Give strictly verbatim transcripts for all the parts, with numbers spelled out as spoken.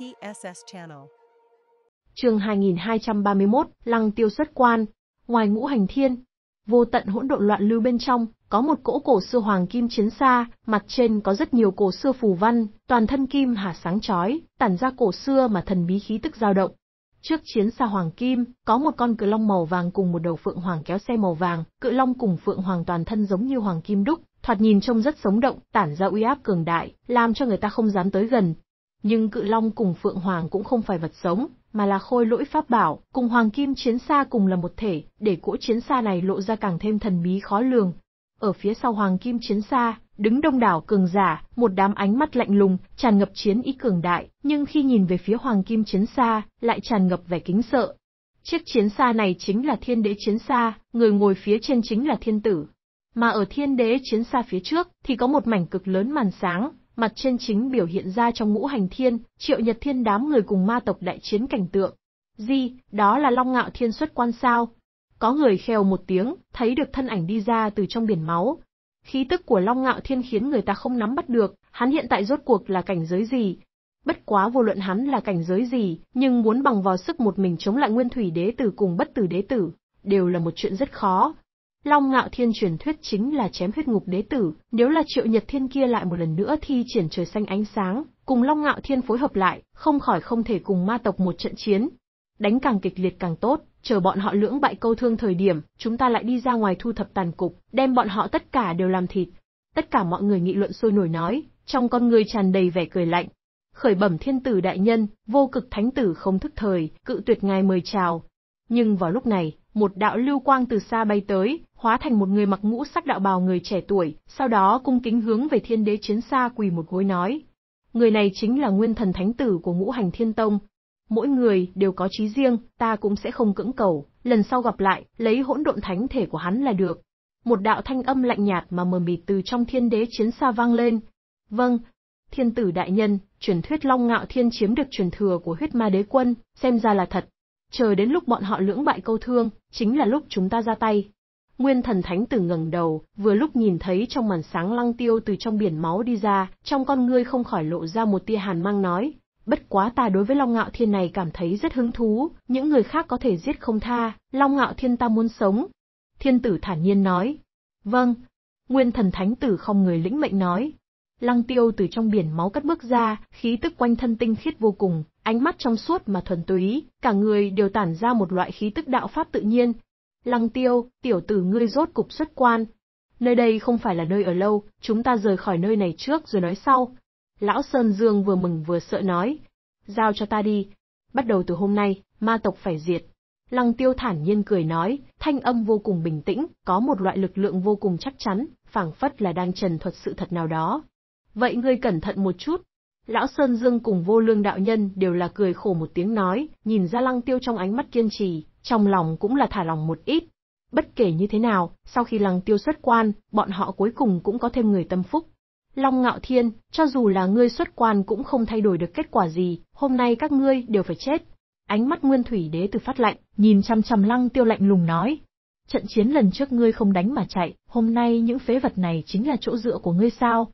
tê ét ét Channel. Chương hai nghìn hai trăm ba mươi mốt, Lăng Tiêu xuất quan. Ngoài Ngũ Hành Thiên, vô tận hỗn độn loạn lưu bên trong, có một cỗ cổ xưa hoàng kim chiến xa, mặt trên có rất nhiều cổ xưa phù văn, toàn thân kim hà sáng chói, tản ra cổ xưa mà thần bí khí tức dao động. Trước chiến xa hoàng kim, có một con cự long màu vàng cùng một đầu phượng hoàng kéo xe màu vàng, cự long cùng phượng hoàng toàn thân giống như hoàng kim đúc, thoạt nhìn trông rất sống động, tản ra uy áp cường đại, làm cho người ta không dám tới gần. Nhưng cự long cùng phượng hoàng cũng không phải vật sống, mà là khôi lỗi pháp bảo, cùng hoàng kim chiến xa cùng là một thể, để cỗ chiến xa này lộ ra càng thêm thần bí khó lường. Ở phía sau hoàng kim chiến xa, đứng đông đảo cường giả, một đám ánh mắt lạnh lùng, tràn ngập chiến ý cường đại, nhưng khi nhìn về phía hoàng kim chiến xa, lại tràn ngập vẻ kính sợ. Chiếc chiến xa này chính là Thiên Đế chiến xa, người ngồi phía trên chính là Thiên Tử. Mà ở Thiên Đế chiến xa phía trước, thì có một mảnh cực lớn màn sáng, mặt trên chính biểu hiện ra trong Ngũ Hành Thiên, Triệu Nhật Thiên đám người cùng ma tộc đại chiến cảnh tượng. Gì, đó là Long Ngạo Thiên xuất quan sao? Có người khèo một tiếng, thấy được thân ảnh đi ra từ trong biển máu. Khí tức của Long Ngạo Thiên khiến người ta không nắm bắt được, hắn hiện tại rốt cuộc là cảnh giới gì? Bất quá vô luận hắn là cảnh giới gì, nhưng muốn bằng vào sức một mình chống lại Nguyên Thủy Đế Tử cùng Bất Tử Đế Tử, đều là một chuyện rất khó. Long Ngạo Thiên truyền thuyết chính là chém huyết ngục đế tử, nếu là Triệu Nhật Thiên kia lại một lần nữa thi triển trời xanh ánh sáng, cùng Long Ngạo Thiên phối hợp lại, không khỏi không thể cùng ma tộc một trận chiến. Đánh càng kịch liệt càng tốt, chờ bọn họ lưỡng bại câu thương thời điểm, chúng ta lại đi ra ngoài thu thập tàn cục, đem bọn họ tất cả đều làm thịt. Tất cả mọi người nghị luận sôi nổi nói, trong con người tràn đầy vẻ cười lạnh. Khởi bẩm Thiên Tử đại nhân, Vô Cực Thánh Tử không thức thời, cự tuyệt ngài mời chào. Nhưng vào lúc này, một đạo lưu quang từ xa bay tới, hóa thành một người mặc ngũ sắc đạo bào người trẻ tuổi, sau đó cung kính hướng về Thiên Đế chiến xa quỳ một gối nói. Người này chính là Nguyên Thần Thánh Tử của Ngũ Hành Thiên Tông. Mỗi người đều có chí riêng, ta cũng sẽ không cưỡng cầu, lần sau gặp lại, lấy hỗn độn thánh thể của hắn là được. Một đạo thanh âm lạnh nhạt mà mờ mịt từ trong Thiên Đế chiến xa vang lên. Vâng, Thiên Tử đại nhân, truyền thuyết Long Ngạo Thiên chiếm được truyền thừa của huyết ma đế quân, xem ra là thật. Chờ đến lúc bọn họ lưỡng bại câu thương, chính là lúc chúng ta ra tay. Nguyên Thần Thánh Tử ngẩng đầu, vừa lúc nhìn thấy trong màn sáng Lăng Tiêu từ trong biển máu đi ra, trong con ngươi không khỏi lộ ra một tia hàn mang nói. Bất quá ta đối với Long Ngạo Thiên này cảm thấy rất hứng thú, những người khác có thể giết không tha, Long Ngạo Thiên ta muốn sống. Thiên Tử thản nhiên nói. Vâng. Nguyên Thần Thánh Tử không người lĩnh mệnh nói. Lăng Tiêu từ trong biển máu cất bước ra, khí tức quanh thân tinh khiết vô cùng, ánh mắt trong suốt mà thuần túy, cả người đều tản ra một loại khí tức đạo pháp tự nhiên. Lăng Tiêu, tiểu tử ngươi rốt cục xuất quan. Nơi đây không phải là nơi ở lâu, chúng ta rời khỏi nơi này trước rồi nói sau. Lão Sơn Dương vừa mừng vừa sợ nói. Giao cho ta đi. Bắt đầu từ hôm nay, ma tộc phải diệt. Lăng Tiêu thản nhiên cười nói, thanh âm vô cùng bình tĩnh, có một loại lực lượng vô cùng chắc chắn, phảng phất là đang trần thuật sự thật nào đó. Vậy ngươi cẩn thận một chút. Lão Sơn Dương cùng Vô Lương đạo nhân đều là cười khổ một tiếng nói, nhìn ra Lăng Tiêu trong ánh mắt kiên trì, trong lòng cũng là thả lòng một ít. Bất kể như thế nào, sau khi Lăng Tiêu xuất quan, bọn họ cuối cùng cũng có thêm người tâm phúc. Long Ngạo Thiên, cho dù là ngươi xuất quan cũng không thay đổi được kết quả gì, hôm nay các ngươi đều phải chết. Ánh mắt Nguyên Thủy Đế Tử phát lạnh, nhìn chăm chăm Lăng Tiêu lạnh lùng nói. Trận chiến lần trước ngươi không đánh mà chạy, hôm nay những phế vật này chính là chỗ dựa của ngươi sao?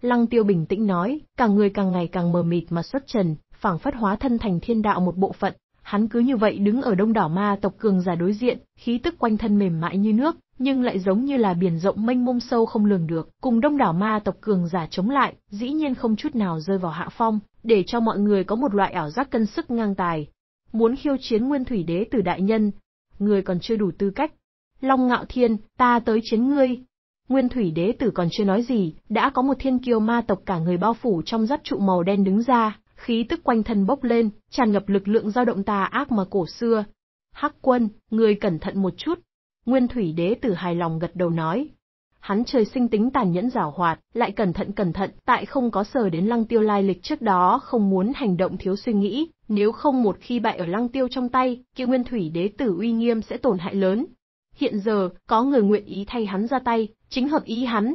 Lăng Tiêu bình tĩnh nói, cả người càng ngày càng mờ mịt mà xuất trần, phảng phất hóa thân thành thiên đạo một bộ phận. Hắn cứ như vậy đứng ở đông đảo ma tộc cường giả đối diện, khí tức quanh thân mềm mại như nước, nhưng lại giống như là biển rộng mênh mông sâu không lường được, cùng đông đảo ma tộc cường giả chống lại, dĩ nhiên không chút nào rơi vào hạ phong, để cho mọi người có một loại ảo giác cân sức ngang tài. Muốn khiêu chiến Nguyên Thủy Đế Tử đại nhân, người còn chưa đủ tư cách. Long Ngạo Thiên, ta tới chiến ngươi. Nguyên Thủy Đế Tử còn chưa nói gì, đã có một thiên kiêu ma tộc cả người bao phủ trong giáp trụ màu đen đứng ra, khí tức quanh thân bốc lên, tràn ngập lực lượng dao động tà ác mà cổ xưa. Hắc Quân, ngươi cẩn thận một chút. Nguyên Thủy Đế Tử hài lòng gật đầu nói. Hắn trời sinh tính tàn nhẫn giảo hoạt, lại cẩn thận cẩn thận, tại không có sờ đến Lăng Tiêu lai lịch trước đó không muốn hành động thiếu suy nghĩ, nếu không một khi bại ở Lăng Tiêu trong tay, kia Nguyên Thủy Đế Tử uy nghiêm sẽ tổn hại lớn. Hiện giờ, có người nguyện ý thay hắn ra tay, chính hợp ý hắn.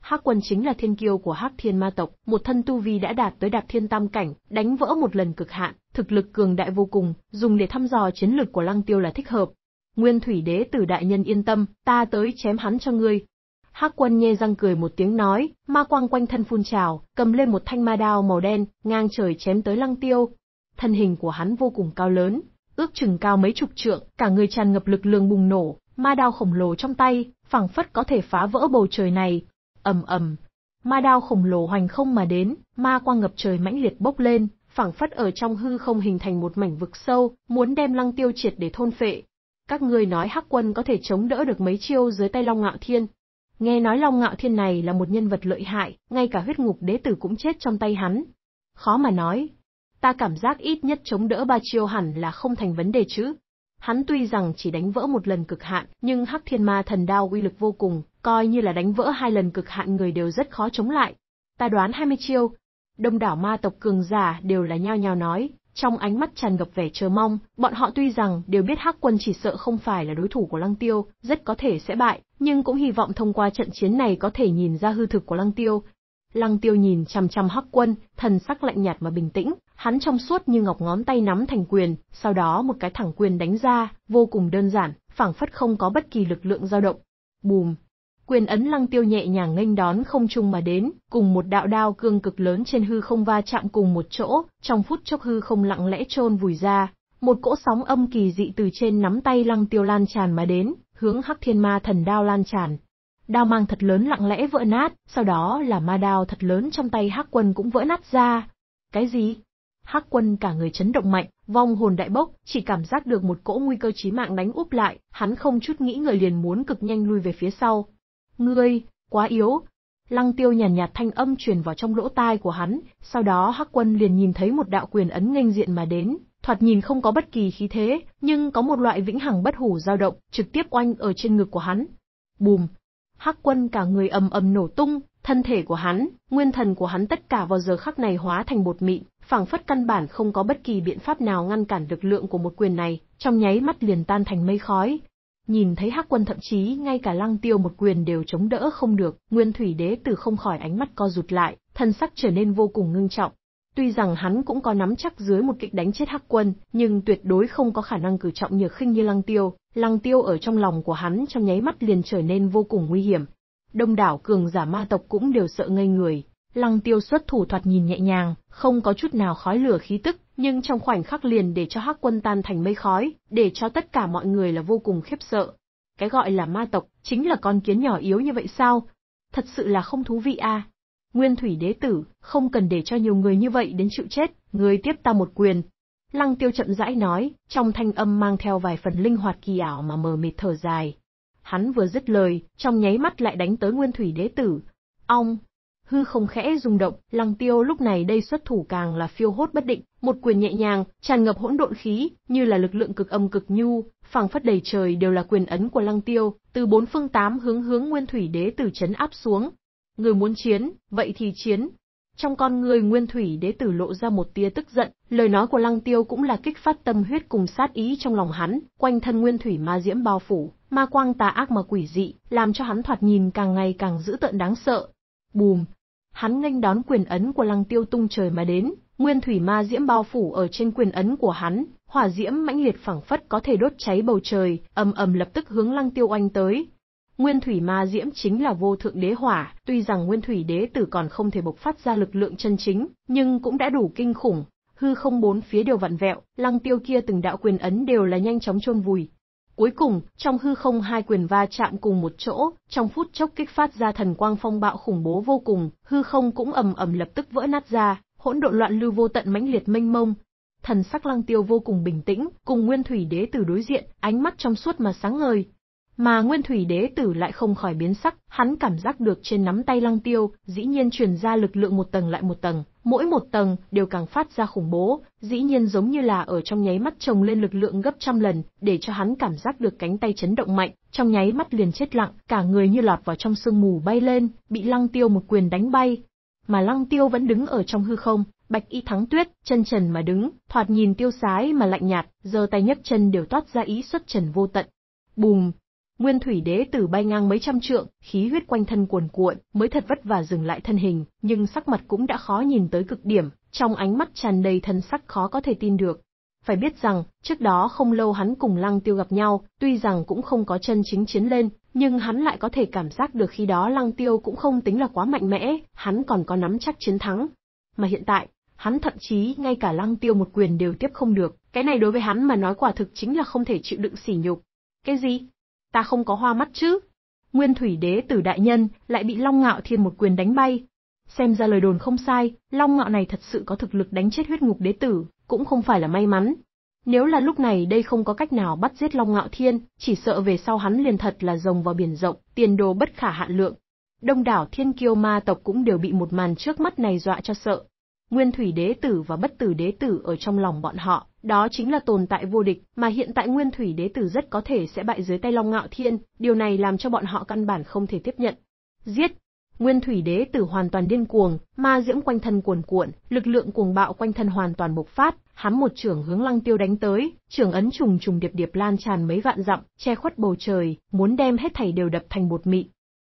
Hắc Quân chính là thiên kiêu của Hắc Thiên ma tộc, một thân tu vi đã đạt tới Đạp Thiên tam cảnh, đánh vỡ một lần cực hạn, thực lực cường đại vô cùng, dùng để thăm dò chiến lực của Lăng Tiêu là thích hợp. Nguyên Thủy Đế Tử đại nhân yên tâm, ta tới chém hắn cho ngươi. Hắc Quân nhe răng cười một tiếng nói, ma quang quanh thân phun trào, cầm lên một thanh ma đao màu đen, ngang trời chém tới Lăng Tiêu. thân hình của hắn vô cùng cao lớn, ước chừng cao mấy chục trượng, cả người tràn ngập lực lượng bùng nổ, ma đao khổng lồ trong tay, phảng phất có thể phá vỡ bầu trời này. Ầm ầm, ma đao khổng lồ hoành không mà đến, ma quang ngập trời mãnh liệt bốc lên, phảng phất ở trong hư không hình thành một mảnh vực sâu, muốn đem Lăng Tiêu triệt để thôn phệ. Các ngươi nói Hắc Quân có thể chống đỡ được mấy chiêu dưới tay Long Ngạo Thiên? Nghe nói Long Ngạo Thiên này là một nhân vật lợi hại, ngay cả huyết ngục đế tử cũng chết trong tay hắn. Khó mà nói. Ta cảm giác ít nhất chống đỡ ba chiêu hẳn là không thành vấn đề chứ. Hắn tuy rằng chỉ đánh vỡ một lần cực hạn, nhưng Hắc Thiên Ma Thần Đao uy lực vô cùng, coi như là đánh vỡ hai lần cực hạn người đều rất khó chống lại. Ta đoán hai mươi chiêu. Đông đảo ma tộc cường giả đều là nhao nhao nói, trong ánh mắt tràn ngập vẻ chờ mong. Bọn họ tuy rằng đều biết Hắc Quân chỉ sợ không phải là đối thủ của Lăng Tiêu, rất có thể sẽ bại, nhưng cũng hy vọng thông qua trận chiến này có thể nhìn ra hư thực của Lăng Tiêu. Lăng Tiêu nhìn chằm chằm Hắc Quân, thần sắc lạnh nhạt mà bình tĩnh, hắn trong suốt như ngọc ngón tay nắm thành quyền, sau đó một cái thẳng quyền đánh ra, vô cùng đơn giản, phảng phất không có bất kỳ lực lượng dao động. Bùm! Quyền ấn Lăng Tiêu nhẹ nhàng nghênh đón không trung mà đến, cùng một đạo đao cương cực lớn trên hư không va chạm cùng một chỗ, trong phút chốc hư không lặng lẽ chôn vùi ra, một cỗ sóng âm kỳ dị từ trên nắm tay Lăng Tiêu lan tràn mà đến, hướng Hắc Thiên Ma Thần Đao lan tràn. Đao mang thật lớn lặng lẽ vỡ nát, sau đó là ma đao thật lớn trong tay Hắc Quân cũng vỡ nát ra. Cái gì? Hắc Quân cả người chấn động mạnh, vong hồn đại bốc, chỉ cảm giác được một cỗ nguy cơ chí mạng đánh úp lại, hắn không chút nghĩ ngợi liền muốn cực nhanh lui về phía sau. Ngươi, quá yếu. Lăng Tiêu nhàn nhạt, nhạt thanh âm truyền vào trong lỗ tai của hắn, sau đó Hắc Quân liền nhìn thấy một đạo quyền ấn nghênh diện mà đến, thoạt nhìn không có bất kỳ khí thế, nhưng có một loại vĩnh hằng bất hủ dao động, trực tiếp oanh ở trên ngực của hắn. Bùm! Hắc Quân cả người ầm ầm nổ tung, thân thể của hắn, nguyên thần của hắn tất cả vào giờ khắc này hóa thành bột mịn, phảng phất căn bản không có bất kỳ biện pháp nào ngăn cản lực lượng của một quyền này, trong nháy mắt liền tan thành mây khói. Nhìn thấy Hắc Quân thậm chí ngay cả Lăng Tiêu một quyền đều chống đỡ không được, Nguyên Thủy Đế Tử không khỏi ánh mắt co rụt lại, thân sắc trở nên vô cùng ngưng trọng. Tuy rằng hắn cũng có nắm chắc dưới một kích đánh chết Hắc Quân, nhưng tuyệt đối không có khả năng cử trọng nhược khinh như Lăng Tiêu. Lăng Tiêu ở trong lòng của hắn trong nháy mắt liền trở nên vô cùng nguy hiểm. Đông đảo cường giả ma tộc cũng đều sợ ngây người. Lăng Tiêu xuất thủ thoạt nhìn nhẹ nhàng, không có chút nào khói lửa khí tức, nhưng trong khoảnh khắc liền để cho Hắc Quân tan thành mây khói, để cho tất cả mọi người là vô cùng khiếp sợ. Cái gọi là ma tộc, chính là con kiến nhỏ yếu như vậy sao? Thật sự là không thú vị à? Nguyên Thủy Đế Tử, không cần để cho nhiều người như vậy đến chịu chết, ngươi tiếp ta một quyền. Lăng Tiêu chậm rãi nói, trong thanh âm mang theo vài phần linh hoạt kỳ ảo mà mờ mịt thở dài. Hắn vừa dứt lời, trong nháy mắt lại đánh tới Nguyên Thủy Đế Tử. Ong! Hư không khẽ rung động, Lăng Tiêu lúc này đây xuất thủ càng là phiêu hốt bất định, một quyền nhẹ nhàng, tràn ngập hỗn độn khí, như là lực lượng cực âm cực nhu, phảng phất đầy trời đều là quyền ấn của Lăng Tiêu, từ bốn phương tám hướng hướng Nguyên Thủy Đế Tử trấn áp xuống. Người muốn chiến, vậy thì chiến. Trong con người Nguyên Thủy Đế Tử lộ ra một tia tức giận, lời nói của Lăng Tiêu cũng là kích phát tâm huyết cùng sát ý trong lòng hắn, quanh thân Nguyên Thủy ma diễm bao phủ, ma quang tà ác mà quỷ dị, làm cho hắn thoạt nhìn càng ngày càng dữ tợn đáng sợ. Bùm! Hắn nghênh đón quyền ấn của Lăng Tiêu tung trời mà đến, Nguyên Thủy ma diễm bao phủ ở trên quyền ấn của hắn, hỏa diễm mãnh liệt phảng phất có thể đốt cháy bầu trời, ầm ầm lập tức hướng Lăng Tiêu oanh tới. Nguyên Thủy ma diễm chính là vô thượng đế hỏa, tuy rằng Nguyên Thủy Đế Tử còn không thể bộc phát ra lực lượng chân chính, nhưng cũng đã đủ kinh khủng, hư không bốn phía đều vặn vẹo, Lăng Tiêu kia từng đạo quyền ấn đều là nhanh chóng chôn vùi. Cuối cùng, trong hư không hai quyền va chạm cùng một chỗ, trong phút chốc kích phát ra thần quang phong bạo khủng bố vô cùng, hư không cũng ầm ầm lập tức vỡ nát ra, hỗn độn loạn lưu vô tận mãnh liệt mênh mông. Thần sắc Lăng Tiêu vô cùng bình tĩnh, cùng Nguyên Thủy Đế Tử đối diện, ánh mắt trong suốt mà sáng ngời. Mà Nguyên Thủy Đế Tử lại không khỏi biến sắc, hắn cảm giác được trên nắm tay Lăng Tiêu, dĩ nhiên truyền ra lực lượng một tầng lại một tầng, mỗi một tầng đều càng phát ra khủng bố, dĩ nhiên giống như là ở trong nháy mắt chồng lên lực lượng gấp trăm lần, để cho hắn cảm giác được cánh tay chấn động mạnh, trong nháy mắt liền chết lặng, cả người như lọt vào trong sương mù bay lên, bị Lăng Tiêu một quyền đánh bay. Mà Lăng Tiêu vẫn đứng ở trong hư không, bạch y thắng tuyết, chân trần mà đứng, thoạt nhìn tiêu sái mà lạnh nhạt, giơ tay nhấc chân đều toát ra ý xuất trần vô tận. Bùm! Nguyên Thủy Đế Tử bay ngang mấy trăm trượng, khí huyết quanh thân cuồn cuộn, mới thật vất vả dừng lại thân hình, nhưng sắc mặt cũng đã khó nhìn tới cực điểm, trong ánh mắt tràn đầy thần sắc khó có thể tin được. Phải biết rằng, trước đó không lâu hắn cùng Lăng Tiêu gặp nhau, tuy rằng cũng không có chân chính chiến lên, nhưng hắn lại có thể cảm giác được khi đó Lăng Tiêu cũng không tính là quá mạnh mẽ, hắn còn có nắm chắc chiến thắng. Mà hiện tại, hắn thậm chí ngay cả Lăng Tiêu một quyền đều tiếp không được, cái này đối với hắn mà nói quả thực chính là không thể chịu đựng sỉ nhục. Cái gì? Ta không có hoa mắt chứ? Nguyên Thủy Đế Tử đại nhân lại bị Long Ngạo Thiên một quyền đánh bay. Xem ra lời đồn không sai, Long Ngạo này thật sự có thực lực đánh chết Huyết Ngục Đế Tử, cũng không phải là may mắn. Nếu là lúc này đây không có cách nào bắt giết Long Ngạo Thiên, chỉ sợ về sau hắn liền thật là rồng vào biển rộng, tiền đồ bất khả hạn lượng. Đông đảo thiên kiêu ma tộc cũng đều bị một màn trước mắt này dọa cho sợ. Nguyên Thủy Đế Tử và Bất Tử Đế Tử ở trong lòng bọn họ, đó chính là tồn tại vô địch, mà hiện tại Nguyên Thủy Đế Tử rất có thể sẽ bại dưới tay Long Ngạo Thiên, điều này làm cho bọn họ căn bản không thể tiếp nhận. Giết! Nguyên Thủy Đế Tử hoàn toàn điên cuồng, ma diễm quanh thân cuồn cuộn, lực lượng cuồng bạo quanh thân hoàn toàn bộc phát, hắn một chưởng hướng Lăng Tiêu đánh tới, chưởng ấn trùng trùng điệp điệp lan tràn mấy vạn dặm, che khuất bầu trời, muốn đem hết thảy đều đập thành bột mịn.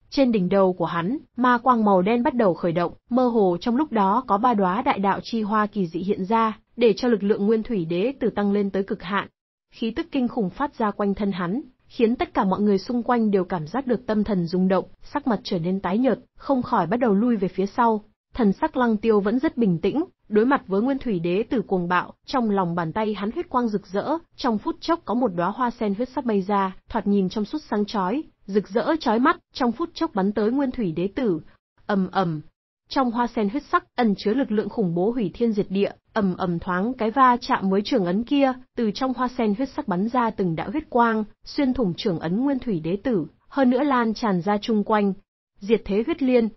Trên đỉnh đầu của hắn, ma quang màu đen bắt đầu khởi động, mơ hồ trong lúc đó có ba đóa đại đạo chi hoa kỳ dị hiện ra, để cho lực lượng Nguyên Thủy Đế Tử tăng lên tới cực hạn. Khí tức kinh khủng phát ra quanh thân hắn, khiến tất cả mọi người xung quanh đều cảm giác được tâm thần rung động, sắc mặt trở nên tái nhợt, không khỏi bắt đầu lui về phía sau. Thần sắc Lăng Tiêu vẫn rất bình tĩnh, đối mặt với Nguyên Thủy Đế Tử cuồng bạo, trong lòng bàn tay hắn huyết quang rực rỡ, trong phút chốc có một đóa hoa sen huyết sắc bay ra, thoạt nhìn trong suốt sáng chói, rực rỡ chói mắt, trong phút chốc bắn tới Nguyên Thủy Đế Tử. Ầm ầm. Trong hoa sen huyết sắc ẩn chứa lực lượng khủng bố hủy thiên diệt địa, ầm ầm thoáng cái va chạm với trường ấn kia, từ trong hoa sen huyết sắc bắn ra từng đạo huyết quang, xuyên thủng trường ấn Nguyên Thủy Đế Tử, hơn nữa lan tràn ra chung quanh. Diệt thế huyết liên.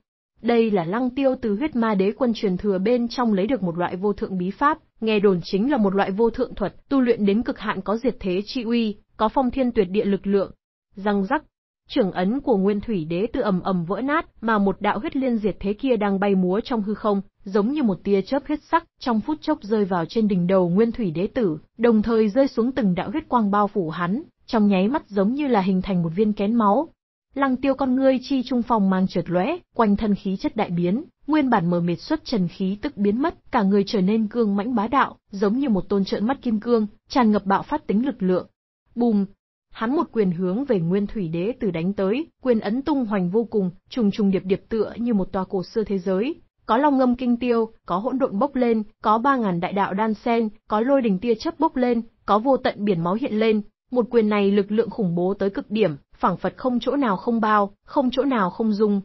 Đây là Lăng Tiêu từ huyết ma đế quân truyền thừa bên trong lấy được một loại vô thượng bí pháp, nghe đồn chính là một loại vô thượng thuật, tu luyện đến cực hạn có diệt thế chi uy, có phong thiên tuyệt địa lực lượng. Răng rắc. Trưởng ấn của Nguyên Thủy Đế Tử ầm ầm vỡ nát, mà một đạo huyết liên diệt thế kia đang bay múa trong hư không, giống như một tia chớp huyết sắc, trong phút chốc rơi vào trên đỉnh đầu Nguyên Thủy Đế Tử, đồng thời rơi xuống từng đạo huyết quang bao phủ hắn, trong nháy mắt giống như là hình thành một viên kén máu. Lăng Tiêu con ngươi chi trung phòng mang trượt lóe, quanh thân khí chất đại biến, nguyên bản mờ mịt xuất trần khí tức biến mất, cả người trở nên cương mãnh bá đạo, giống như một tôn trợn mắt kim cương, tràn ngập bạo phát tính lực lượng. Bùm! Hắn một quyền hướng về Nguyên Thủy Đế Tử đánh tới, quyền ấn tung hoành vô cùng, trùng trùng điệp điệp tựa như một tòa cổ xưa thế giới, có long ngâm kinh tiêu, có hỗn độn bốc lên, có ba ngàn đại đạo đan sen, có lôi đình tia chớp bốc lên, có vô tận biển máu hiện lên, một quyền này lực lượng khủng bố tới cực điểm, phảng phật không chỗ nào không bao, không chỗ nào không dung.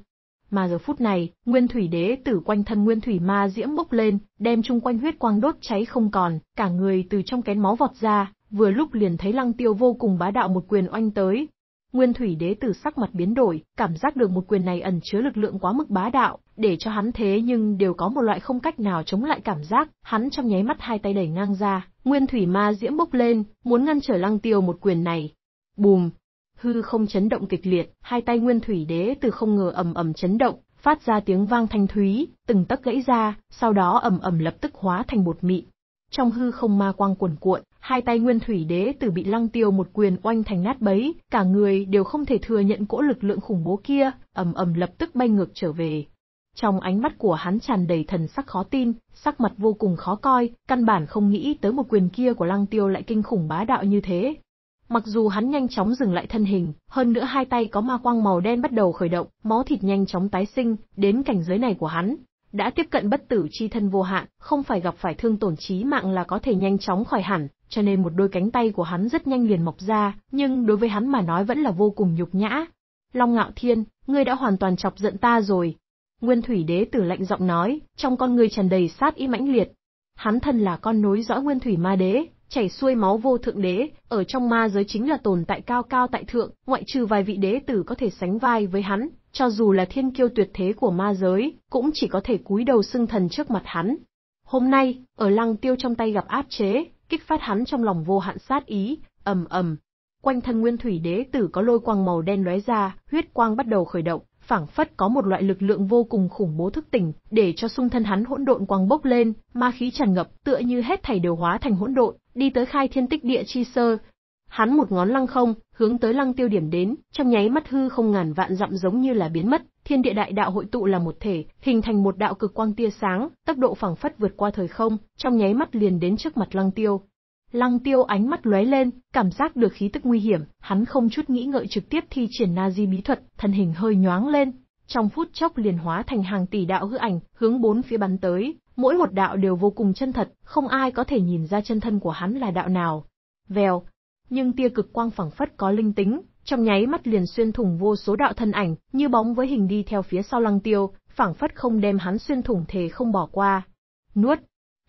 Mà giờ phút này, Nguyên Thủy Đế Tử quanh thân Nguyên Thủy ma diễm bốc lên, đem chung quanh huyết quang đốt cháy không còn, cả người từ trong kén máu vọt ra. Vừa lúc liền thấy Lăng Tiêu vô cùng bá đạo một quyền oanh tới. Nguyên Thủy Đế Tử sắc mặt biến đổi, cảm giác được một quyền này ẩn chứa lực lượng quá mức bá đạo, để cho hắn thế nhưng đều có một loại không cách nào chống lại cảm giác, hắn trong nháy mắt hai tay đẩy ngang ra, Nguyên Thủy ma diễm bốc lên, muốn ngăn trở Lăng Tiêu một quyền này. Bùm! Hư không chấn động kịch liệt, hai tay Nguyên Thủy Đế Tử không ngờ ầm ầm chấn động, phát ra tiếng vang thanh thúy, từng tấc gãy ra, sau đó ầm ầm lập tức hóa thành bột mịn. Trong hư không ma quang cuồn cuộn, hai tay Nguyên Thủy Đế Tử bị Lăng Tiêu một quyền oanh thành nát bấy, cả người đều không thể thừa nhận cỗ lực lượng khủng bố kia, ầm ầm lập tức bay ngược trở về. Trong ánh mắt của hắn tràn đầy thần sắc khó tin, sắc mặt vô cùng khó coi, căn bản không nghĩ tới một quyền kia của Lăng Tiêu lại kinh khủng bá đạo như thế. Mặc dù hắn nhanh chóng dừng lại thân hình, hơn nữa hai tay có ma quang màu đen bắt đầu khởi động, máu thịt nhanh chóng tái sinh, đến cảnh giới này của hắn đã tiếp cận bất tử chi thân vô hạn, không phải gặp phải thương tổn chí mạng là có thể nhanh chóng khỏi hẳn, cho nên một đôi cánh tay của hắn rất nhanh liền mọc ra, nhưng đối với hắn mà nói vẫn là vô cùng nhục nhã. Long Ngạo Thiên, ngươi đã hoàn toàn chọc giận ta rồi. Nguyên Thủy Đế Tử lạnh giọng nói, trong con ngươi tràn đầy sát ý mãnh liệt. Hắn thân là con nối dõi Nguyên Thủy Ma Đế, chảy xuôi máu vô thượng đế, ở trong ma giới chính là tồn tại cao cao tại thượng, ngoại trừ vài vị đế tử có thể sánh vai với hắn. Cho dù là thiên kiêu tuyệt thế của ma giới, cũng chỉ có thể cúi đầu xưng thần trước mặt hắn. Hôm nay, ở Lăng Tiêu trong tay gặp áp chế, kích phát hắn trong lòng vô hạn sát ý, ầm ầm. Quanh thân Nguyên Thủy Đế Tử có lôi quang màu đen lóe ra, huyết quang bắt đầu khởi động, phảng phất có một loại lực lượng vô cùng khủng bố thức tỉnh, để cho xung thân hắn hỗn độn quang bốc lên, ma khí tràn ngập, tựa như hết thảy đều hóa thành hỗn độn, đi tới khai thiên tích địa chi sơ. Hắn một ngón lăng không, hướng tới Lăng Tiêu điểm đến, trong nháy mắt hư không ngàn vạn dặm giống như là biến mất, thiên địa đại đạo hội tụ là một thể, hình thành một đạo cực quang tia sáng, tốc độ phảng phất vượt qua thời không, trong nháy mắt liền đến trước mặt Lăng Tiêu. Lăng Tiêu ánh mắt lóe lên, cảm giác được khí tức nguy hiểm, hắn không chút nghĩ ngợi trực tiếp thi triển Na Di bí thuật, thân hình hơi nhoáng lên, trong phút chốc liền hóa thành hàng tỷ đạo hư ảnh, hướng bốn phía bắn tới, mỗi một đạo đều vô cùng chân thật, không ai có thể nhìn ra chân thân của hắn là đạo nào. Vèo, nhưng tia cực quang phảng phất có linh tính, trong nháy mắt liền xuyên thủng vô số đạo thân ảnh, như bóng với hình đi theo phía sau Lăng Tiêu, phảng phất không đem hắn xuyên thủng thể không bỏ qua. Nuốt!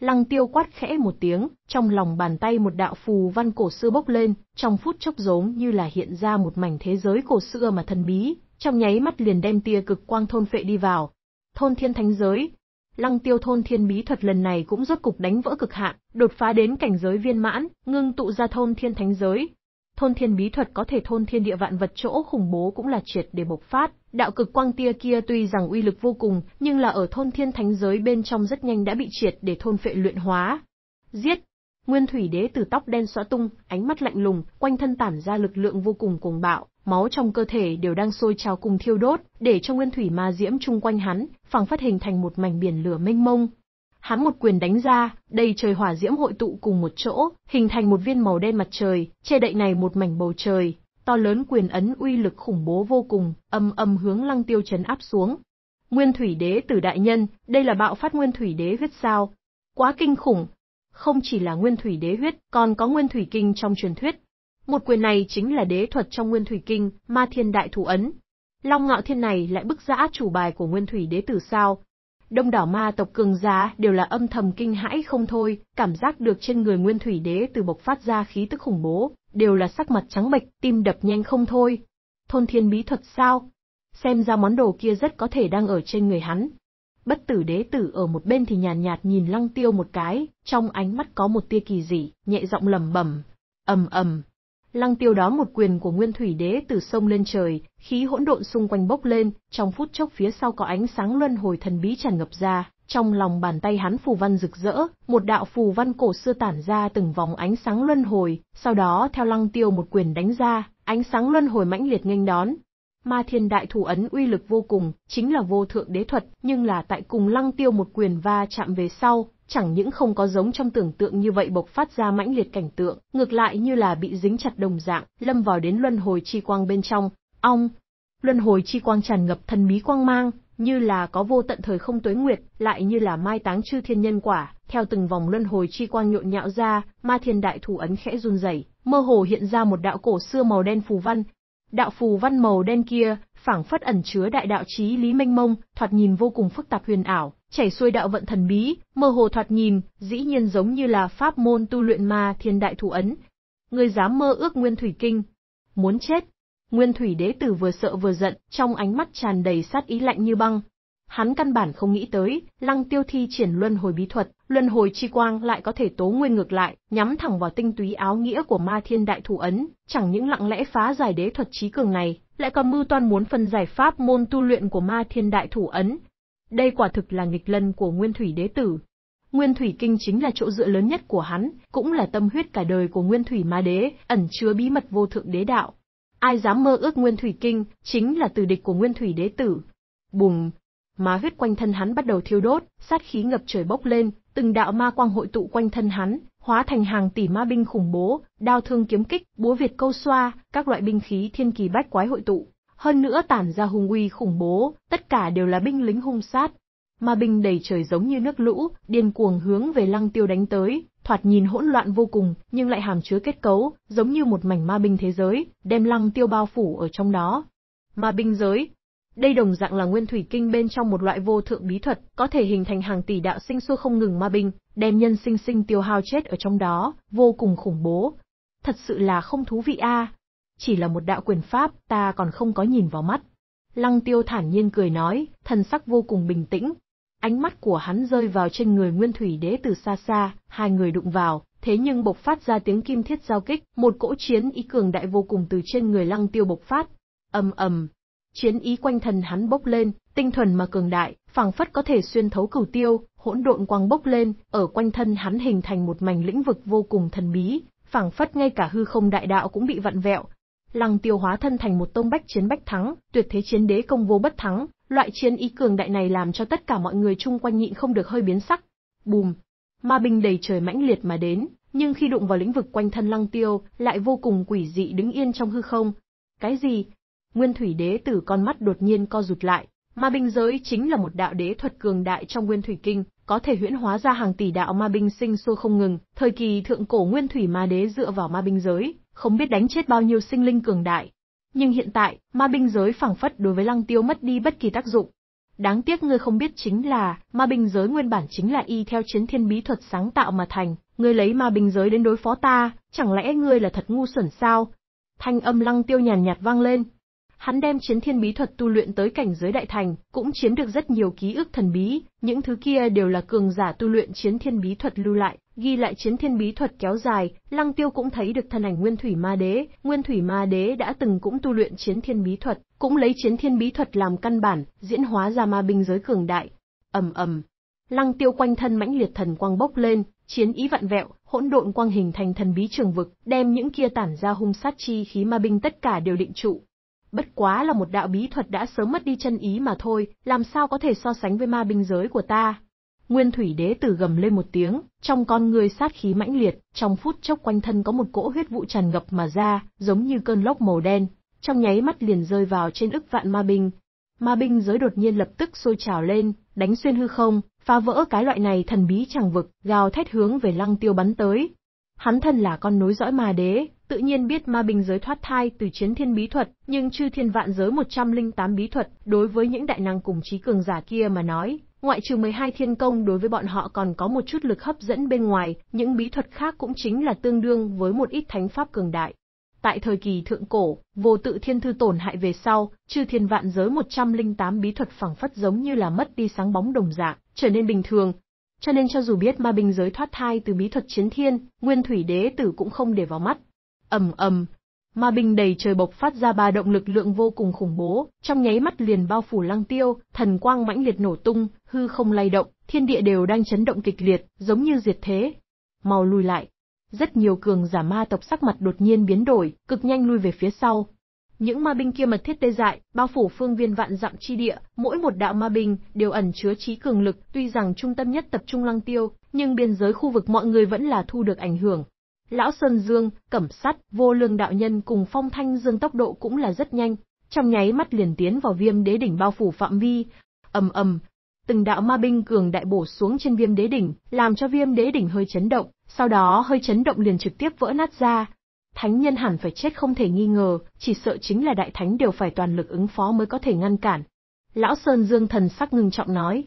Lăng Tiêu quát khẽ một tiếng, trong lòng bàn tay một đạo phù văn cổ xưa bốc lên, trong phút chốc giống như là hiện ra một mảnh thế giới cổ xưa mà thần bí, trong nháy mắt liền đem tia cực quang thôn phệ đi vào. Thôn Thiên Thánh Giới. Lăng Tiêu thôn thiên bí thuật lần này cũng rốt cục đánh vỡ cực hạn, đột phá đến cảnh giới viên mãn, ngưng tụ ra Thôn Thiên Thánh Giới. Thôn thiên bí thuật có thể thôn thiên địa vạn vật, chỗ khủng bố cũng là triệt để bộc phát, đạo cực quang tia kia tuy rằng uy lực vô cùng, nhưng là ở Thôn Thiên Thánh Giới bên trong rất nhanh đã bị triệt để thôn phệ luyện hóa. Giết! Nguyên Thủy Đế Tử tóc đen xõa tung, ánh mắt lạnh lùng, quanh thân tản ra lực lượng vô cùng cuồng bạo, máu trong cơ thể đều đang sôi trào cùng thiêu đốt, để cho nguyên thủy ma diễm chung quanh hắn, phảng phất hình thành một mảnh biển lửa mênh mông. Hắn một quyền đánh ra, đầy trời hỏa diễm hội tụ cùng một chỗ, hình thành một viên màu đen mặt trời, che đậy này một mảnh bầu trời. To lớn quyền ấn uy lực khủng bố vô cùng, âm âm hướng Lăng Tiêu trấn áp xuống. Nguyên Thủy Đế Tử đại nhân, đây là bạo phát Nguyên Thủy Đế huyết sao? Quá kinh khủng! Không chỉ là Nguyên Thủy Đế huyết, còn có Nguyên Thủy Kinh trong truyền thuyết. Một quyền này chính là đế thuật trong Nguyên Thủy Kinh, Ma Thiên Đại Thủ Ấn. Long Ngạo Thiên này lại bức giã chủ bài của Nguyên Thủy Đế Tử sao? Đông đảo ma tộc cường giả đều là âm thầm kinh hãi không thôi, cảm giác được trên người Nguyên Thủy Đế Tử bộc phát ra khí tức khủng bố, đều là sắc mặt trắng bệch, tim đập nhanh không thôi. Thôn thiên bí thuật sao? Xem ra món đồ kia rất có thể đang ở trên người hắn. Bất Tử Đế Tử ở một bên thì nhàn nhạt, nhạt nhìn Lăng Tiêu một cái, trong ánh mắt có một tia kỳ dị, nhẹ giọng lẩm bẩm, ầm ầm. Lăng Tiêu đó một quyền của Nguyên Thủy Đế Tử sông lên trời, khí hỗn độn xung quanh bốc lên, trong phút chốc phía sau có ánh sáng luân hồi thần bí tràn ngập ra, trong lòng bàn tay hắn phù văn rực rỡ, một đạo phù văn cổ xưa tản ra từng vòng ánh sáng luân hồi, sau đó theo Lăng Tiêu một quyền đánh ra, ánh sáng luân hồi mãnh liệt nghênh đón. Ma Thiên Đại Thủ Ấn uy lực vô cùng, chính là vô thượng đế thuật, nhưng là tại cùng Lăng Tiêu một quyền va chạm về sau, chẳng những không có giống trong tưởng tượng như vậy bộc phát ra mãnh liệt cảnh tượng, ngược lại như là bị dính chặt đồng dạng, lâm vào đến luân hồi chi quang bên trong. Ong! Luân hồi chi quang tràn ngập thần bí quang mang, như là có vô tận thời không tuế nguyệt, lại như là mai táng chư thiên nhân quả, theo từng vòng luân hồi chi quang nhộn nhạo ra, Ma Thiên Đại Thủ Ấn khẽ run rẩy, mơ hồ hiện ra một đạo cổ xưa màu đen phù văn. Đạo phù văn màu đen kia, phảng phất ẩn chứa đại đạo chí lý mênh mông, thoạt nhìn vô cùng phức tạp huyền ảo, chảy xuôi đạo vận thần bí, mơ hồ thoạt nhìn, dĩ nhiên giống như là pháp môn tu luyện Ma Thiên Đại Thủ Ấn. Ngươi dám mơ ước Nguyên Thủy Kinh? Muốn chết! Nguyên Thủy Đế Tử vừa sợ vừa giận, trong ánh mắt tràn đầy sát ý lạnh như băng. Hắn căn bản không nghĩ tới, Lăng Tiêu thi triển luân hồi bí thuật, luân hồi chi quang lại có thể tố nguyên ngược lại, nhắm thẳng vào tinh túy áo nghĩa của Ma Thiên Đại Thủ Ấn, chẳng những lặng lẽ phá giải đế thuật trí cường này, lại còn mưu toan muốn phân giải pháp môn tu luyện của Ma Thiên Đại Thủ Ấn. Đây quả thực là nghịch lân của Nguyên Thủy Đế Tử. Nguyên Thủy Kinh chính là chỗ dựa lớn nhất của hắn, cũng là tâm huyết cả đời của Nguyên Thủy Ma Đế, ẩn chứa bí mật vô thượng đế đạo. Ai dám mơ ước Nguyên Thủy Kinh, chính là tử địch của Nguyên Thủy Đế Tử. Bùng! Má huyết quanh thân hắn bắt đầu thiêu đốt, sát khí ngập trời bốc lên, từng đạo ma quang hội tụ quanh thân hắn, hóa thành hàng tỷ ma binh khủng bố, đao thương kiếm kích, búa việt câu xoa, các loại binh khí thiên kỳ bách quái hội tụ, hơn nữa tản ra hung uy khủng bố, tất cả đều là binh lính hung sát. Ma binh đầy trời giống như nước lũ, điên cuồng hướng về Lăng Tiêu đánh tới, thoạt nhìn hỗn loạn vô cùng, nhưng lại hàm chứa kết cấu, giống như một mảnh ma binh thế giới, đem Lăng Tiêu bao phủ ở trong đó. Ma binh giới. Đây đồng dạng là Nguyên Thủy Kinh bên trong một loại vô thượng bí thuật, có thể hình thành hàng tỷ đạo sinh xua không ngừng ma binh, đem nhân sinh sinh tiêu hao chết ở trong đó, vô cùng khủng bố. Thật sự là không thú vị a. À. Chỉ là một đạo quyền pháp, ta còn không có nhìn vào mắt. Lăng Tiêu thản nhiên cười nói, thần sắc vô cùng bình tĩnh. Ánh mắt của hắn rơi vào trên người Nguyên Thủy Đế từ xa xa, hai người đụng vào, thế nhưng bộc phát ra tiếng kim thiết giao kích, một cỗ chiến ý cường đại vô cùng từ trên người Lăng Tiêu bộc phát. Ầm ầm. Chiến ý quanh thần hắn bốc lên, tinh thuần mà cường đại, phảng phất có thể xuyên thấu cửu tiêu, hỗn độn quang bốc lên, ở quanh thân hắn hình thành một mảnh lĩnh vực vô cùng thần bí, phảng phất ngay cả hư không đại đạo cũng bị vặn vẹo. Lăng Tiêu hóa thân thành một tông bách chiến bách thắng, tuyệt thế chiến đế công vô bất thắng, loại chiến ý cường đại này làm cho tất cả mọi người chung quanh nhịn không được hơi biến sắc. Bùm! Ma binh đầy trời mãnh liệt mà đến, nhưng khi đụng vào lĩnh vực quanh thân Lăng Tiêu, lại vô cùng quỷ dị đứng yên trong hư không. Cái gì? Nguyên Thủy Đế Tử con mắt đột nhiên co rụt lại, Ma binh giới chính là một đạo đế thuật cường đại trong Nguyên Thủy Kinh, có thể huyễn hóa ra hàng tỷ đạo ma binh sinh sôi không ngừng. Thời kỳ thượng cổ Nguyên Thủy ma đế dựa vào ma binh giới, không biết đánh chết bao nhiêu sinh linh cường đại. Nhưng hiện tại, ma binh giới phảng phất đối với Lăng Tiêu mất đi bất kỳ tác dụng. Đáng tiếc ngươi không biết chính là, ma binh giới nguyên bản chính là y theo chiến thiên bí thuật sáng tạo mà thành, ngươi lấy ma binh giới đến đối phó ta, chẳng lẽ ngươi là thật ngu xuẩn sao? Thanh âm Lăng Tiêu nhàn nhạt vang lên. Hắn đem chiến thiên bí thuật tu luyện tới cảnh giới đại thành, cũng chiếm được rất nhiều ký ức thần bí, những thứ kia đều là cường giả tu luyện chiến thiên bí thuật lưu lại, ghi lại chiến thiên bí thuật kéo dài. Lăng Tiêu cũng thấy được thân ảnh Nguyên Thủy Ma Đế, Nguyên Thủy Ma Đế đã từng cũng tu luyện chiến thiên bí thuật, cũng lấy chiến thiên bí thuật làm căn bản, diễn hóa ra ma binh giới cường đại. Ầm ầm, Lăng Tiêu quanh thân mãnh liệt thần quang bốc lên, chiến ý vặn vẹo, hỗn độn quang hình thành thần bí trường vực, đem những kia tản ra hung sát chi khí ma binh tất cả đều định trụ. Bất quá là một đạo bí thuật đã sớm mất đi chân ý mà thôi, làm sao có thể so sánh với ma binh giới của ta? Nguyên Thủy Đế Tử gầm lên một tiếng, trong con người sát khí mãnh liệt, trong phút chốc quanh thân có một cỗ huyết vụ tràn ngập mà ra, giống như cơn lốc màu đen, trong nháy mắt liền rơi vào trên ức vạn ma binh. Ma binh giới đột nhiên lập tức sôi trào lên, đánh xuyên hư không, phá vỡ cái loại này thần bí tràng vực, gào thét hướng về Lăng Tiêu bắn tới. Hắn thân là con nối dõi ma đế, tự nhiên biết ma binh giới thoát thai từ chiến thiên bí thuật, nhưng chư thiên vạn giới một trăm lẻ tám bí thuật, đối với những đại năng cùng trí cường giả kia mà nói, ngoại trừ mười hai thiên công đối với bọn họ còn có một chút lực hấp dẫn bên ngoài, những bí thuật khác cũng chính là tương đương với một ít thánh pháp cường đại. Tại thời kỳ thượng cổ, vô tự thiên thư tổn hại về sau, chư thiên vạn giới một trăm lẻ tám bí thuật phảng phất giống như là mất đi sáng bóng đồng dạng, trở nên bình thường. Cho nên cho dù biết ma binh giới thoát thai từ bí thuật chiến thiên, Nguyên Thủy Đế Tử cũng không để vào mắt. Ầm ầm, ma binh đầy trời bộc phát ra ba động lực lượng vô cùng khủng bố, trong nháy mắt liền bao phủ Lăng Tiêu, thần quang mãnh liệt nổ tung, hư không lay động, thiên địa đều đang chấn động kịch liệt, giống như diệt thế. Mau lùi lại. Rất nhiều cường giả ma tộc sắc mặt đột nhiên biến đổi, cực nhanh lui về phía sau. Những ma binh kia mật thiết tê dại, bao phủ phương viên vạn dặm chi địa, mỗi một đạo ma binh đều ẩn chứa trí cường lực, tuy rằng trung tâm nhất tập trung Lăng Tiêu, nhưng biên giới khu vực mọi người vẫn là thu được ảnh hưởng. Lão Sơn Dương, Cẩm Sắt, Vô Lương Đạo Nhân cùng Phong Thanh Dương tốc độ cũng là rất nhanh, trong nháy mắt liền tiến vào Viêm Đế Đỉnh bao phủ phạm vi. Ầm ầm, từng đạo ma binh cường đại bổ xuống trên Viêm Đế Đỉnh, làm cho Viêm Đế Đỉnh hơi chấn động, sau đó hơi chấn động liền trực tiếp vỡ nát ra. Thánh nhân hẳn phải chết không thể nghi ngờ, chỉ sợ chính là đại thánh đều phải toàn lực ứng phó mới có thể ngăn cản. Lão Sơn Dương thần sắc ngưng trọng nói,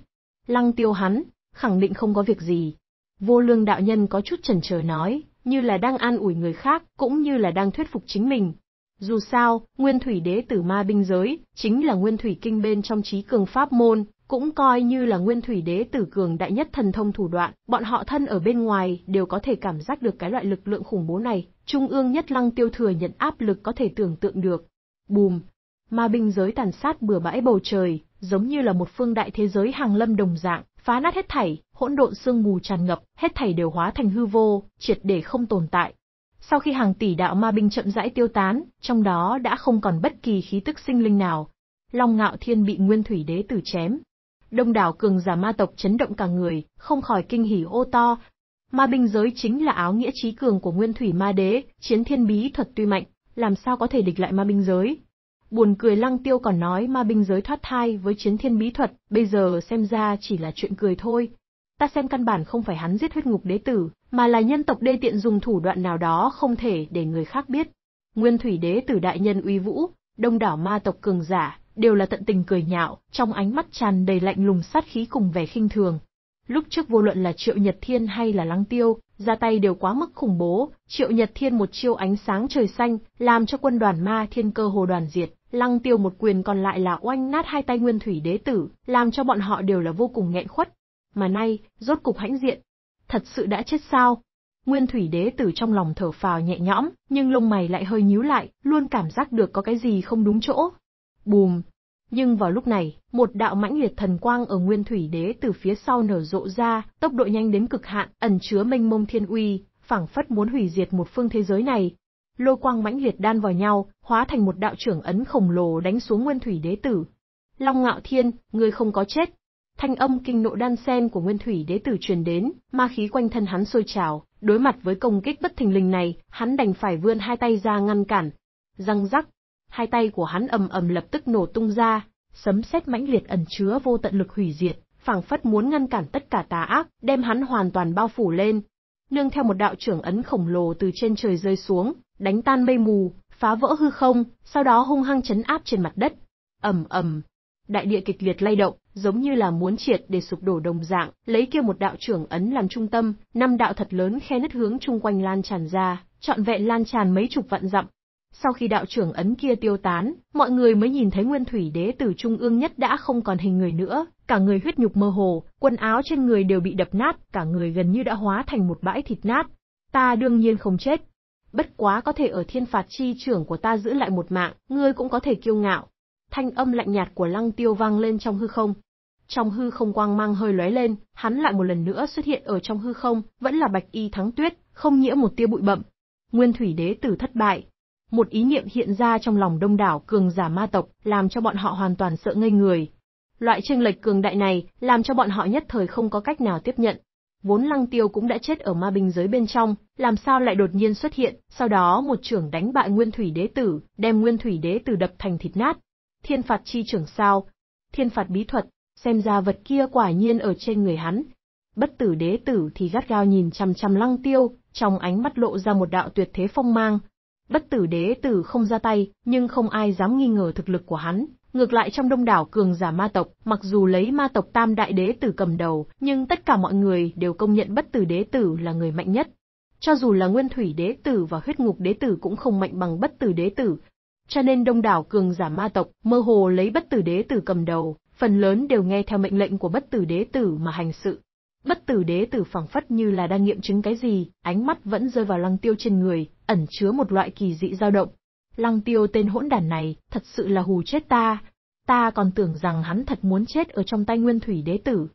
Lăng Tiêu hắn, khẳng định không có việc gì. Vô Lương Đạo Nhân có chút chần chờ nói, như là đang an ủi người khác, cũng như là đang thuyết phục chính mình. Dù sao, Nguyên Thủy Đế Tử ma binh giới, chính là Nguyên Thủy Kinh bên trong trí cường pháp môn, cũng coi như là Nguyên Thủy Đế Tử cường đại nhất thần thông thủ đoạn, bọn họ thân ở bên ngoài đều có thể cảm giác được cái loại lực lượng khủng bố này, trung ương nhất Lăng Tiêu thừa nhận áp lực có thể tưởng tượng được. Bùm! Ma binh giới tàn sát bừa bãi bầu trời, giống như là một phương đại thế giới hàng lâm đồng dạng, phá nát hết thảy, hỗn độn sương mù tràn ngập, hết thảy đều hóa thành hư vô, triệt để không tồn tại. Sau khi hàng tỷ đạo ma binh chậm rãi tiêu tán, trong đó đã không còn bất kỳ khí tức sinh linh nào. Long Ngạo Thiên bị Nguyên Thủy Đế Tử chém. Đông đảo cường giả ma tộc chấn động cả người, không khỏi kinh hỉ ô to. Ma binh giới chính là áo nghĩa trí cường của Nguyên Thủy Ma Đế, chiến thiên bí thuật tuy mạnh, làm sao có thể địch lại ma binh giới? Buồn cười, Lăng Tiêu còn nói ma binh giới thoát thai với chiến thiên bí thuật, bây giờ xem ra chỉ là chuyện cười thôi. Ta xem căn bản không phải hắn giết huyết ngục đế tử, mà là nhân tộc đê tiện dùng thủ đoạn nào đó không thể để người khác biết. Nguyên Thủy Đế Tử đại nhân uy vũ, đông đảo ma tộc cường giả đều là tận tình cười nhạo, trong ánh mắt tràn đầy lạnh lùng sát khí cùng vẻ khinh thường. Lúc trước vô luận là Triệu Nhật Thiên hay là Lăng Tiêu, ra tay đều quá mức khủng bố. Triệu Nhật Thiên một chiêu ánh sáng trời xanh, làm cho quân đoàn ma thiên cơ hồ đoàn diệt. Lăng Tiêu một quyền còn lại là oanh nát hai tay Nguyên Thủy Đế Tử, làm cho bọn họ đều là vô cùng nghẹn khuất. Mà nay, rốt cục hãnh diện. Thật sự đã chết sao? Nguyên Thủy Đế Tử trong lòng thở phào nhẹ nhõm, nhưng lông mày lại hơi nhíu lại, luôn cảm giác được có cái gì không đúng chỗ. Bùm! Nhưng vào lúc này, một đạo mãnh liệt thần quang ở Nguyên Thủy Đế Tử phía sau nở rộ ra, tốc độ nhanh đến cực hạn, ẩn chứa mênh mông thiên uy, phảng phất muốn hủy diệt một phương thế giới này. Lôi quang mãnh liệt đan vào nhau, hóa thành một đạo trưởng ấn khổng lồ đánh xuống Nguyên Thủy Đế Tử. Long Ngạo Thiên, ngươi không có chết. Thanh âm kinh nộ đan sen của Nguyên Thủy Đế Tử truyền đến, ma khí quanh thân hắn sôi trào, đối mặt với công kích bất thình lình này, hắn đành phải vươn hai tay ra ngăn cản. Răng rắc, hai tay của hắn ầm ầm lập tức nổ tung ra, sấm sét mãnh liệt ẩn chứa vô tận lực hủy diệt, phảng phất muốn ngăn cản tất cả tà ác, đem hắn hoàn toàn bao phủ lên. Nương theo một đạo trưởng ấn khổng lồ từ trên trời rơi xuống, đánh tan mây mù, phá vỡ hư không, sau đó hung hăng chấn áp trên mặt đất. Ầm ầm, đại địa kịch liệt lay động, giống như là muốn triệt để sụp đổ đồng dạng, lấy kia một đạo trưởng ấn làm trung tâm, năm đạo thật lớn khe nứt hướng chung quanh lan tràn ra, trọn vẹn lan tràn mấy chục vạn dặm. Sau khi đạo trưởng ấn kia tiêu tán, mọi người mới nhìn thấy Nguyên Thủy Đế Tử trung ương nhất đã không còn hình người nữa, cả người huyết nhục mơ hồ, quần áo trên người đều bị đập nát, cả người gần như đã hóa thành một bãi thịt nát. Ta đương nhiên không chết. Bất quá có thể ở thiên phạt chi trưởng của ta giữ lại một mạng, ngươi cũng có thể kiêu ngạo. Thanh âm lạnh nhạt của Lăng Tiêu vang lên trong hư không. Trong hư không quang mang hơi lóe lên, hắn lại một lần nữa xuất hiện ở trong hư không, vẫn là bạch y thắng tuyết, không nhiễm một tia bụi bặm. Nguyên Thủy Đế Tử thất bại. Một ý niệm hiện ra trong lòng đông đảo cường giả ma tộc, làm cho bọn họ hoàn toàn sợ ngây người. Loại chênh lệch cường đại này, làm cho bọn họ nhất thời không có cách nào tiếp nhận. Vốn Lăng Tiêu cũng đã chết ở ma binh giới bên trong, làm sao lại đột nhiên xuất hiện, sau đó một trưởng đánh bại Nguyên Thủy Đế Tử, đem Nguyên Thủy Đế Tử đập thành thịt nát. Thiên phạt chi trưởng sao? Thiên phạt bí thuật, xem ra vật kia quả nhiên ở trên người hắn. Bất Tử Đế Tử thì gắt gao nhìn chằm chằm Lăng Tiêu, trong ánh mắt lộ ra một đạo tuyệt thế phong mang. Bất Tử Đế Tử không ra tay, nhưng không ai dám nghi ngờ thực lực của hắn. Ngược lại trong đông đảo cường giả ma tộc, mặc dù lấy ma tộc Tam Đại Đế Tử cầm đầu, nhưng tất cả mọi người đều công nhận Bất Tử Đế Tử là người mạnh nhất. Cho dù là Nguyên Thủy Đế Tử và Huyết Ngục Đế Tử cũng không mạnh bằng Bất Tử Đế Tử. Cho nên đông đảo cường giả ma tộc mơ hồ lấy Bất Tử Đế Tử cầm đầu, phần lớn đều nghe theo mệnh lệnh của Bất Tử Đế Tử mà hành sự. Bất Tử Đế Tử phảng phất như là đang nghiệm chứng cái gì, ánh mắt vẫn rơi vào Lăng Tiêu trên người, ẩn chứa một loại kỳ dị dao động. Lăng Tiêu tên hỗn đản này, thật sự là hù chết ta. Ta còn tưởng rằng hắn thật muốn chết ở trong tay Nguyên Thủy Đế Tử.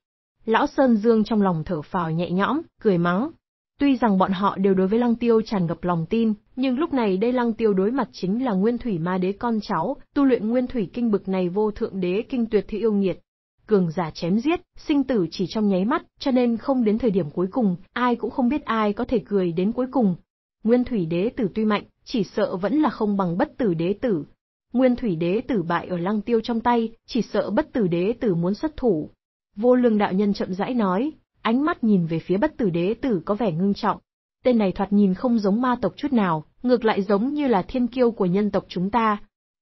Lão Sơn Dương trong lòng thở phào nhẹ nhõm, cười mắng. Tuy rằng bọn họ đều đối với Lăng Tiêu tràn ngập lòng tin, nhưng lúc này đây Lăng Tiêu đối mặt chính là Nguyên Thủy Ma Đế con cháu, tu luyện Nguyên Thủy Kinh bực này vô thượng đế kinh tuyệt thế yêu nghiệt. Cường giả chém giết, sinh tử chỉ trong nháy mắt, cho nên không đến thời điểm cuối cùng, ai cũng không biết ai có thể cười đến cuối cùng. Nguyên Thủy Đế Tử tuy mạnh, chỉ sợ vẫn là không bằng Bất Tử Đế Tử. Nguyên Thủy Đế Tử bại ở Lăng Tiêu trong tay, chỉ sợ Bất Tử Đế Tử muốn xuất thủ. Vô Lương đạo nhân chậm rãi nói, ánh mắt nhìn về phía Bất Tử Đế Tử có vẻ ngưng trọng. Tên này thoạt nhìn không giống ma tộc chút nào, ngược lại giống như là thiên kiêu của nhân tộc chúng ta.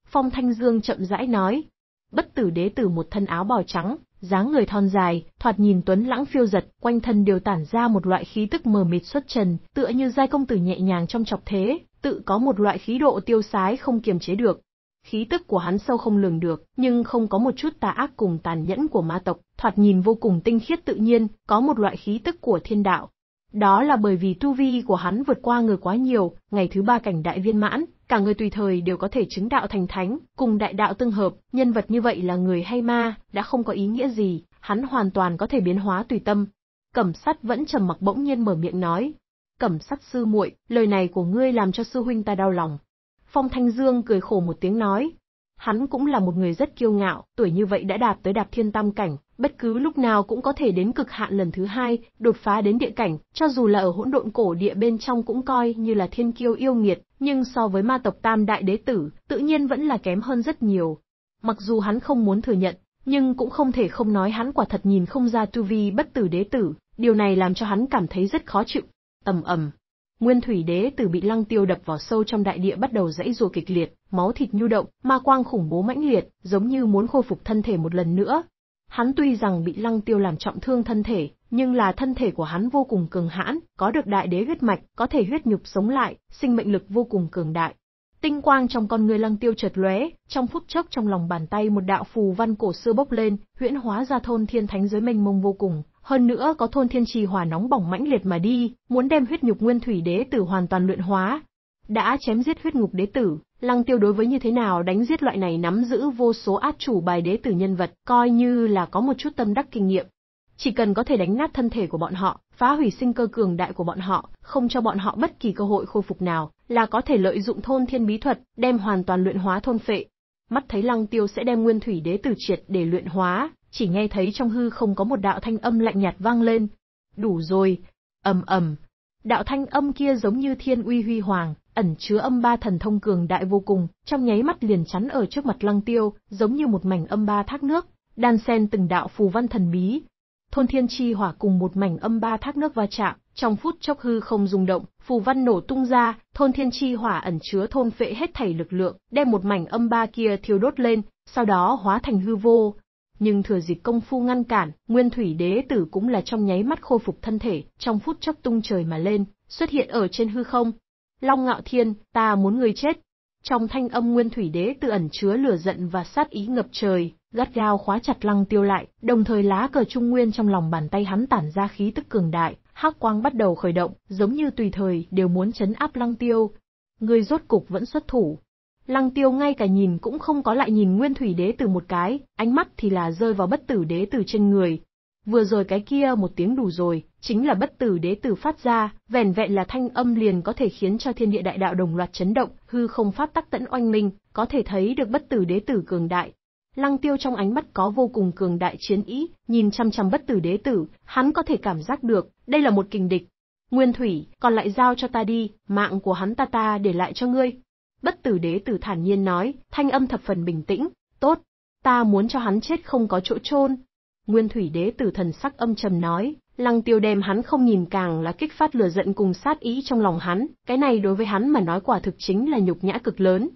Phong Thanh Dương chậm rãi nói. Bất Tử Đế Tử một thân áo bào trắng, dáng người thon dài, thoạt nhìn tuấn lãng phiêu giật, quanh thân đều tản ra một loại khí tức mờ mịt xuất trần, tựa như giai công tử nhẹ nhàng trong chọc thế, tự có một loại khí độ tiêu sái không kiềm chế được. Khí tức của hắn sâu không lường được, nhưng không có một chút tà ác cùng tàn nhẫn của ma tộc, thoạt nhìn vô cùng tinh khiết tự nhiên, có một loại khí tức của thiên đạo. Đó là bởi vì tu vi của hắn vượt qua người quá nhiều, ngày thứ ba cảnh đại viên mãn, cả người tùy thời đều có thể chứng đạo thành thánh, cùng đại đạo tương hợp, nhân vật như vậy là người hay ma, đã không có ý nghĩa gì, hắn hoàn toàn có thể biến hóa tùy tâm. Cẩm Sắt vẫn trầm mặc bỗng nhiên mở miệng nói. Cẩm Sắt sư muội, lời này của ngươi làm cho sư huynh ta đau lòng. Phong Thanh Dương cười khổ một tiếng nói. Hắn cũng là một người rất kiêu ngạo, tuổi như vậy đã đạp tới đạp thiên tam cảnh, bất cứ lúc nào cũng có thể đến cực hạn lần thứ hai, đột phá đến địa cảnh, cho dù là ở hỗn độn cổ địa bên trong cũng coi như là thiên kiêu yêu nghiệt, nhưng so với ma tộc Tam Đại Đế Tử, tự nhiên vẫn là kém hơn rất nhiều. Mặc dù hắn không muốn thừa nhận, nhưng cũng không thể không nói hắn quả thật nhìn không ra tu vi Bất Tử Đế Tử, điều này làm cho hắn cảm thấy rất khó chịu. Ầm ầm. Nguyên Thủy Đế Tử bị Lăng Tiêu đập vào sâu trong đại địa, bắt đầu giãy giụa kịch liệt, máu thịt nhu động, ma quang khủng bố mãnh liệt, giống như muốn khôi phục thân thể một lần nữa. Hắn tuy rằng bị Lăng Tiêu làm trọng thương thân thể, nhưng là thân thể của hắn vô cùng cường hãn, có được đại đế huyết mạch, có thể huyết nhục sống lại, sinh mệnh lực vô cùng cường đại. Tinh quang trong con người Lăng Tiêu chợt lóe, trong phút chốc trong lòng bàn tay một đạo phù văn cổ xưa bốc lên, huyễn hóa ra thôn thiên thánh giới mênh mông vô cùng. Hơn nữa có thôn thiên trì hỏa nóng bỏng mãnh liệt mà đi, muốn đem huyết nhục Nguyên Thủy Đế Tử hoàn toàn luyện hóa. Đã chém giết huyết ngục đế tử, Lăng Tiêu đối với như thế nào đánh giết loại này nắm giữ vô số át chủ bài đế tử nhân vật, coi như là có một chút tâm đắc kinh nghiệm. Chỉ cần có thể đánh nát thân thể của bọn họ, phá hủy sinh cơ cường đại của bọn họ, không cho bọn họ bất kỳ cơ hội khôi phục nào, là có thể lợi dụng thôn thiên bí thuật, đem hoàn toàn luyện hóa thôn phệ. Mắt thấy Lăng Tiêu sẽ đem Nguyên Thủy Đế Tử triệt để luyện hóa, chỉ nghe thấy trong hư không có một đạo thanh âm lạnh nhạt vang lên. Đủ rồi. Ầm ầm. Đạo thanh âm kia giống như thiên uy huy hoàng, ẩn chứa âm ba thần thông cường đại vô cùng, trong nháy mắt liền chắn ở trước mặt Lăng Tiêu, giống như một mảnh âm ba thác nước, đan xen từng đạo phù văn thần bí. Thôn thiên chi hỏa cùng một mảnh âm ba thác nước va chạm, trong phút chốc hư không rung động, phù văn nổ tung ra, thôn thiên chi hỏa ẩn chứa thôn phệ hết thảy lực lượng, đem một mảnh âm ba kia thiêu đốt lên, sau đó hóa thành hư vô. Nhưng thừa dịp công phu ngăn cản, Nguyên Thủy Đế Tử cũng là trong nháy mắt khôi phục thân thể, trong phút chốc tung trời mà lên, xuất hiện ở trên hư không. Long Ngạo Thiên, ta muốn ngươi chết! Trong thanh âm Nguyên Thủy Đế Tử ẩn chứa lửa giận và sát ý ngập trời, gắt gao khóa chặt Lăng Tiêu lại, đồng thời lá cờ Trung Nguyên trong lòng bàn tay hắn tản ra khí tức cường đại, hắc quang bắt đầu khởi động, giống như tùy thời đều muốn trấn áp Lăng Tiêu. Ngươi rốt cục vẫn xuất thủ! Lăng Tiêu ngay cả nhìn cũng không có lại nhìn Nguyên Thủy Đế Tử một cái, ánh mắt thì là rơi vào Bất Tử Đế Tử trên người. Vừa rồi cái kia một tiếng đủ rồi, chính là Bất Tử Đế Tử phát ra, vẻn vẹn là thanh âm liền có thể khiến cho thiên địa đại đạo đồng loạt chấn động, hư không pháp tắc tẫn oanh minh, có thể thấy được Bất Tử Đế Tử cường đại. Lăng Tiêu trong ánh mắt có vô cùng cường đại chiến ý, nhìn chăm chăm Bất Tử Đế Tử, hắn có thể cảm giác được, đây là một kình địch. Nguyên Thủy, còn lại giao cho ta đi, mạng của hắn ta ta để lại cho ngươi. Bất Tử Đế Tử thản nhiên nói, thanh âm thập phần bình tĩnh, tốt, ta muốn cho hắn chết không có chỗ chôn. Nguyên Thủy Đế Tử thần sắc âm trầm nói, Lăng Tiêu đem hắn không nhìn càng là kích phát lửa giận cùng sát ý trong lòng hắn, cái này đối với hắn mà nói quả thực chính là nhục nhã cực lớn.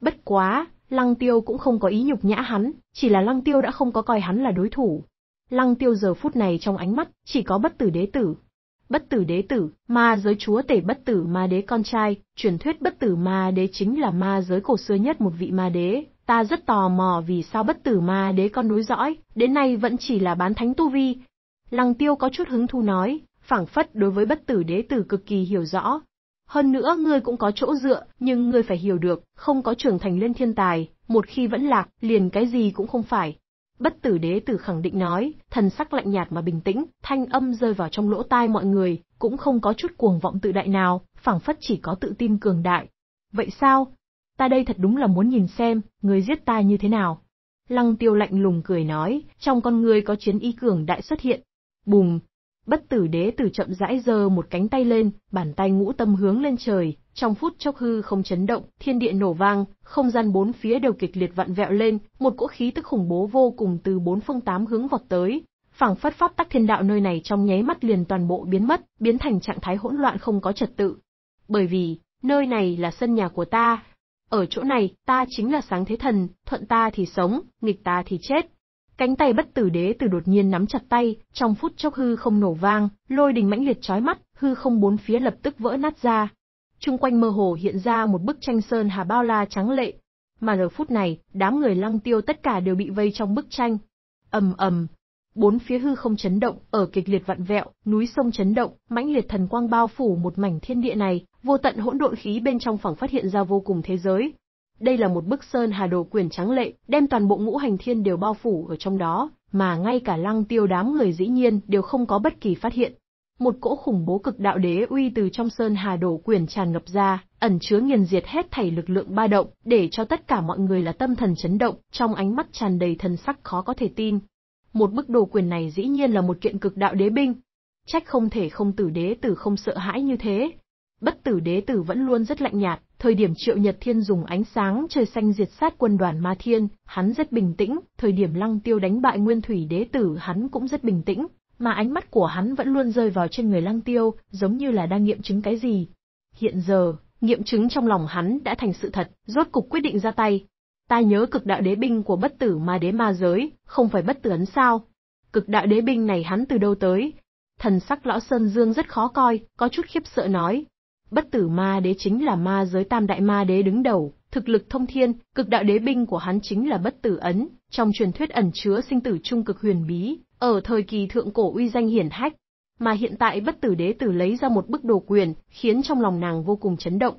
Bất quá, Lăng Tiêu cũng không có ý nhục nhã hắn, chỉ là Lăng Tiêu đã không có coi hắn là đối thủ. Lăng Tiêu giờ phút này trong ánh mắt, chỉ có Bất Tử Đế Tử. Bất Tử Đế Tử, ma giới chúa tể Bất Tử Ma Đế con trai, truyền thuyết Bất Tử Ma Đế chính là ma giới cổ xưa nhất một vị ma đế, ta rất tò mò vì sao Bất Tử Ma Đế con nối dõi, đến nay vẫn chỉ là bán thánh tu vi. Lăng Tiêu có chút hứng thú nói, phảng phất đối với Bất Tử Đế Tử cực kỳ hiểu rõ. Hơn nữa ngươi cũng có chỗ dựa, nhưng ngươi phải hiểu được, không có trưởng thành lên thiên tài, một khi vẫn lạc, liền cái gì cũng không phải. Bất Tử Đế Tử khẳng định nói, thần sắc lạnh nhạt mà bình tĩnh, thanh âm rơi vào trong lỗ tai mọi người, cũng không có chút cuồng vọng tự đại nào, phảng phất chỉ có tự tin cường đại. Vậy sao? Ta đây thật đúng là muốn nhìn xem, người giết ta như thế nào. Lăng Tiêu lạnh lùng cười nói, trong con người có chiến ý cường đại xuất hiện. Bùm! Bất Tử Đế Tử chậm rãi giơ một cánh tay lên, bàn tay ngũ tâm hướng lên trời, trong phút chốc hư không chấn động, thiên địa nổ vang, không gian bốn phía đều kịch liệt vặn vẹo lên, một cỗ khí tức khủng bố vô cùng từ bốn phương tám hướng vọt tới, phảng phất pháp tắc thiên đạo nơi này trong nháy mắt liền toàn bộ biến mất, biến thành trạng thái hỗn loạn không có trật tự. Bởi vì, nơi này là sân nhà của ta, ở chỗ này, ta chính là sáng thế thần, thuận ta thì sống, nghịch ta thì chết. Cánh tay Bất Tử Đế Tử đột nhiên nắm chặt tay, trong phút chốc hư không nổ vang, lôi đình mãnh liệt chói mắt, hư không bốn phía lập tức vỡ nát ra. Chung quanh mơ hồ hiện ra một bức tranh sơn hà bao la trắng lệ, mà giờ phút này, đám người Lăng Tiêu tất cả đều bị vây trong bức tranh. Ầm ầm, bốn phía hư không chấn động, ở kịch liệt vặn vẹo, núi sông chấn động, mãnh liệt thần quang bao phủ một mảnh thiên địa này, vô tận hỗn độn khí bên trong phảng phất hiện ra vô cùng thế giới. Đây là một bức sơn hà đồ quyển trắng lệ, đem toàn bộ ngũ hành thiên đều bao phủ ở trong đó, mà ngay cả Lăng Tiêu đám người dĩ nhiên đều không có bất kỳ phát hiện. Một cỗ khủng bố cực đạo đế uy từ trong sơn hà đồ quyển tràn ngập ra, ẩn chứa nghiền diệt hết thảy lực lượng ba động, để cho tất cả mọi người là tâm thần chấn động, trong ánh mắt tràn đầy thần sắc khó có thể tin. Một bức đồ quyển này dĩ nhiên là một kiện cực đạo đế binh. Trách không thể không Tử Đế Tử không sợ hãi như thế. Bất Tử Đế Tử vẫn luôn rất lạnh nhạt, thời điểm Triệu Nhật Thiên dùng ánh sáng trời xanh diệt sát quân đoàn Ma Thiên, hắn rất bình tĩnh, thời điểm Lăng Tiêu đánh bại Nguyên Thủy Đế Tử hắn cũng rất bình tĩnh, mà ánh mắt của hắn vẫn luôn rơi vào trên người Lăng Tiêu, giống như là đang nghiệm chứng cái gì. Hiện giờ, nghiệm chứng trong lòng hắn đã thành sự thật, rốt cục quyết định ra tay. Ta nhớ cực đạo đế binh của Bất Tử Ma Đế ma giới, không phải Bất Tử Ấn sao? Cực đạo đế binh này hắn từ đâu tới? Thần sắc Lão Sơn Dương rất khó coi, có chút khiếp sợ nói. Bất Tử Ma Đế chính là ma giới tam đại ma đế đứng đầu, thực lực thông thiên, cực đạo đế binh của hắn chính là Bất Tử Ấn, trong truyền thuyết ẩn chứa sinh tử trung cực huyền bí, ở thời kỳ thượng cổ uy danh hiển hách. Mà hiện tại Bất Tử Đế Tử lấy ra một bức đồ quyển, khiến trong lòng nàng vô cùng chấn động.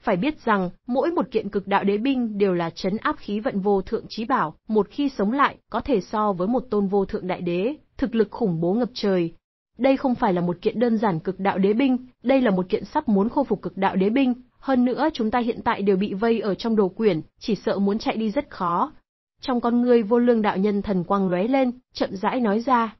Phải biết rằng, mỗi một kiện cực đạo đế binh đều là trấn áp khí vận vô thượng chí bảo, một khi sống lại, có thể so với một tôn vô thượng đại đế, thực lực khủng bố ngập trời. Đây không phải là một kiện đơn giản cực đạo đế binh, đây là một kiện sắp muốn khôi phục cực đạo đế binh, hơn nữa chúng ta hiện tại đều bị vây ở trong đồ quyển, chỉ sợ muốn chạy đi rất khó. Trong con ngươi Vô Lương đạo nhân thần quang lóe lên, chậm rãi nói ra.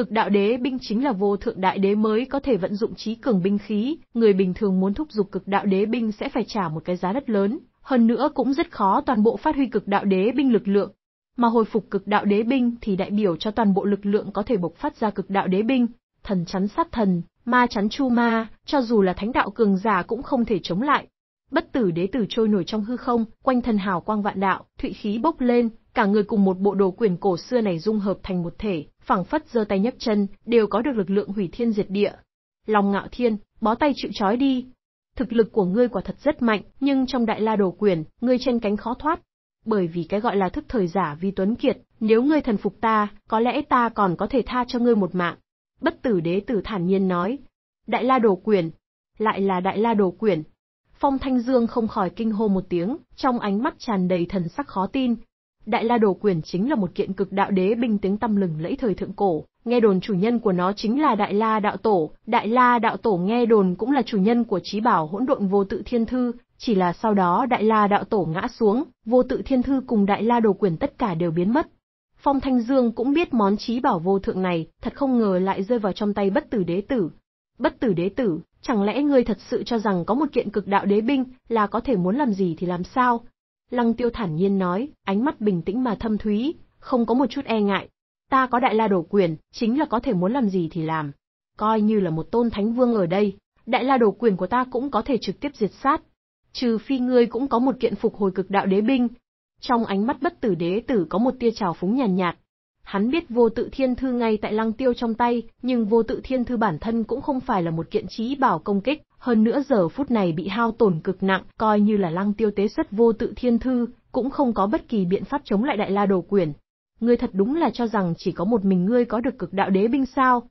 Cực đạo đế binh chính là vô thượng đại đế mới có thể vận dụng trí cường binh khí, người bình thường muốn thúc giục cực đạo đế binh sẽ phải trả một cái giá rất lớn, hơn nữa cũng rất khó toàn bộ phát huy cực đạo đế binh lực lượng. Mà hồi phục cực đạo đế binh thì đại biểu cho toàn bộ lực lượng có thể bộc phát ra cực đạo đế binh, thần chắn sát thần, ma chắn chu ma, cho dù là thánh đạo cường giả cũng không thể chống lại. Bất tử đế tử trôi nổi trong hư không, quanh thân hào quang vạn đạo, thụy khí bốc lên, cả người cùng một bộ đồ quyển cổ xưa này dung hợp thành một thể, phảng phất giơ tay nhấc chân, đều có được lực lượng hủy thiên diệt địa. Long Ngạo Thiên, bó tay chịu trói đi. Thực lực của ngươi quả thật rất mạnh, nhưng trong Đại La Đồ Quyển, ngươi trên cánh khó thoát. Bởi vì cái gọi là thức thời giả vi tuấn kiệt, nếu ngươi thần phục ta, có lẽ ta còn có thể tha cho ngươi một mạng. Bất tử đế tử thản nhiên nói. Đại La Đồ Quyển, lại là Đại La Đồ Quyển. Phong Thanh Dương không khỏi kinh hô một tiếng, trong ánh mắt tràn đầy thần sắc khó tin. Đại La Đồ Quyển chính là một kiện cực đạo đế binh tiếng tăm lừng lẫy thời thượng cổ, nghe đồn chủ nhân của nó chính là Đại La Đạo Tổ, Đại La Đạo Tổ nghe đồn cũng là chủ nhân của trí bảo Hỗn Độn Vô Tự Thiên Thư, chỉ là sau đó Đại La Đạo Tổ ngã xuống, Vô Tự Thiên Thư cùng Đại La Đồ Quyển tất cả đều biến mất. Phong Thanh Dương cũng biết món trí bảo vô thượng này, thật không ngờ lại rơi vào trong tay Bất Tử Đế Tử. Bất Tử Đế Tử, chẳng lẽ ngươi thật sự cho rằng có một kiện cực đạo đế binh là có thể muốn làm gì thì làm sao? Lăng Tiêu thản nhiên nói, ánh mắt bình tĩnh mà thâm thúy, không có một chút e ngại. Ta có Đại La Đồ Quyển, chính là có thể muốn làm gì thì làm. Coi như là một tôn thánh vương ở đây, Đại La Đồ Quyển của ta cũng có thể trực tiếp diệt sát. Trừ phi ngươi cũng có một kiện phục hồi cực đạo đế binh. Trong ánh mắt Bất Tử Đế Tử có một tia trào phúng nhàn nhạt, nhạt. Hắn biết Vô Tự Thiên Thư ngay tại Lăng Tiêu trong tay, nhưng Vô Tự Thiên Thư bản thân cũng không phải là một kiện chí bảo công kích, hơn nữa giờ phút này bị hao tổn cực nặng, coi như là Lăng Tiêu tế xuất Vô Tự Thiên Thư, cũng không có bất kỳ biện pháp chống lại Đại La Đồ Quyển. Ngươi thật đúng là cho rằng chỉ có một mình ngươi có được cực đạo đế binh sao?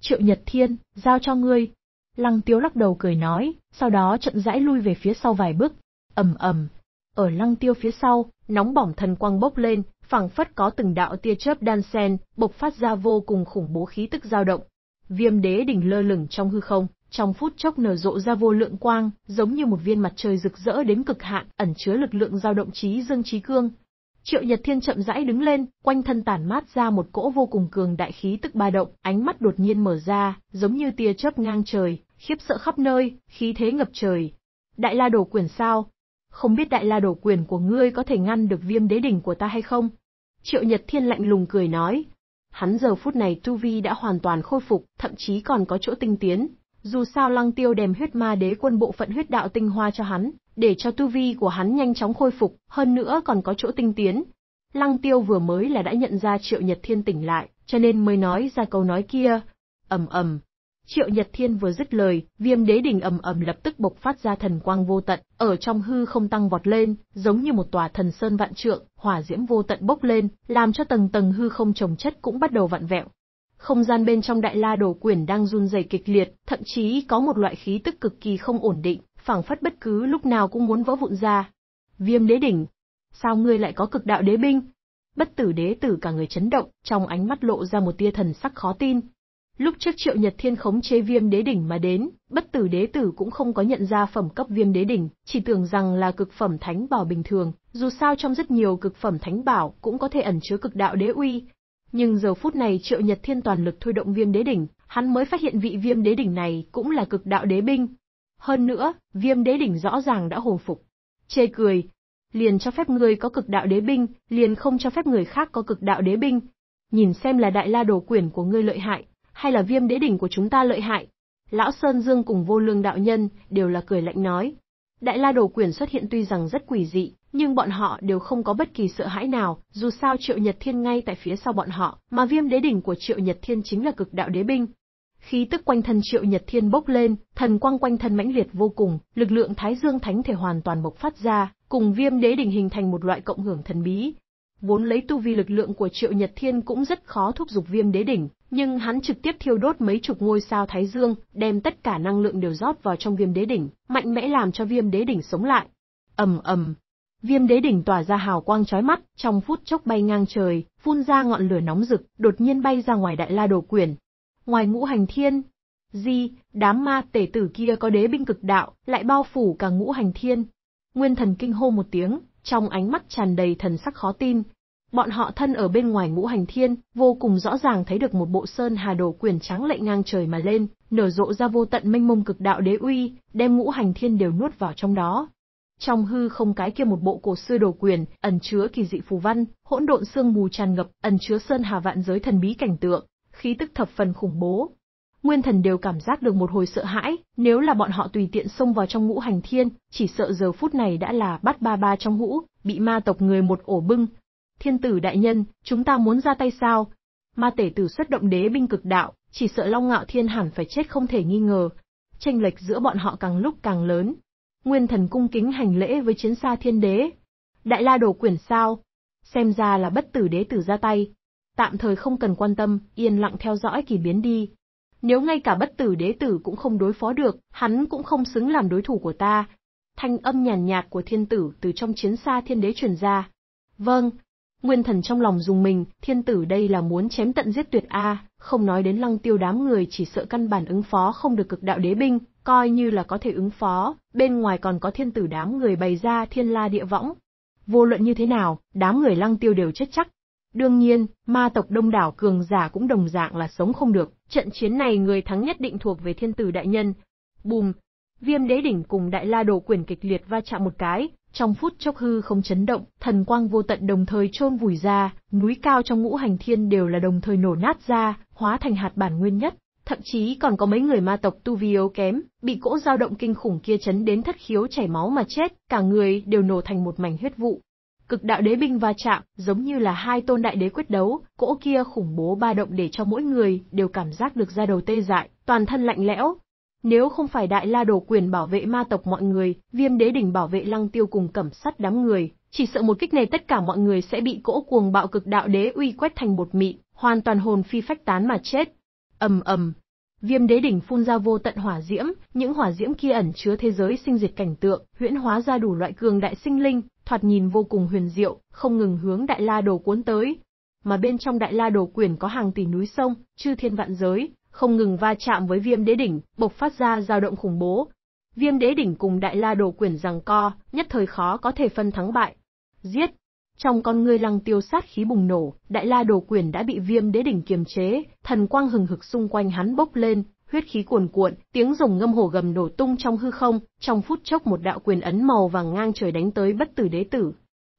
Triệu Nhật Thiên, giao cho ngươi. Lăng Tiêu lắc đầu cười nói, sau đó chậm rãi lui về phía sau vài bước. Ầm ầm. Ở Lăng Tiêu phía sau, nóng bỏng thần quang bốc lên, phảng phất có từng đạo tia chớp đan sen, bộc phát ra vô cùng khủng bố khí tức dao động. Viêm Đế Đỉnh lơ lửng trong hư không, trong phút chốc nở rộ ra vô lượng quang, giống như một viên mặt trời rực rỡ đến cực hạn, ẩn chứa lực lượng dao động trí dương trí cương. Triệu Nhật Thiên chậm rãi đứng lên, quanh thân tản mát ra một cỗ vô cùng cường đại khí tức ba động, ánh mắt đột nhiên mở ra, giống như tia chớp ngang trời, khiếp sợ khắp nơi, khí thế ngập trời. Đại La Đồ Quyển sao? Không biết Đại La Đồ Quyển của ngươi có thể ngăn được Viêm Đế Đỉnh của ta hay không? Triệu Nhật Thiên lạnh lùng cười nói. Hắn giờ phút này tu vi đã hoàn toàn khôi phục, thậm chí còn có chỗ tinh tiến. Dù sao Lăng Tiêu đem huyết ma đế quân bộ phận huyết đạo tinh hoa cho hắn, để cho tu vi của hắn nhanh chóng khôi phục, hơn nữa còn có chỗ tinh tiến. Lăng Tiêu vừa mới là đã nhận ra Triệu Nhật Thiên tỉnh lại, cho nên mới nói ra câu nói kia. Ầm ầm. Triệu Nhật Thiên vừa dứt lời, Viêm Đế Đỉnh ầm ầm lập tức bộc phát ra thần quang vô tận, ở trong hư không tăng vọt lên, giống như một tòa thần sơn vạn trượng, hỏa diễm vô tận bốc lên, làm cho tầng tầng hư không chồng chất cũng bắt đầu vặn vẹo. Không gian bên trong Đại La Đồ Quyển đang run rẩy kịch liệt, thậm chí có một loại khí tức cực kỳ không ổn định, phảng phất bất cứ lúc nào cũng muốn vỡ vụn ra. Viêm Đế Đỉnh, sao ngươi lại có cực đạo đế binh? Bất Tử Đế Tử cả người chấn động, trong ánh mắt lộ ra một tia thần sắc khó tin. Lúc trước Triệu Nhật Thiên khống chế Viêm Đế Đỉnh mà đến, Bất Tử Đế Tử cũng không có nhận ra phẩm cấp Viêm Đế Đỉnh, chỉ tưởng rằng là cực phẩm thánh bảo bình thường, dù sao trong rất nhiều cực phẩm thánh bảo cũng có thể ẩn chứa cực đạo đế uy. Nhưng giờ phút này Triệu Nhật Thiên toàn lực thôi động Viêm Đế Đỉnh, hắn mới phát hiện vị Viêm Đế Đỉnh này cũng là cực đạo đế binh. Hơn nữa, Viêm Đế Đỉnh rõ ràng đã hồi phục. Chê cười, liền cho phép người có cực đạo đế binh, liền không cho phép người khác có cực đạo đế binh. Nhìn xem là Đại La Đồ Quyển của ngươi lợi hại, hay là Viêm Đế Đỉnh của chúng ta lợi hại? Lão Sơn Dương cùng Vô Lương đạo nhân đều là cười lạnh nói. Đại La Đồ Quyển xuất hiện tuy rằng rất quỷ dị, nhưng bọn họ đều không có bất kỳ sợ hãi nào, dù sao Triệu Nhật Thiên ngay tại phía sau bọn họ, mà Viêm Đế Đỉnh của Triệu Nhật Thiên chính là cực đạo đế binh. Khí tức quanh thân Triệu Nhật Thiên bốc lên, thần quang quanh thân mãnh liệt vô cùng, lực lượng Thái Dương Thánh Thể hoàn toàn bộc phát ra, cùng Viêm Đế Đỉnh hình thành một loại cộng hưởng thần bí. Vốn lấy tu vi lực lượng của Triệu Nhật Thiên cũng rất khó thúc giục Viêm Đế Đỉnh, nhưng hắn trực tiếp thiêu đốt mấy chục ngôi sao Thái Dương, đem tất cả năng lượng đều rót vào trong Viêm Đế Đỉnh, mạnh mẽ làm cho Viêm Đế Đỉnh sống lại. Ầm ầm. Viêm Đế Đỉnh tỏa ra hào quang chói mắt, trong phút chốc bay ngang trời, phun ra ngọn lửa nóng rực, đột nhiên bay ra ngoài Đại La Đồ Quyển. Ngoài Ngũ Hành Thiên, di, đám ma tể tử kia có đế binh cực đạo, lại bao phủ cả Ngũ Hành Thiên. Nguyên Thần kinh hô một tiếng, trong ánh mắt tràn đầy thần sắc khó tin. Bọn họ thân ở bên ngoài ngũ hành thiên, vô cùng rõ ràng thấy được một bộ sơn hà đồ quyển trắng lệ ngang trời mà lên, nở rộ ra vô tận mênh mông cực đạo đế uy, đem ngũ hành thiên đều nuốt vào trong đó. Trong hư không cái kia một bộ cổ xưa đồ quyển, ẩn chứa kỳ dị phù văn, hỗn độn sương mù tràn ngập, ẩn chứa sơn hà vạn giới thần bí cảnh tượng, khí tức thập phần khủng bố. Nguyên thần đều cảm giác được một hồi sợ hãi, nếu là bọn họ tùy tiện xông vào trong ngũ hành thiên, chỉ sợ giờ phút này đã là bắt ba ba trong hũ, bị ma tộc người một ổ bưng. Thiên tử đại nhân, chúng ta muốn ra tay sao? Ma tể tử xuất động đế binh cực đạo, chỉ sợ Long Ngạo Thiên hẳn phải chết không thể nghi ngờ. Chênh lệch giữa bọn họ càng lúc càng lớn. Nguyên thần cung kính hành lễ với chiến xa thiên đế. Đại la đồ quyển sao? Xem ra là bất tử đế tử ra tay. Tạm thời không cần quan tâm, yên lặng theo dõi kỳ biến đi. Nếu ngay cả bất tử đế tử cũng không đối phó được, hắn cũng không xứng làm đối thủ của ta. Thanh âm nhàn nhạt của thiên tử từ trong chiến xa thiên đế truyền ra. Vâng. Nguyên thần trong lòng dùng mình, thiên tử đây là muốn chém tận giết tuyệt a, à, không nói đến lăng tiêu đám người chỉ sợ căn bản ứng phó không được cực đạo đế binh, coi như là có thể ứng phó, bên ngoài còn có thiên tử đám người bày ra thiên la địa võng. Vô luận như thế nào, đám người lăng tiêu đều chết chắc. Đương nhiên, ma tộc đông đảo cường giả cũng đồng dạng là sống không được, trận chiến này người thắng nhất định thuộc về thiên tử đại nhân. Bùm! Viêm đế đỉnh cùng đại la đồ quyển kịch liệt va chạm một cái. Trong phút chốc hư không chấn động, thần quang vô tận đồng thời chôn vùi ra, núi cao trong ngũ hành thiên đều là đồng thời nổ nát ra, hóa thành hạt bản nguyên nhất, thậm chí còn có mấy người ma tộc tu vi yếu kém, bị cỗ dao động kinh khủng kia chấn đến thất khiếu chảy máu mà chết, cả người đều nổ thành một mảnh huyết vụ. Cực đạo đế binh va chạm, giống như là hai tôn đại đế quyết đấu, cỗ kia khủng bố ba động để cho mỗi người đều cảm giác được da đầu tê dại, toàn thân lạnh lẽo. Nếu không phải đại la đồ quyền bảo vệ ma tộc mọi người, viêm đế đỉnh bảo vệ lăng tiêu cùng cẩm sắt đám người, chỉ sợ một kích này tất cả mọi người sẽ bị cỗ cuồng bạo cực đạo đế uy quét thành bột mịn, hoàn toàn hồn phi phách tán mà chết. Ầm ầm, viêm đế đỉnh phun ra vô tận hỏa diễm, những hỏa diễm kia ẩn chứa thế giới sinh diệt cảnh tượng, huyễn hóa ra đủ loại cường đại sinh linh, thoạt nhìn vô cùng huyền diệu, không ngừng hướng đại la đồ cuốn tới. Mà bên trong đại la đồ quyền có hàng tỷ núi sông, chư thiên vạn giới, không ngừng va chạm với viêm đế đỉnh, bộc phát ra dao động khủng bố. Viêm đế đỉnh cùng đại la đồ quyển giằng co, nhất thời khó có thể phân thắng bại. Giết! Trong con ngươi lăng tiêu sát khí bùng nổ, đại la đồ quyển đã bị viêm đế đỉnh kiềm chế, thần quang hừng hực xung quanh hắn bốc lên, huyết khí cuồn cuộn, tiếng rồng ngâm hổ gầm nổ tung trong hư không, trong phút chốc một đạo quyền ấn màu vàng ngang trời đánh tới bất tử đế tử.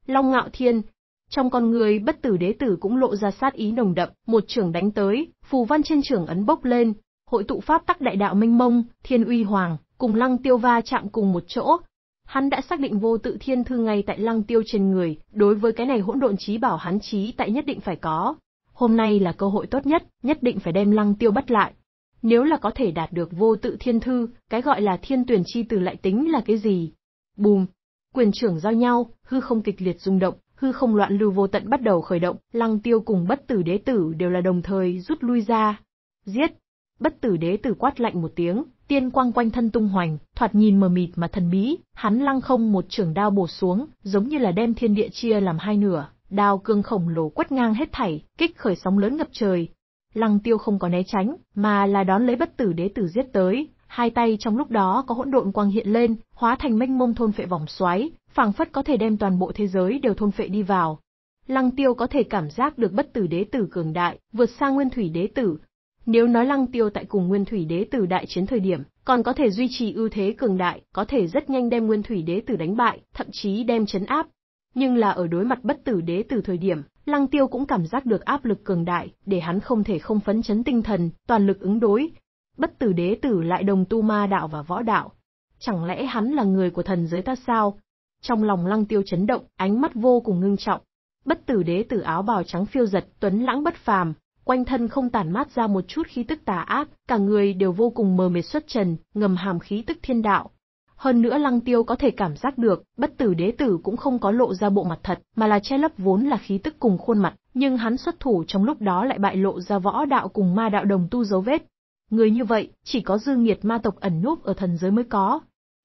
Long Ngạo Thiên! Trong con người bất tử đế tử cũng lộ ra sát ý nồng đậm, một chưởng đánh tới, phù văn trên chưởng ấn bốc lên, hội tụ pháp tắc đại đạo mênh mông, thiên uy hoàng, cùng lăng tiêu va chạm cùng một chỗ. Hắn đã xác định vô tự thiên thư ngay tại lăng tiêu trên người, đối với cái này hỗn độn chí bảo hắn chí tại nhất định phải có. Hôm nay là cơ hội tốt nhất, nhất định phải đem lăng tiêu bắt lại. Nếu là có thể đạt được vô tự thiên thư, cái gọi là thiên tuyển chi từ lại tính là cái gì? Bùm! Quyền chưởng giao nhau, hư không kịch liệt rung động. Hư không loạn lưu vô tận bắt đầu khởi động, lăng tiêu cùng bất tử đế tử đều là đồng thời rút lui ra. Giết! Bất tử đế tử quát lạnh một tiếng, tiên quang quanh thân tung hoành, thoạt nhìn mờ mịt mà thần bí, hắn lăng không một chưởng đao bổ xuống, giống như là đem thiên địa chia làm hai nửa, đao cương khổng lồ quét ngang hết thảy, kích khởi sóng lớn ngập trời. Lăng tiêu không có né tránh, mà là đón lấy bất tử đế tử giết tới, hai tay trong lúc đó có hỗn độn quang hiện lên, hóa thành mênh mông thôn phệ vòng xoáy, phảng phất có thể đem toàn bộ thế giới đều thôn phệ đi vào. Lăng tiêu có thể cảm giác được bất tử đế tử cường đại, vượt xa nguyên thủy đế tử. Nếu nói lăng tiêu tại cùng nguyên thủy đế tử đại chiến thời điểm, còn có thể duy trì ưu thế cường đại, có thể rất nhanh đem nguyên thủy đế tử đánh bại, thậm chí đem chấn áp. Nhưng là ở đối mặt bất tử đế tử thời điểm, lăng tiêu cũng cảm giác được áp lực cường đại, để hắn không thể không phấn chấn tinh thần, toàn lực ứng đối. Bất tử đế tử lại đồng tu ma đạo và võ đạo. Chẳng lẽ hắn là người của thần giới ta sao? Trong lòng lăng tiêu chấn động, ánh mắt vô cùng ngưng trọng. Bất tử đế tử áo bào trắng phiêu giật, tuấn lãng bất phàm, quanh thân không tản mát ra một chút khí tức tà ác, cả người đều vô cùng mờ mịt xuất trần, ngầm hàm khí tức thiên đạo. Hơn nữa lăng tiêu có thể cảm giác được, bất tử đế tử cũng không có lộ ra bộ mặt thật, mà là che lấp vốn là khí tức cùng khuôn mặt, nhưng hắn xuất thủ trong lúc đó lại bại lộ ra võ đạo cùng ma đạo đồng tu dấu vết. Người như vậy, chỉ có dư nghiệt ma tộc ẩn núp ở thần giới mới có.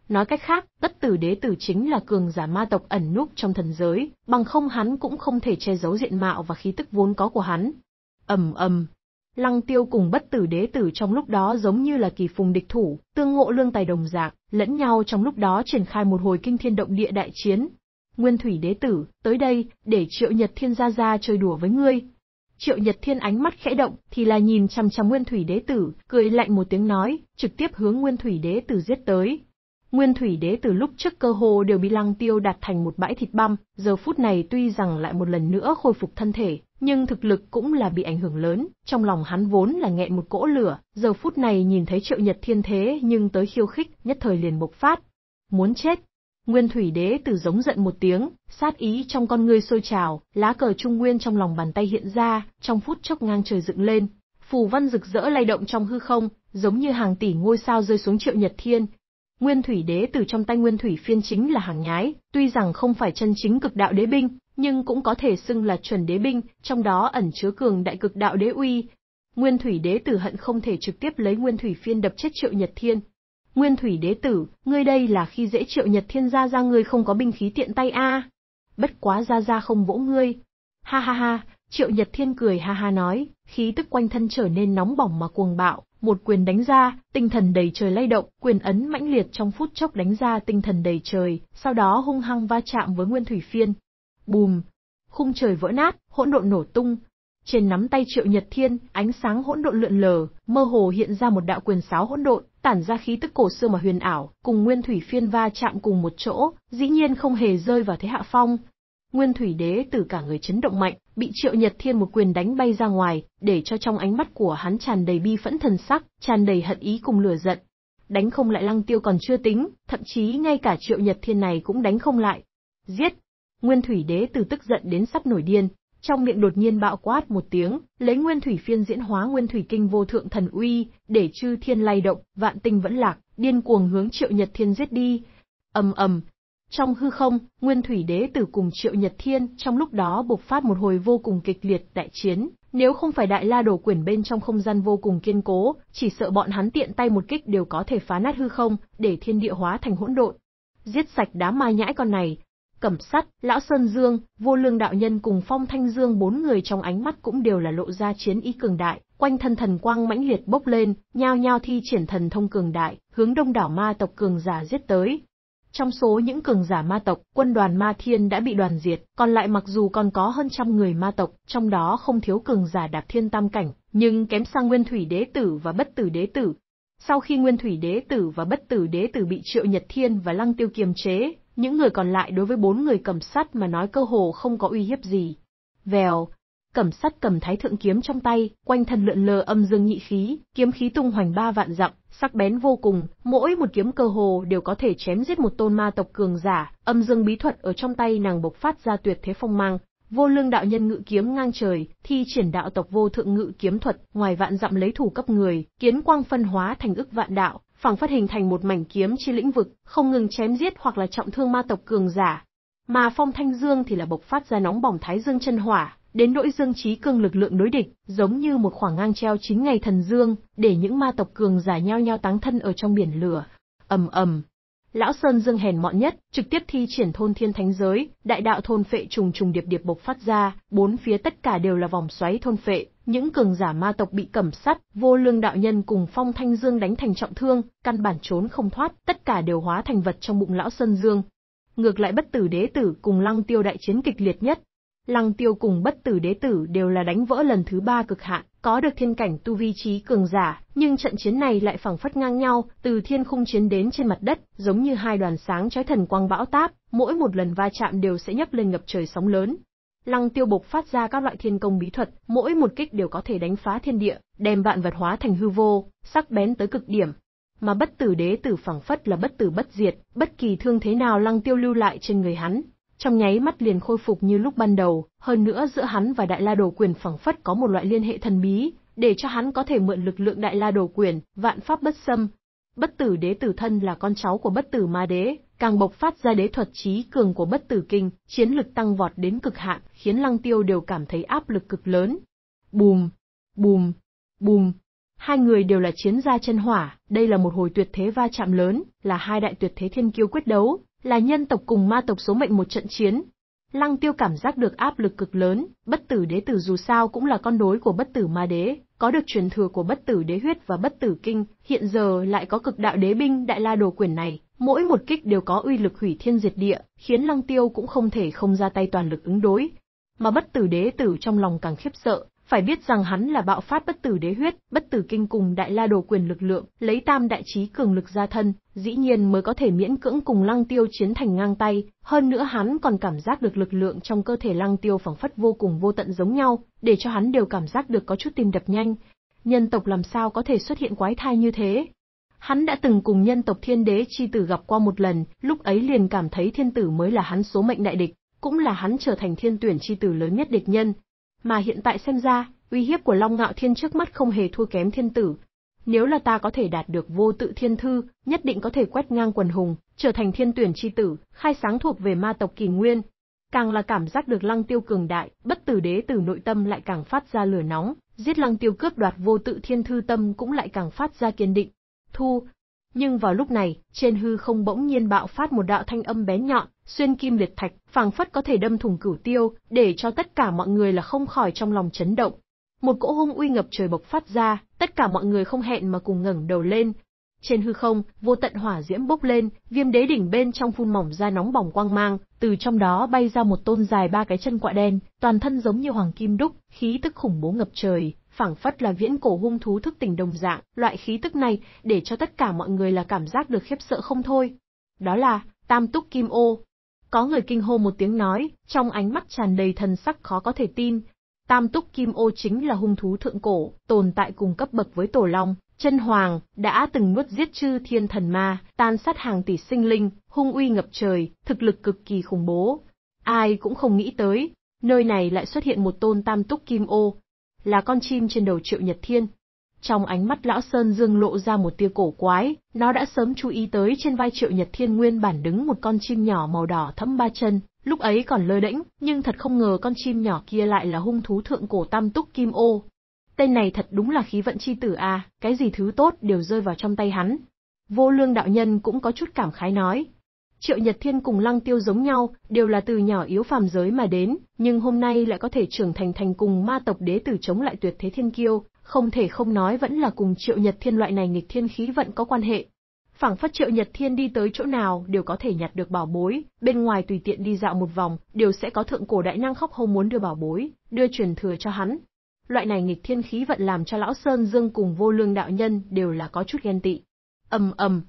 Nói cách khác, bất tử đế tử chính là cường giả ma tộc ẩn núp trong thần giới, bằng không hắn cũng không thể che giấu diện mạo và khí tức vốn có của hắn. Ầm ầm, lăng tiêu cùng bất tử đế tử trong lúc đó giống như là kỳ phùng địch thủ, tương ngộ lương tài đồng dạng, lẫn nhau trong lúc đó triển khai một hồi kinh thiên động địa đại chiến. Nguyên Thủy Đế Tử, tới đây, để Triệu Nhật Thiên ra ra chơi đùa với ngươi. Triệu Nhật Thiên ánh mắt khẽ động, thì là nhìn chằm chằm Nguyên Thủy Đế Tử, cười lạnh một tiếng nói, trực tiếp hướng Nguyên Thủy Đế Tử giết tới. Nguyên Thủy Đế Tử lúc trước cơ hồ đều bị Lăng Tiêu đặt thành một bãi thịt băm, giờ phút này tuy rằng lại một lần nữa khôi phục thân thể, nhưng thực lực cũng là bị ảnh hưởng lớn, trong lòng hắn vốn là nghẹn một cỗ lửa, giờ phút này nhìn thấy Triệu Nhật Thiên thế nhưng tới khiêu khích, nhất thời liền bộc phát. Muốn chết! Nguyên Thủy Đế Tử giống giận một tiếng, sát ý trong con ngươi sôi trào, lá cờ Trung Nguyên trong lòng bàn tay hiện ra, trong phút chốc ngang trời dựng lên, phù văn rực rỡ lay động trong hư không, giống như hàng tỷ ngôi sao rơi xuống Triệu Nhật Thiên. Nguyên Thủy Đế Tử trong tay Nguyên Thủy Phiên chính là hàng nhái, tuy rằng không phải chân chính cực đạo đế binh, nhưng cũng có thể xưng là chuẩn đế binh, trong đó ẩn chứa cường đại cực đạo đế uy. Nguyên Thủy Đế Tử hận không thể trực tiếp lấy Nguyên Thủy Phiên đập chết Triệu Nhật Thiên. Nguyên Thủy Đế Tử, ngươi đây là khi dễ Triệu Nhật Thiên, ra ra ngươi không có binh khí tiện tay a. À. Bất quá ra ra không vỗ ngươi. Ha ha ha, Triệu Nhật Thiên cười ha ha nói, khí tức quanh thân trở nên nóng bỏng mà cuồng bạo, một quyền đánh ra, tinh thần đầy trời lay động, quyền ấn mãnh liệt trong phút chốc đánh ra tinh thần đầy trời, sau đó hung hăng va chạm với Nguyên Thủy Phiên. Bùm, khung trời vỡ nát, hỗn độn nổ tung. Trên nắm tay Triệu Nhật Thiên, ánh sáng hỗn độn lượn lờ, mơ hồ hiện ra một đạo quyền sáo hỗn độn, tản ra khí tức cổ xưa mà huyền ảo, cùng Nguyên Thủy Phiên va chạm cùng một chỗ, dĩ nhiên không hề rơi vào thế hạ phong. Nguyên Thủy Đế Tử cả người chấn động mạnh, bị Triệu Nhật Thiên một quyền đánh bay ra ngoài, để cho trong ánh mắt của hắn tràn đầy bi phẫn thần sắc, tràn đầy hận ý cùng lửa giận. Đánh không lại Lăng Tiêu còn chưa tính, thậm chí ngay cả Triệu Nhật Thiên này cũng đánh không lại. Giết! Nguyên Thủy Đế Tử tức giận đến sắp nổi điên. Trong miệng đột nhiên bạo quát một tiếng, lấy Nguyên Thủy Phiên diễn hóa Nguyên Thủy Kinh vô thượng thần uy, để chư thiên lay động, vạn tinh vẫn lạc, điên cuồng hướng Triệu Nhật Thiên giết đi. Ầm ầm. Trong hư không, Nguyên Thủy Đế Tử cùng Triệu Nhật Thiên trong lúc đó bộc phát một hồi vô cùng kịch liệt đại chiến, nếu không phải Đại La Đồ Quyển bên trong không gian vô cùng kiên cố, chỉ sợ bọn hắn tiện tay một kích đều có thể phá nát hư không, để thiên địa hóa thành hỗn độn. Giết sạch đám ma nhãi con này. Cẩm Sắt, Lão Sơn Dương, Vô Lương Đạo Nhân cùng Phong Thanh Dương bốn người trong ánh mắt cũng đều là lộ ra chiến ý cường đại, quanh thân thần quang mãnh liệt bốc lên, nhao nhao thi triển thần thông cường đại, hướng đông đảo ma tộc cường giả giết tới. Trong số những cường giả ma tộc, quân đoàn Ma Thiên đã bị đoàn diệt, còn lại mặc dù còn có hơn trăm người ma tộc, trong đó không thiếu cường giả đạp thiên tam cảnh, nhưng kém sang Nguyên Thủy Đế Tử và Bất Tử Đế Tử. Sau khi Nguyên Thủy Đế Tử và Bất Tử Đế Tử bị Triệu Nhật Thiên và Lăng Tiêu kiềm chế, những người còn lại đối với bốn người Cẩm Sắt mà nói cơ hồ không có uy hiếp gì. Vèo, Cẩm Sắt cầm Thái Thượng kiếm trong tay, quanh thân lượn lờ âm dương nhị khí, kiếm khí tung hoành ba vạn dặm, sắc bén vô cùng, mỗi một kiếm cơ hồ đều có thể chém giết một tôn ma tộc cường giả, âm dương bí thuật ở trong tay nàng bộc phát ra tuyệt thế phong mang. Vô Lương Đạo Nhân ngự kiếm ngang trời, thi triển đạo tộc vô thượng ngự kiếm thuật, ngoài vạn dặm lấy thủ cấp người, kiếm quang phân hóa thành ức vạn đạo, phảng phất hình thành một mảnh kiếm chi lĩnh vực, không ngừng chém giết hoặc là trọng thương ma tộc cường giả. Mà Phong Thanh Dương thì là bộc phát ra nóng bỏng Thái Dương chân hỏa, đến nỗi dương chí cương lực lượng đối địch, giống như một khoảng ngang treo chín ngày thần dương, để những ma tộc cường giả nhao nhao táng thân ở trong biển lửa. Ầm ầm. Lão Sơn Dương hèn mọn nhất, trực tiếp thi triển Thôn Thiên Thánh Giới, đại đạo thôn phệ trùng trùng điệp điệp bộc phát ra, bốn phía tất cả đều là vòng xoáy thôn phệ, những cường giả ma tộc bị Cẩm Sắt, Vô Lương Đạo Nhân cùng Phong Thanh Dương đánh thành trọng thương, căn bản trốn không thoát, tất cả đều hóa thành vật trong bụng Lão Sơn Dương. Ngược lại Bất Tử Đế Tử cùng Lăng Tiêu đại chiến kịch liệt nhất. Lăng Tiêu cùng Bất Tử Đế Tử đều là đánh vỡ lần thứ ba cực hạn, có được thiên cảnh tu vi trí cường giả, nhưng trận chiến này lại phảng phất ngang nhau, từ thiên khung chiến đến trên mặt đất, giống như hai đoàn sáng chói thần quang bão táp, mỗi một lần va chạm đều sẽ nhấc lên ngập trời sóng lớn. Lăng Tiêu bộc phát ra các loại thiên công bí thuật, mỗi một kích đều có thể đánh phá thiên địa, đem vạn vật hóa thành hư vô, sắc bén tới cực điểm. Mà Bất Tử Đế Tử phảng phất là bất tử bất diệt, bất kỳ thương thế nào Lăng Tiêu lưu lại trên người hắn, trong nháy mắt liền khôi phục như lúc ban đầu, hơn nữa giữa hắn và Đại La Đồ Quyển phảng phất có một loại liên hệ thần bí, để cho hắn có thể mượn lực lượng Đại La Đồ Quyển, vạn pháp bất xâm. Bất Tử Đế Tử thân là con cháu của Bất Tử Ma Đế, càng bộc phát ra đế thuật trí cường của Bất Tử Kinh, chiến lực tăng vọt đến cực hạn, khiến Lăng Tiêu đều cảm thấy áp lực cực lớn. Bùm, bùm, bùm. Hai người đều là chiến gia chân hỏa, đây là một hồi tuyệt thế va chạm lớn, là hai đại tuyệt thế thiên kiêu quyết đấu, là nhân tộc cùng ma tộc số mệnh một trận chiến. Lăng Tiêu cảm giác được áp lực cực lớn, Bất Tử Đế Tử dù sao cũng là con đối của Bất Tử Ma Đế, có được truyền thừa của Bất Tử Đế Huyết và Bất Tử Kinh, hiện giờ lại có Cực Đạo Đế Binh Đại La Đồ Quyển này, mỗi một kích đều có uy lực hủy thiên diệt địa, khiến Lăng Tiêu cũng không thể không ra tay toàn lực ứng đối. Mà Bất Tử Đế Tử trong lòng càng khiếp sợ, phải biết rằng hắn là bạo phát Bất Tử Đế Huyết, Bất Tử Kinh cùng Đại La Đồ Quyền lực lượng, lấy tam đại chí cường lực ra thân, dĩ nhiên mới có thể miễn cưỡng cùng Lăng Tiêu chiến thành ngang tay, hơn nữa hắn còn cảm giác được lực lượng trong cơ thể Lăng Tiêu phảng phất vô cùng vô tận giống nhau, để cho hắn đều cảm giác được có chút tim đập nhanh. Nhân tộc làm sao có thể xuất hiện quái thai như thế? Hắn đã từng cùng nhân tộc Thiên Đế chi tử gặp qua một lần, lúc ấy liền cảm thấy Thiên Tử mới là hắn số mệnh đại địch, cũng là hắn trở thành Thiên Tuyển chi tử lớn nhất địch nhân. Mà hiện tại xem ra, uy hiếp của Long Ngạo Thiên trước mắt không hề thua kém Thiên Tử. Nếu là ta có thể đạt được Vô Tự Thiên Thư, nhất định có thể quét ngang quần hùng, trở thành Thiên Tuyển chi tử, khai sáng thuộc về ma tộc kỷ nguyên. Càng là cảm giác được Lăng Tiêu cường đại, Bất Tử Đế Tử nội tâm lại càng phát ra lửa nóng, giết Lăng Tiêu cướp đoạt Vô Tự Thiên Thư tâm cũng lại càng phát ra kiên định. Thu. Nhưng vào lúc này, trên hư không bỗng nhiên bạo phát một đạo thanh âm bén nhọn, xuyên kim liệt thạch, phảng phất có thể đâm thủng cửu tiêu, để cho tất cả mọi người là không khỏi trong lòng chấn động. Một cỗ hung uy ngập trời bộc phát ra, tất cả mọi người không hẹn mà cùng ngẩng đầu lên. Trên hư không, vô tận hỏa diễm bốc lên, Viêm Đế Đỉnh bên trong phun mỏng ra nóng bỏng quang mang, từ trong đó bay ra một tôn dài ba cái chân quạ đen, toàn thân giống như hoàng kim đúc, khí tức khủng bố ngập trời. Phảng phất là viễn cổ hung thú thức tỉnh đồng dạng, loại khí tức này để cho tất cả mọi người là cảm giác được khiếp sợ không thôi. Đó là Tam Túc Kim Ô. Có người kinh hô một tiếng nói, trong ánh mắt tràn đầy thần sắc khó có thể tin. Tam Túc Kim Ô chính là hung thú thượng cổ, tồn tại cùng cấp bậc với Tổ Long, Chân Hoàng, đã từng nuốt giết chư thiên thần ma, tàn sát hàng tỷ sinh linh, hung uy ngập trời, thực lực cực kỳ khủng bố. Ai cũng không nghĩ tới, nơi này lại xuất hiện một tôn Tam Túc Kim Ô. Là con chim trên đầu Triệu Nhật Thiên. Trong ánh mắt Lão Sơn Dương lộ ra một tia cổ quái, nó đã sớm chú ý tới trên vai Triệu Nhật Thiên nguyên bản đứng một con chim nhỏ màu đỏ thẫm ba chân, lúc ấy còn lơ đễnh, nhưng thật không ngờ con chim nhỏ kia lại là hung thú thượng cổ Tam Túc Kim Ô. Tên này thật đúng là khí vận chi tử à, cái gì thứ tốt đều rơi vào trong tay hắn. Vô Lương đạo nhân cũng có chút cảm khái nói. Triệu Nhật Thiên cùng Lăng Tiêu giống nhau, đều là từ nhỏ yếu phàm giới mà đến, nhưng hôm nay lại có thể trưởng thành thành cùng ma tộc đế tử chống lại tuyệt thế thiên kiêu, không thể không nói vẫn là cùng Triệu Nhật Thiên loại này nghịch thiên khí vận có quan hệ. Phảng phất Triệu Nhật Thiên đi tới chỗ nào đều có thể nhặt được bảo bối, bên ngoài tùy tiện đi dạo một vòng, đều sẽ có thượng cổ đại năng khóc hô muốn đưa bảo bối, đưa truyền thừa cho hắn. Loại này nghịch thiên khí vận làm cho Lão Sơn Dương cùng Vô Lương đạo nhân đều là có chút ghen tị. Ầm ầm.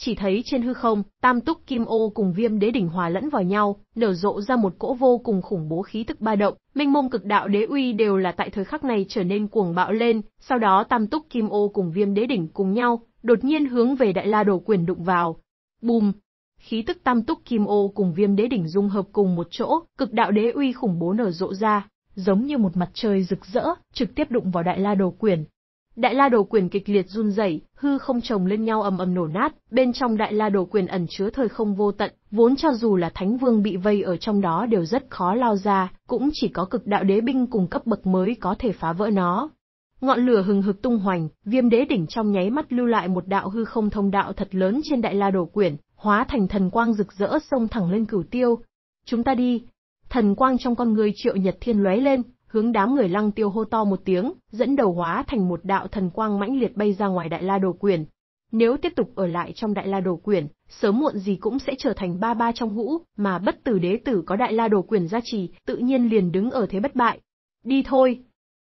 Chỉ thấy trên hư không, Tam Túc Kim Ô cùng Viêm Đế Đỉnh hòa lẫn vào nhau, nở rộ ra một cỗ vô cùng khủng bố khí tức ba động, mênh mông cực đạo đế uy đều là tại thời khắc này trở nên cuồng bạo lên, sau đó Tam Túc Kim Ô cùng Viêm Đế Đỉnh cùng nhau, đột nhiên hướng về Đại La Đồ Quyền đụng vào. Bùm! Khí tức Tam Túc Kim Ô cùng Viêm Đế Đỉnh dung hợp cùng một chỗ, cực đạo đế uy khủng bố nở rộ ra, giống như một mặt trời rực rỡ, trực tiếp đụng vào Đại La Đồ Quyền. Đại La Đồ Quyển kịch liệt run rẩy, hư không chồng lên nhau ầm ầm nổ nát, bên trong Đại La Đồ Quyển ẩn chứa thời không vô tận, vốn cho dù là Thánh Vương bị vây ở trong đó đều rất khó lao ra, cũng chỉ có cực đạo đế binh cùng cấp bậc mới có thể phá vỡ nó. Ngọn lửa hừng hực tung hoành, Viêm Đế Đỉnh trong nháy mắt lưu lại một đạo hư không thông đạo thật lớn trên Đại La Đồ Quyển, hóa thành thần quang rực rỡ xông thẳng lên cửu tiêu. Chúng ta đi! Thần quang trong con người Triệu Nhật Thiên lóe lên. Hướng đám người Lăng Tiêu hô to một tiếng, dẫn đầu hóa thành một đạo thần quang mãnh liệt bay ra ngoài Đại La Đồ Quyển. Nếu tiếp tục ở lại trong Đại La Đồ Quyển, sớm muộn gì cũng sẽ trở thành ba ba trong hũ, mà Bất Tử Đế Tử có Đại La Đồ Quyển gia trì, tự nhiên liền đứng ở thế bất bại. Đi thôi!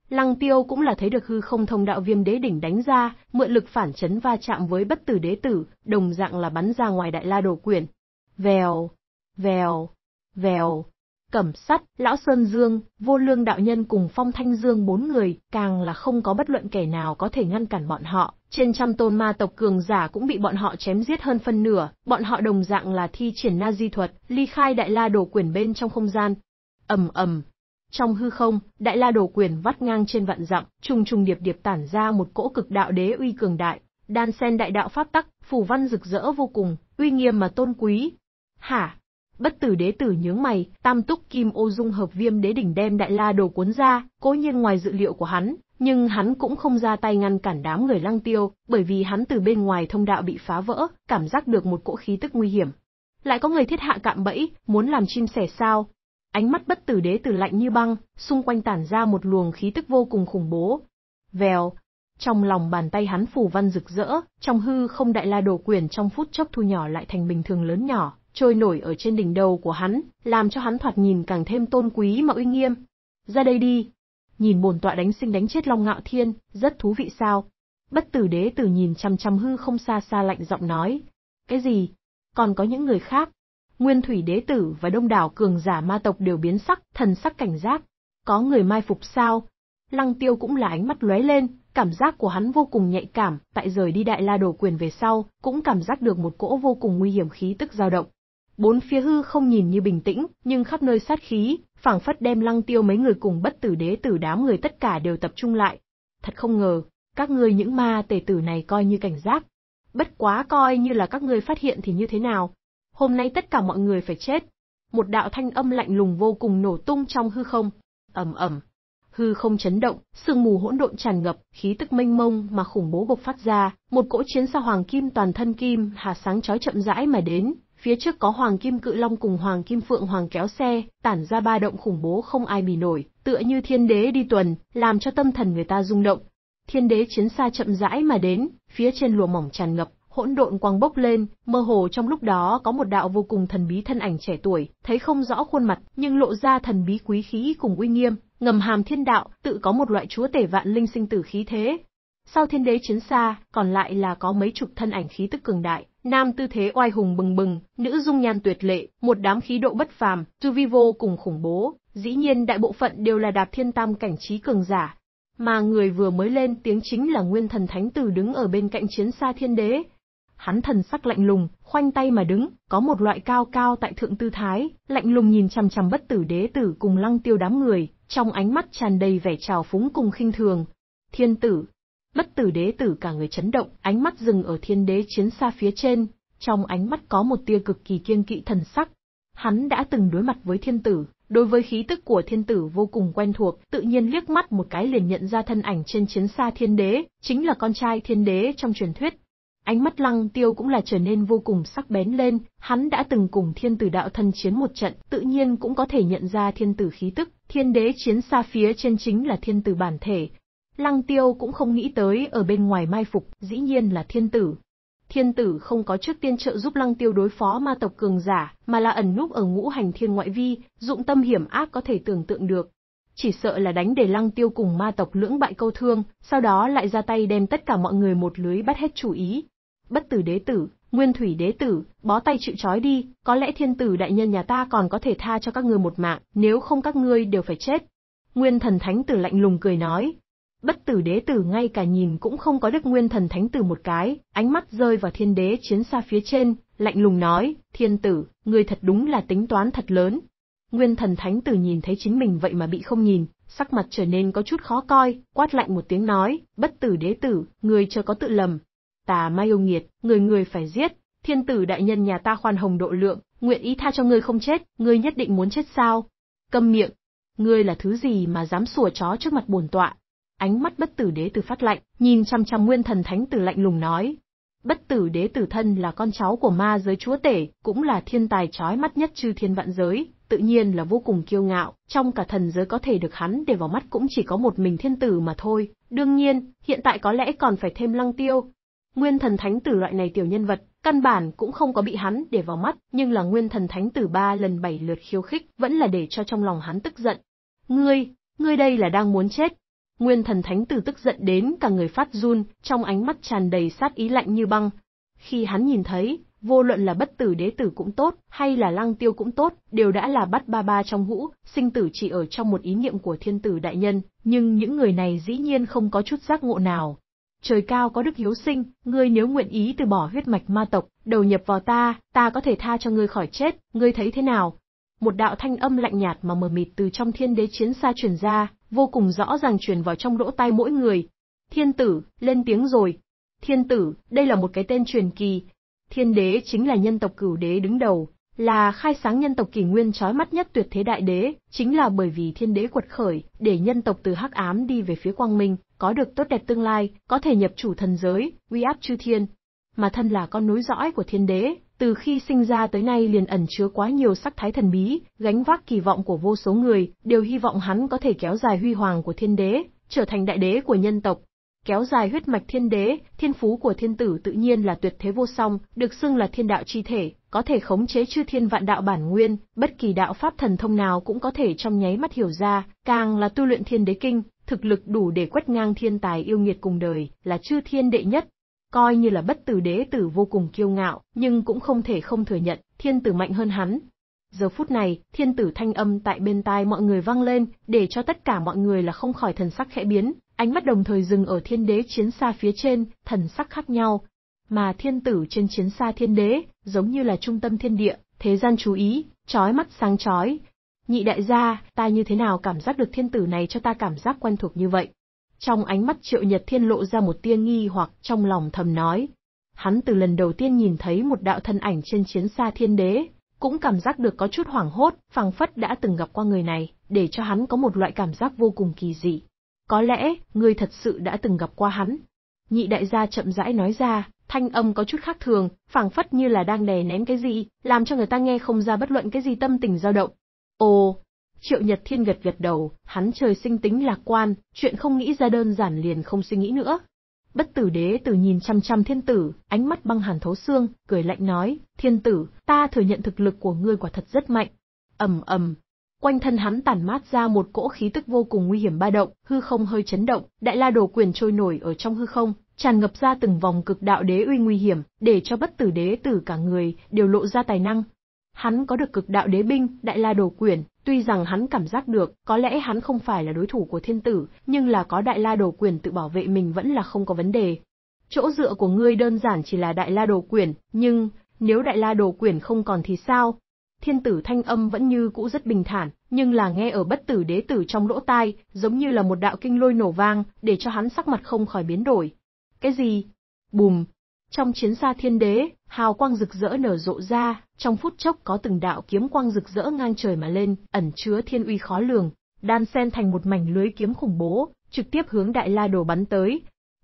Lăng Tiêu cũng là thấy được hư không thông đạo Viêm Đế Đỉnh đánh ra, mượn lực phản chấn va chạm với Bất Tử Đế Tử, đồng dạng là bắn ra ngoài Đại La Đồ Quyển. Vèo! Vèo! Vèo! Cẩm Sắt, Lão Sơn Dương, Vô Lương đạo nhân cùng Phong Thanh Dương bốn người, càng là không có bất luận kẻ nào có thể ngăn cản bọn họ, trên trăm tôn ma tộc cường giả cũng bị bọn họ chém giết hơn phân nửa, bọn họ đồng dạng là thi triển na di thuật, ly khai Đại La Đồ Quyển bên trong không gian. Ầm ầm. Trong hư không, Đại La Đồ Quyển vắt ngang trên vạn dặm, trùng trùng điệp điệp tản ra một cỗ cực đạo đế uy cường đại, đan sen đại đạo pháp tắc, phù văn rực rỡ vô cùng, uy nghiêm mà tôn quý. Hả? Bất Tử Đế Tử nhướng mày, Tam Túc Kim Ô dung hợp Viêm Đế Đỉnh đem Đại La Đồ cuốn ra, cố nhiên ngoài dự liệu của hắn, nhưng hắn cũng không ra tay ngăn cản đám người Lăng Tiêu, bởi vì hắn từ bên ngoài thông đạo bị phá vỡ, cảm giác được một cỗ khí tức nguy hiểm. Lại có người thiết hạ cạm bẫy, muốn làm chim sẻ sao? Ánh mắt Bất Tử Đế Tử lạnh như băng, xung quanh tản ra một luồng khí tức vô cùng khủng bố. Vèo, trong lòng bàn tay hắn phù văn rực rỡ, trong hư không đại la đồ quyển trong phút chốc thu nhỏ lại thành bình thường lớn nhỏ, trôi nổi ở trên đỉnh đầu của hắn, làm cho hắn thoạt nhìn càng thêm tôn quý mà uy nghiêm. Ra đây đi, nhìn bổn tọa đánh sinh đánh chết Long Ngạo Thiên, rất thú vị sao? Bất Tử Đế Tử nhìn chăm chăm hư không xa xa lạnh giọng nói. Cái gì? Còn có những người khác? Nguyên Thủy Đế Tử và đông đảo cường giả ma tộc đều biến sắc, thần sắc cảnh giác. Có người mai phục sao? Lăng Tiêu cũng là ánh mắt lóe lên, cảm giác của hắn vô cùng nhạy cảm, tại rời đi đại la đổ quyền về sau, cũng cảm giác được một cỗ vô cùng nguy hiểm khí tức dao động. Bốn phía hư không nhìn như bình tĩnh, nhưng khắp nơi sát khí, phảng phất đem Lăng Tiêu mấy người cùng Bất Tử Đế Tử đám người tất cả đều tập trung lại. Thật không ngờ, các ngươi những ma tể tử này coi như cảnh giác. Bất quá coi như là các ngươi phát hiện thì như thế nào? Hôm nay tất cả mọi người phải chết. Một đạo thanh âm lạnh lùng vô cùng nổ tung trong hư không. Ầm ầm. Hư không chấn động, sương mù hỗn độn tràn ngập, khí tức mênh mông mà khủng bố bộc phát ra, một cỗ chiến xa hoàng kim toàn thân kim hà sáng chói chậm rãi mà đến, phía trước có hoàng kim cự long cùng hoàng kim phượng hoàng kéo xe, tản ra ba động khủng bố không ai bì nổi, tựa như thiên đế đi tuần, làm cho tâm thần người ta rung động. Thiên đế chiến xa chậm rãi mà đến, phía trên lụa mỏng tràn ngập, hỗn độn quang bốc lên, mơ hồ trong lúc đó có một đạo vô cùng thần bí thân ảnh trẻ tuổi, thấy không rõ khuôn mặt, nhưng lộ ra thần bí quý khí cùng uy nghiêm, ngầm hàm thiên đạo, tự có một loại chúa tể vạn linh sinh tử khí thế. Sau thiên đế chiến xa, còn lại là có mấy chục thân ảnh khí tức cường đại, nam tư thế oai hùng bừng bừng, nữ dung nhan tuyệt lệ, một đám khí độ bất phàm, tu vi vô cùng khủng bố, dĩ nhiên đại bộ phận đều là đạp thiên tam cảnh trí cường giả. Mà người vừa mới lên tiếng chính là Nguyên Thần Thánh Tử đứng ở bên cạnh chiến xa thiên đế. Hắn thần sắc lạnh lùng, khoanh tay mà đứng, có một loại cao cao tại thượng tư thái, lạnh lùng nhìn chằm chằm Bất Tử Đế Tử cùng Lăng Tiêu đám người, trong ánh mắt tràn đầy vẻ trào phúng cùng khinh thường. Thiên tử. Bất Tử Đế Tử cả người chấn động, ánh mắt dừng ở thiên đế chiến xa phía trên, trong ánh mắt có một tia cực kỳ kiêng kỵ thần sắc. Hắn đã từng đối mặt với thiên tử, đối với khí tức của thiên tử vô cùng quen thuộc, tự nhiên liếc mắt một cái liền nhận ra thân ảnh trên chiến xa thiên đế, chính là con trai thiên đế trong truyền thuyết. Ánh mắt Lăng Tiêu cũng là trở nên vô cùng sắc bén lên, hắn đã từng cùng thiên tử đạo thân chiến một trận, tự nhiên cũng có thể nhận ra thiên tử khí tức, thiên đế chiến xa phía trên chính là thiên tử bản thể. Lăng Tiêu cũng không nghĩ tới ở bên ngoài mai phục, dĩ nhiên là thiên tử. Thiên tử không có trước tiên trợ giúp Lăng Tiêu đối phó ma tộc cường giả, mà là ẩn núp ở ngũ hành thiên ngoại vi, dụng tâm hiểm ác có thể tưởng tượng được. Chỉ sợ là đánh để Lăng Tiêu cùng ma tộc lưỡng bại câu thương, sau đó lại ra tay đem tất cả mọi người một lưới bắt hết chủ ý. Bất Tử Đế Tử, Nguyên Thủy Đế Tử, bó tay chịu trói đi, có lẽ thiên tử đại nhân nhà ta còn có thể tha cho các ngươi một mạng, nếu không các ngươi đều phải chết. Nguyên Thần Thánh Tử lạnh lùng cười nói. Bất Tử Đế Tử ngay cả nhìn cũng không có được Nguyên Thần Thánh Tử một cái, ánh mắt rơi vào thiên đế chiến xa phía trên, lạnh lùng nói, thiên tử, ngươi thật đúng là tính toán thật lớn. Nguyên Thần Thánh Tử nhìn thấy chính mình vậy mà bị không nhìn, sắc mặt trở nên có chút khó coi, quát lạnh một tiếng nói, Bất Tử Đế Tử, ngươi chớ có tự lầm. Tà ma yêu nghiệt, người người phải giết, thiên tử đại nhân nhà ta khoan hồng độ lượng, nguyện ý tha cho ngươi không chết, ngươi nhất định muốn chết sao? Câm miệng, ngươi là thứ gì mà dám sủa chó trước mặt bổn tọa? Ánh mắt Bất Tử Đế Tử phát lạnh, nhìn chăm chăm Nguyên Thần Thánh Tử lạnh lùng nói. Bất Tử Đế Tử thân là con cháu của ma giới chúa tể, cũng là thiên tài chói mắt nhất chư thiên vạn giới, tự nhiên là vô cùng kiêu ngạo, trong cả thần giới có thể được hắn để vào mắt cũng chỉ có một mình thiên tử mà thôi, đương nhiên, hiện tại có lẽ còn phải thêm Lăng Tiêu. Nguyên Thần Thánh Tử loại này tiểu nhân vật, căn bản cũng không có bị hắn để vào mắt, nhưng là Nguyên Thần Thánh Tử ba lần bảy lượt khiêu khích, vẫn là để cho trong lòng hắn tức giận. Ngươi, ngươi đây là đang muốn chết. Nguyên Thần Thánh Tử tức giận đến cả người phát run, trong ánh mắt tràn đầy sát ý lạnh như băng. Khi hắn nhìn thấy, vô luận là Bất Tử Đế Tử cũng tốt, hay là Lăng Tiêu cũng tốt, đều đã là bắt ba ba trong hũ, sinh tử chỉ ở trong một ý niệm của thiên tử đại nhân, nhưng những người này dĩ nhiên không có chút giác ngộ nào. Trời cao có đức hiếu sinh, ngươi nếu nguyện ý từ bỏ huyết mạch ma tộc, đầu nhập vào ta, ta có thể tha cho ngươi khỏi chết, ngươi thấy thế nào? Một đạo thanh âm lạnh nhạt mà mờ mịt từ trong thiên đế chiến xa truyền ra, vô cùng rõ ràng truyền vào trong lỗ tai mỗi người. Thiên tử, lên tiếng rồi. Thiên tử, đây là một cái tên truyền kỳ. Thiên đế chính là nhân tộc cửu đế đứng đầu, là khai sáng nhân tộc kỷ nguyên chói mắt nhất tuyệt thế đại đế, chính là bởi vì thiên đế quật khởi, để nhân tộc từ hắc ám đi về phía quang minh, có được tốt đẹp tương lai, có thể nhập chủ thần giới, uy áp chư thiên. Mà thân là con nối dõi của thiên đế, từ khi sinh ra tới nay liền ẩn chứa quá nhiều sắc thái thần bí, gánh vác kỳ vọng của vô số người, đều hy vọng hắn có thể kéo dài huy hoàng của thiên đế, trở thành đại đế của nhân tộc. Kéo dài huyết mạch thiên đế, thiên phú của thiên tử tự nhiên là tuyệt thế vô song, được xưng là thiên đạo chi thể, có thể khống chế chư thiên vạn đạo bản nguyên, bất kỳ đạo pháp thần thông nào cũng có thể trong nháy mắt hiểu ra, càng là tu luyện thiên đế kinh, thực lực đủ để quét ngang thiên tài yêu nghiệt cùng đời, là chư thiên đệ nhất. Coi như là bất tử đế tử vô cùng kiêu ngạo, nhưng cũng không thể không thừa nhận, thiên tử mạnh hơn hắn. Giờ phút này, thiên tử thanh âm tại bên tai mọi người vang lên, để cho tất cả mọi người là không khỏi thần sắc khẽ biến, ánh mắt đồng thời dừng ở thiên đế chiến xa phía trên, thần sắc khác nhau. Mà thiên tử trên chiến xa thiên đế, giống như là trung tâm thiên địa, thế gian chú ý, chói mắt sáng chói. Nhị đại gia, ta như thế nào cảm giác được thiên tử này cho ta cảm giác quen thuộc như vậy? Trong ánh mắt Triệu Nhật Thiên lộ ra một tia nghi hoặc, trong lòng thầm nói. Hắn từ lần đầu tiên nhìn thấy một đạo thân ảnh trên chiến xa thiên đế, cũng cảm giác được có chút hoảng hốt, phảng phất đã từng gặp qua người này, để cho hắn có một loại cảm giác vô cùng kỳ dị. Có lẽ, ngươi thật sự đã từng gặp qua hắn. Nhị đại gia chậm rãi nói ra, thanh âm có chút khác thường, phảng phất như là đang đè nén cái gì, làm cho người ta nghe không ra bất luận cái gì tâm tình dao động. Ồ! Triệu Nhật Thiên gật gật đầu, hắn trời sinh tính lạc quan, chuyện không nghĩ ra đơn giản liền không suy nghĩ nữa. Bất tử đế tử nhìn chăm chăm thiên tử, ánh mắt băng hàn thấu xương, cười lạnh nói, thiên tử, ta thừa nhận thực lực của ngươi quả thật rất mạnh. Ầm ầm. Quanh thân hắn tản mát ra một cỗ khí tức vô cùng nguy hiểm ba động, hư không hơi chấn động, đại la đồ quyển trôi nổi ở trong hư không, tràn ngập ra từng vòng cực đạo đế uy nguy hiểm, để cho bất tử đế tử cả người đều lộ ra tài năng. Hắn có được cực đạo đế binh, đại la đồ quyển, tuy rằng hắn cảm giác được, có lẽ hắn không phải là đối thủ của thiên tử, nhưng là có đại la đồ quyển tự bảo vệ mình vẫn là không có vấn đề. Chỗ dựa của ngươi đơn giản chỉ là đại la đồ quyển, nhưng nếu đại la đồ quyển không còn thì sao? Thiên tử thanh âm vẫn như cũ rất bình thản, nhưng là nghe ở bất tử đế tử trong lỗ tai, giống như là một đạo kinh lôi nổ vang, để cho hắn sắc mặt không khỏi biến đổi. Cái gì? Bùm! Trong chiến xa thiên đế, hào quang rực rỡ nở rộ ra, trong phút chốc có từng đạo kiếm quang rực rỡ ngang trời mà lên, ẩn chứa thiên uy khó lường, đan xen thành một mảnh lưới kiếm khủng bố, trực tiếp hướng đại la đồ bắn tới.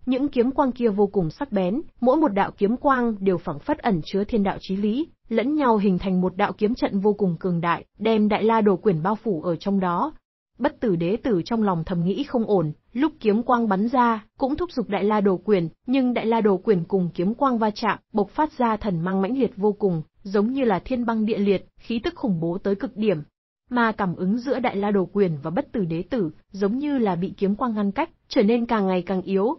Những kiếm quang kia vô cùng sắc bén, mỗi một đạo kiếm quang đều phảng phất ẩn chứa thiên đạo chí lý, lẫn nhau hình thành một đạo kiếm trận vô cùng cường đại, đem đại la đồ quyển bao phủ ở trong đó. Bất tử đế tử trong lòng thầm nghĩ không ổn, lúc kiếm quang bắn ra, cũng thúc giục đại la đồ quyển, nhưng đại la đồ quyển cùng kiếm quang va chạm, bộc phát ra thần mang mãnh liệt vô cùng, giống như là thiên băng địa liệt, khí tức khủng bố tới cực điểm. Mà cảm ứng giữa đại la đồ quyển và bất tử đế tử, giống như là bị kiếm quang ngăn cách, trở nên càng ngày càng yếu.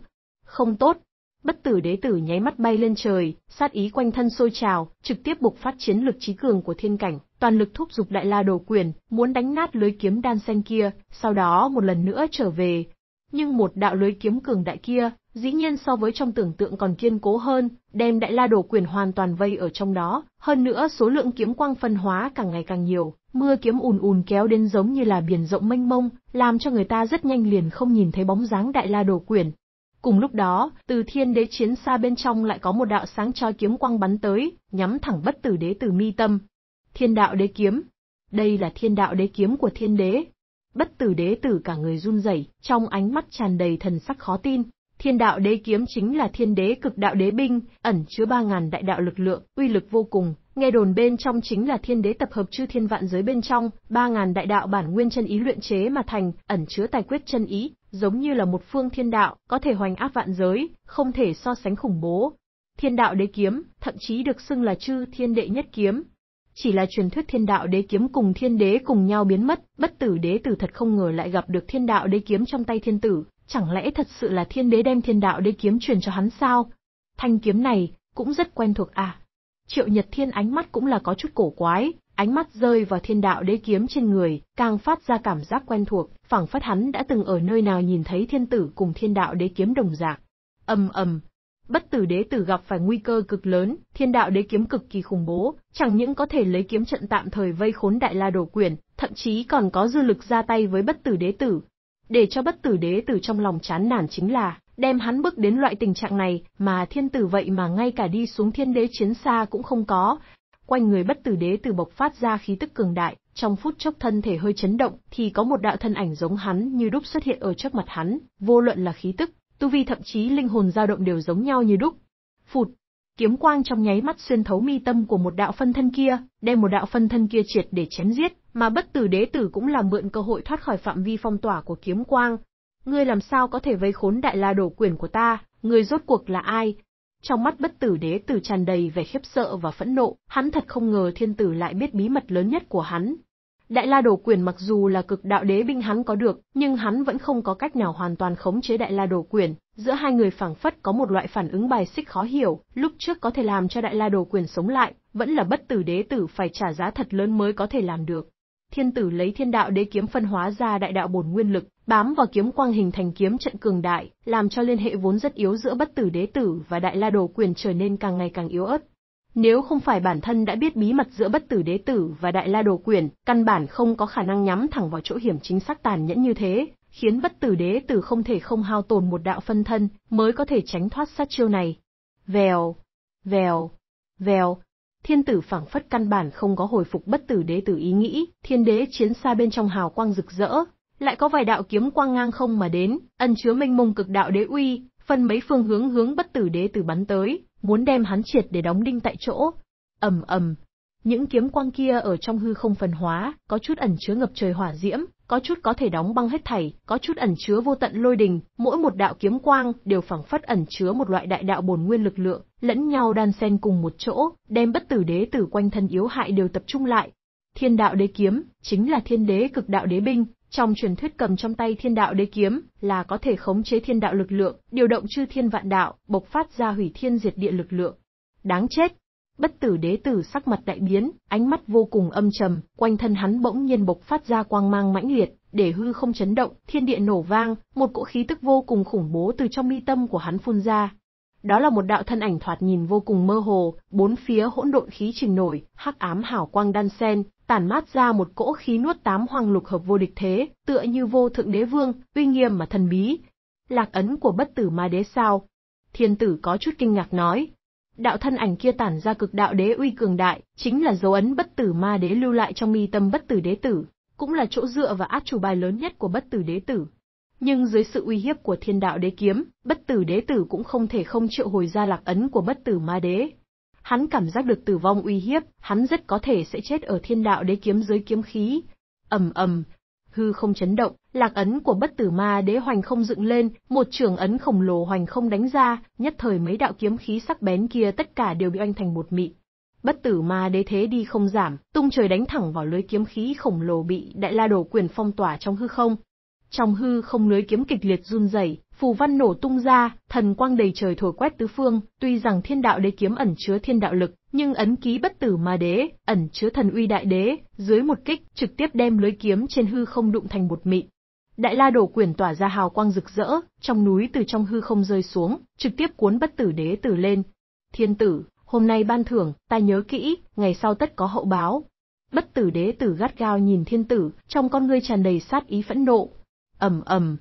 Không tốt! Bất tử đế tử nháy mắt bay lên trời, sát ý quanh thân sôi trào, trực tiếp bộc phát chiến lực trí cường của thiên cảnh, toàn lực thúc giục đại la đồ quyển, muốn đánh nát lưới kiếm đan xen kia, sau đó một lần nữa trở về. Nhưng một đạo lưới kiếm cường đại kia, dĩ nhiên so với trong tưởng tượng còn kiên cố hơn, đem đại la đồ quyển hoàn toàn vây ở trong đó, hơn nữa số lượng kiếm quang phân hóa càng ngày càng nhiều, mưa kiếm ùn ùn kéo đến giống như là biển rộng mênh mông, làm cho người ta rất nhanh liền không nhìn thấy bóng dáng đại la đồ quyển. Cùng lúc đó, từ thiên đế chiến xa bên trong lại có một đạo sáng chói kiếm quang bắn tới, nhắm thẳng bất tử đế tử mi tâm. Thiên đạo đế kiếm. Đây là thiên đạo đế kiếm của thiên đế. Bất tử đế tử cả người run rẩy, trong ánh mắt tràn đầy thần sắc khó tin. Thiên đạo đế kiếm chính là thiên đế cực đạo đế binh, ẩn chứa ba ngàn đại đạo lực lượng, uy lực vô cùng. Nghe đồn bên trong chính là thiên đế tập hợp chư thiên vạn giới bên trong, ba ngàn đại đạo bản nguyên chân ý luyện chế mà thành, ẩn chứa tài quyết chân ý, giống như là một phương thiên đạo, có thể hoành áp vạn giới, không thể so sánh khủng bố. Thiên đạo đế kiếm, thậm chí được xưng là chư thiên đệ nhất kiếm. Chỉ là truyền thuyết thiên đạo đế kiếm cùng thiên đế cùng nhau biến mất, bất tử đế tử thật không ngờ lại gặp được thiên đạo đế kiếm trong tay thiên tử, chẳng lẽ thật sự là thiên đế đem thiên đạo đế kiếm truyền cho hắn sao? Thanh kiếm này, cũng rất quen thuộc à? Triệu Nhật Thiên ánh mắt cũng là có chút cổ quái, ánh mắt rơi vào thiên đạo đế kiếm trên người, càng phát ra cảm giác quen thuộc, phảng phất hắn đã từng ở nơi nào nhìn thấy thiên tử cùng thiên đạo đế kiếm đồng dạng. Ầm ầm. Bất tử đế tử gặp phải nguy cơ cực lớn, thiên đạo đế kiếm cực kỳ khủng bố, chẳng những có thể lấy kiếm trận tạm thời vây khốn đại la đồ quyển, thậm chí còn có dư lực ra tay với bất tử đế tử. Để cho bất tử đế tử trong lòng chán nản chính là, đem hắn bước đến loại tình trạng này, mà thiên tử vậy mà ngay cả đi xuống thiên đế chiến xa cũng không có. Quanh người bất tử đế tử bộc phát ra khí tức cường đại, trong phút chốc thân thể hơi chấn động, thì có một đạo thân ảnh giống hắn như đúc xuất hiện ở trước mặt hắn, vô luận là khí tức, tu vi thậm chí linh hồn dao động đều giống nhau như đúc. Phụt! Kiếm quang trong nháy mắt xuyên thấu mi tâm của một đạo phân thân kia, đem một đạo phân thân kia triệt để chém giết, mà bất tử đế tử cũng làm mượn cơ hội thoát khỏi phạm vi phong tỏa của kiếm quang. Ngươi làm sao có thể vây khốn Đại La Đồ Quyển của ta, ngươi rốt cuộc là ai? Trong mắt Bất Tử Đế Tử tràn đầy vẻ khiếp sợ và phẫn nộ, hắn thật không ngờ Thiên Tử lại biết bí mật lớn nhất của hắn. Đại La Đồ Quyển mặc dù là cực đạo đế binh hắn có được, nhưng hắn vẫn không có cách nào hoàn toàn khống chế Đại La Đồ Quyển, giữa hai người phảng phất có một loại phản ứng bài xích khó hiểu, lúc trước có thể làm cho Đại La Đồ Quyển sống lại, vẫn là Bất Tử Đế Tử phải trả giá thật lớn mới có thể làm được. Thiên Tử lấy Thiên Đạo Đế Kiếm phân hóa ra đại đạo bổn nguyên lực, bám vào kiếm quang hình thành kiếm trận cường đại, làm cho liên hệ vốn rất yếu giữa Bất Tử Đế Tử và Đại La Đồ Quyển trở nên càng ngày càng yếu ớt. Nếu không phải bản thân đã biết bí mật giữa Bất Tử Đế Tử và Đại La Đồ Quyển, căn bản không có khả năng nhắm thẳng vào chỗ hiểm chính xác tàn nhẫn như thế, khiến Bất Tử Đế Tử không thể không hao tổn một đạo phân thân mới có thể tránh thoát sát chiêu này. Vèo, vèo, vèo. Thiên Tử phảng phất căn bản không có hồi phục Bất Tử Đế Tử ý nghĩ, Thiên Đế chiến xa bên trong hào quang rực rỡ, lại có vài đạo kiếm quang ngang không mà đến, ẩn chứa mênh mông cực đạo đế uy, phân mấy phương hướng hướng Bất Tử Đế Tử bắn tới, muốn đem hắn triệt để đóng đinh tại chỗ. Ầm ầm, những kiếm quang kia ở trong hư không phân hóa, có chút ẩn chứa ngập trời hỏa diễm, có chút có thể đóng băng hết thảy, có chút ẩn chứa vô tận lôi đình, mỗi một đạo kiếm quang đều phảng phất ẩn chứa một loại đại đạo bổn nguyên lực lượng, lẫn nhau đan xen cùng một chỗ, đem Bất Tử Đế Tử quanh thân yếu hại đều tập trung lại. Thiên Đạo Đế Kiếm chính là Thiên Đế cực đạo đế binh, trong truyền thuyết cầm trong tay Thiên Đạo Đế Kiếm là có thể khống chế thiên đạo lực lượng, điều động chư thiên vạn đạo, bộc phát ra hủy thiên diệt địa lực lượng. Đáng chết! Bất Tử Đế Tử sắc mặt đại biến, ánh mắt vô cùng âm trầm, quanh thân hắn bỗng nhiên bộc phát ra quang mang mãnh liệt, để hư không chấn động, thiên địa nổ vang, một cỗ khí tức vô cùng khủng bố từ trong mi tâm của hắn phun ra. Đó là một đạo thân ảnh thoạt nhìn vô cùng mơ hồ, bốn phía hỗn độn khí trình nổi, hắc ám hào quang đan sen, tản mát ra một cỗ khí nuốt tám hoang lục hợp vô địch thế, tựa như vô thượng đế vương, uy nghiêm mà thần bí. Lạc ấn của Bất Tử Ma Đế sao? Thiên Tử có chút kinh ngạc nói. Đạo thân ảnh kia tản ra cực đạo đế uy cường đại, chính là dấu ấn Bất Tử Ma Đế lưu lại trong mi tâm Bất Tử Đế Tử, cũng là chỗ dựa và át chủ bài lớn nhất của Bất Tử Đế Tử. Nhưng dưới sự uy hiếp của Thiên Đạo Đế Kiếm, Bất Tử Đế Tử cũng không thể không triệu hồi ra lạc ấn của Bất Tử Ma Đế. Hắn cảm giác được tử vong uy hiếp, hắn rất có thể sẽ chết ở Thiên Đạo Đế Kiếm dưới kiếm khí. Ầm ầm, hư không chấn động, lạc ấn của Bất Tử Ma Đế hoành không dựng lên, một trường ấn khổng lồ hoành không đánh ra, nhất thời mấy đạo kiếm khí sắc bén kia tất cả đều bị oanh thành một mịn. Bất Tử Ma Đế thế đi không giảm, tung trời đánh thẳng vào lưới kiếm khí khổng lồ bị Đại La Đồ Quyền phong tỏa trong hư không. Trong hư không lưới kiếm kịch liệt run rẩy, phù văn nổ tung ra, thần quang đầy trời thổi quét tứ phương. Tuy rằng Thiên Đạo Đế Kiếm ẩn chứa thiên đạo lực, nhưng ấn ký Bất Tử Ma Đế ẩn chứa thần uy đại đế, dưới một kích trực tiếp đem lưới kiếm trên hư không đụng thành bột mịn. Đại La Đồ Quyển tỏa ra hào quang rực rỡ, trong núi từ trong hư không rơi xuống, trực tiếp cuốn Bất Tử Đế Tử lên. Thiên Tử, hôm nay ban thưởng, ta nhớ kỹ, ngày sau tất có hậu báo. Bất Tử Đế Tử gắt gao nhìn Thiên Tử, trong con ngươi tràn đầy sát ý phẫn nộ. Ầm ầm,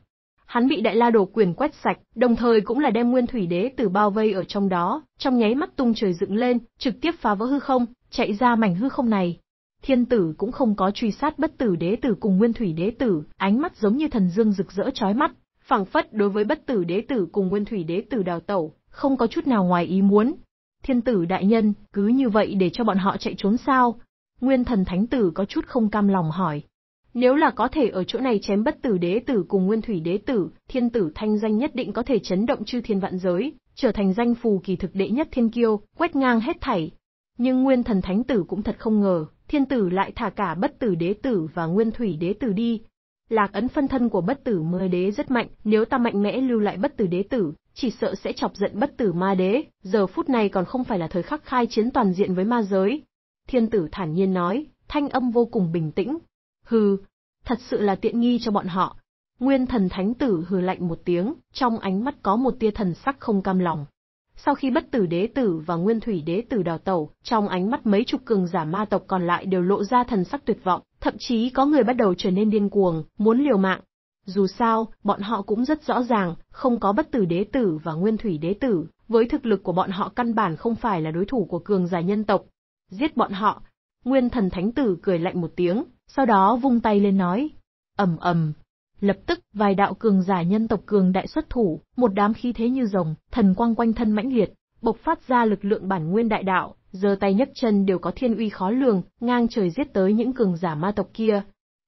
hắn bị Đại La Đồ Quyền quét sạch, đồng thời cũng là đem Nguyên Thủy Đế Tử bao vây ở trong đó, trong nháy mắt tung trời dựng lên, trực tiếp phá vỡ hư không, chạy ra mảnh hư không này. Thiên Tử cũng không có truy sát Bất Tử Đế Tử cùng Nguyên Thủy Đế Tử, ánh mắt giống như thần dương rực rỡ chói mắt, phảng phất đối với Bất Tử Đế Tử cùng Nguyên Thủy Đế Tử đào tẩu, không có chút nào ngoài ý muốn. Thiên Tử đại nhân, cứ như vậy để cho bọn họ chạy trốn sao? Nguyên Thần Thánh Tử có chút không cam lòng hỏi. Nếu là có thể ở chỗ này chém Bất Tử Đế Tử cùng Nguyên Thủy Đế Tử, Thiên Tử thanh danh nhất định có thể chấn động chư thiên vạn giới, trở thành danh phù kỳ thực đệ nhất thiên kiêu, quét ngang hết thảy. Nhưng Nguyên Thần Thánh Tử cũng thật không ngờ, Thiên Tử lại thả cả Bất Tử Đế Tử và Nguyên Thủy Đế Tử đi. Lạc ấn phân thân của Bất Tử Ma Đế rất mạnh, nếu ta mạnh mẽ lưu lại Bất Tử Đế Tử, chỉ sợ sẽ chọc giận Bất Tử Ma Đế, giờ phút này còn không phải là thời khắc khai chiến toàn diện với ma giới. Thiên Tử thản nhiên nói, thanh âm vô cùng bình tĩnh. Hừ, thật sự là tiện nghi cho bọn họ. Nguyên Thần Thánh Tử hừ lạnh một tiếng, trong ánh mắt có một tia thần sắc không cam lòng. Sau khi Bất Tử Đế Tử và Nguyên Thủy Đế Tử đào tẩu, trong ánh mắt mấy chục cường giả ma tộc còn lại đều lộ ra thần sắc tuyệt vọng, thậm chí có người bắt đầu trở nên điên cuồng, muốn liều mạng. Dù sao, bọn họ cũng rất rõ ràng, không có Bất Tử Đế Tử và Nguyên Thủy Đế Tử, với thực lực của bọn họ căn bản không phải là đối thủ của cường giả nhân tộc. Giết bọn họ! Nguyên Thần Thánh Tử cười lạnh một tiếng, sau đó vung tay lên nói. Ầm ầm, lập tức vài đạo cường giả nhân tộc cường đại xuất thủ, một đám khí thế như rồng, thần quang quanh thân mãnh liệt, bộc phát ra lực lượng bản nguyên đại đạo, giơ tay nhấc chân đều có thiên uy khó lường, ngang trời giết tới những cường giả ma tộc kia.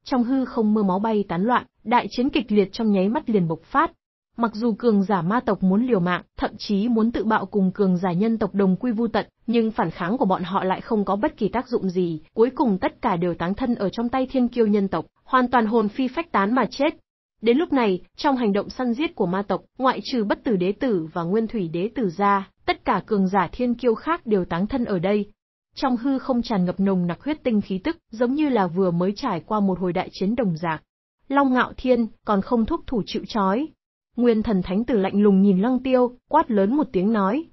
Trong hư không mưa máu bay tán loạn, đại chiến kịch liệt trong nháy mắt liền bộc phát. Mặc dù cường giả ma tộc muốn liều mạng, thậm chí muốn tự bạo cùng cường giả nhân tộc đồng quy vu tận, nhưng phản kháng của bọn họ lại không có bất kỳ tác dụng gì, cuối cùng tất cả đều táng thân ở trong tay thiên kiêu nhân tộc, hoàn toàn hồn phi phách tán mà chết. Đến lúc này, trong hành động săn giết của ma tộc, ngoại trừ Bất Tử Đế Tử và Nguyên Thủy Đế Tử ra, tất cả cường giả thiên kiêu khác đều táng thân ở đây. Trong hư không tràn ngập nồng nặc huyết tinh khí tức, giống như là vừa mới trải qua một hồi đại chiến đồng dạng. Long Ngạo Thiên còn không thúc thủ chịu trói. Nguyên Thần Thánh Tử lạnh lùng nhìn Lăng Tiêu, quát lớn một tiếng nói.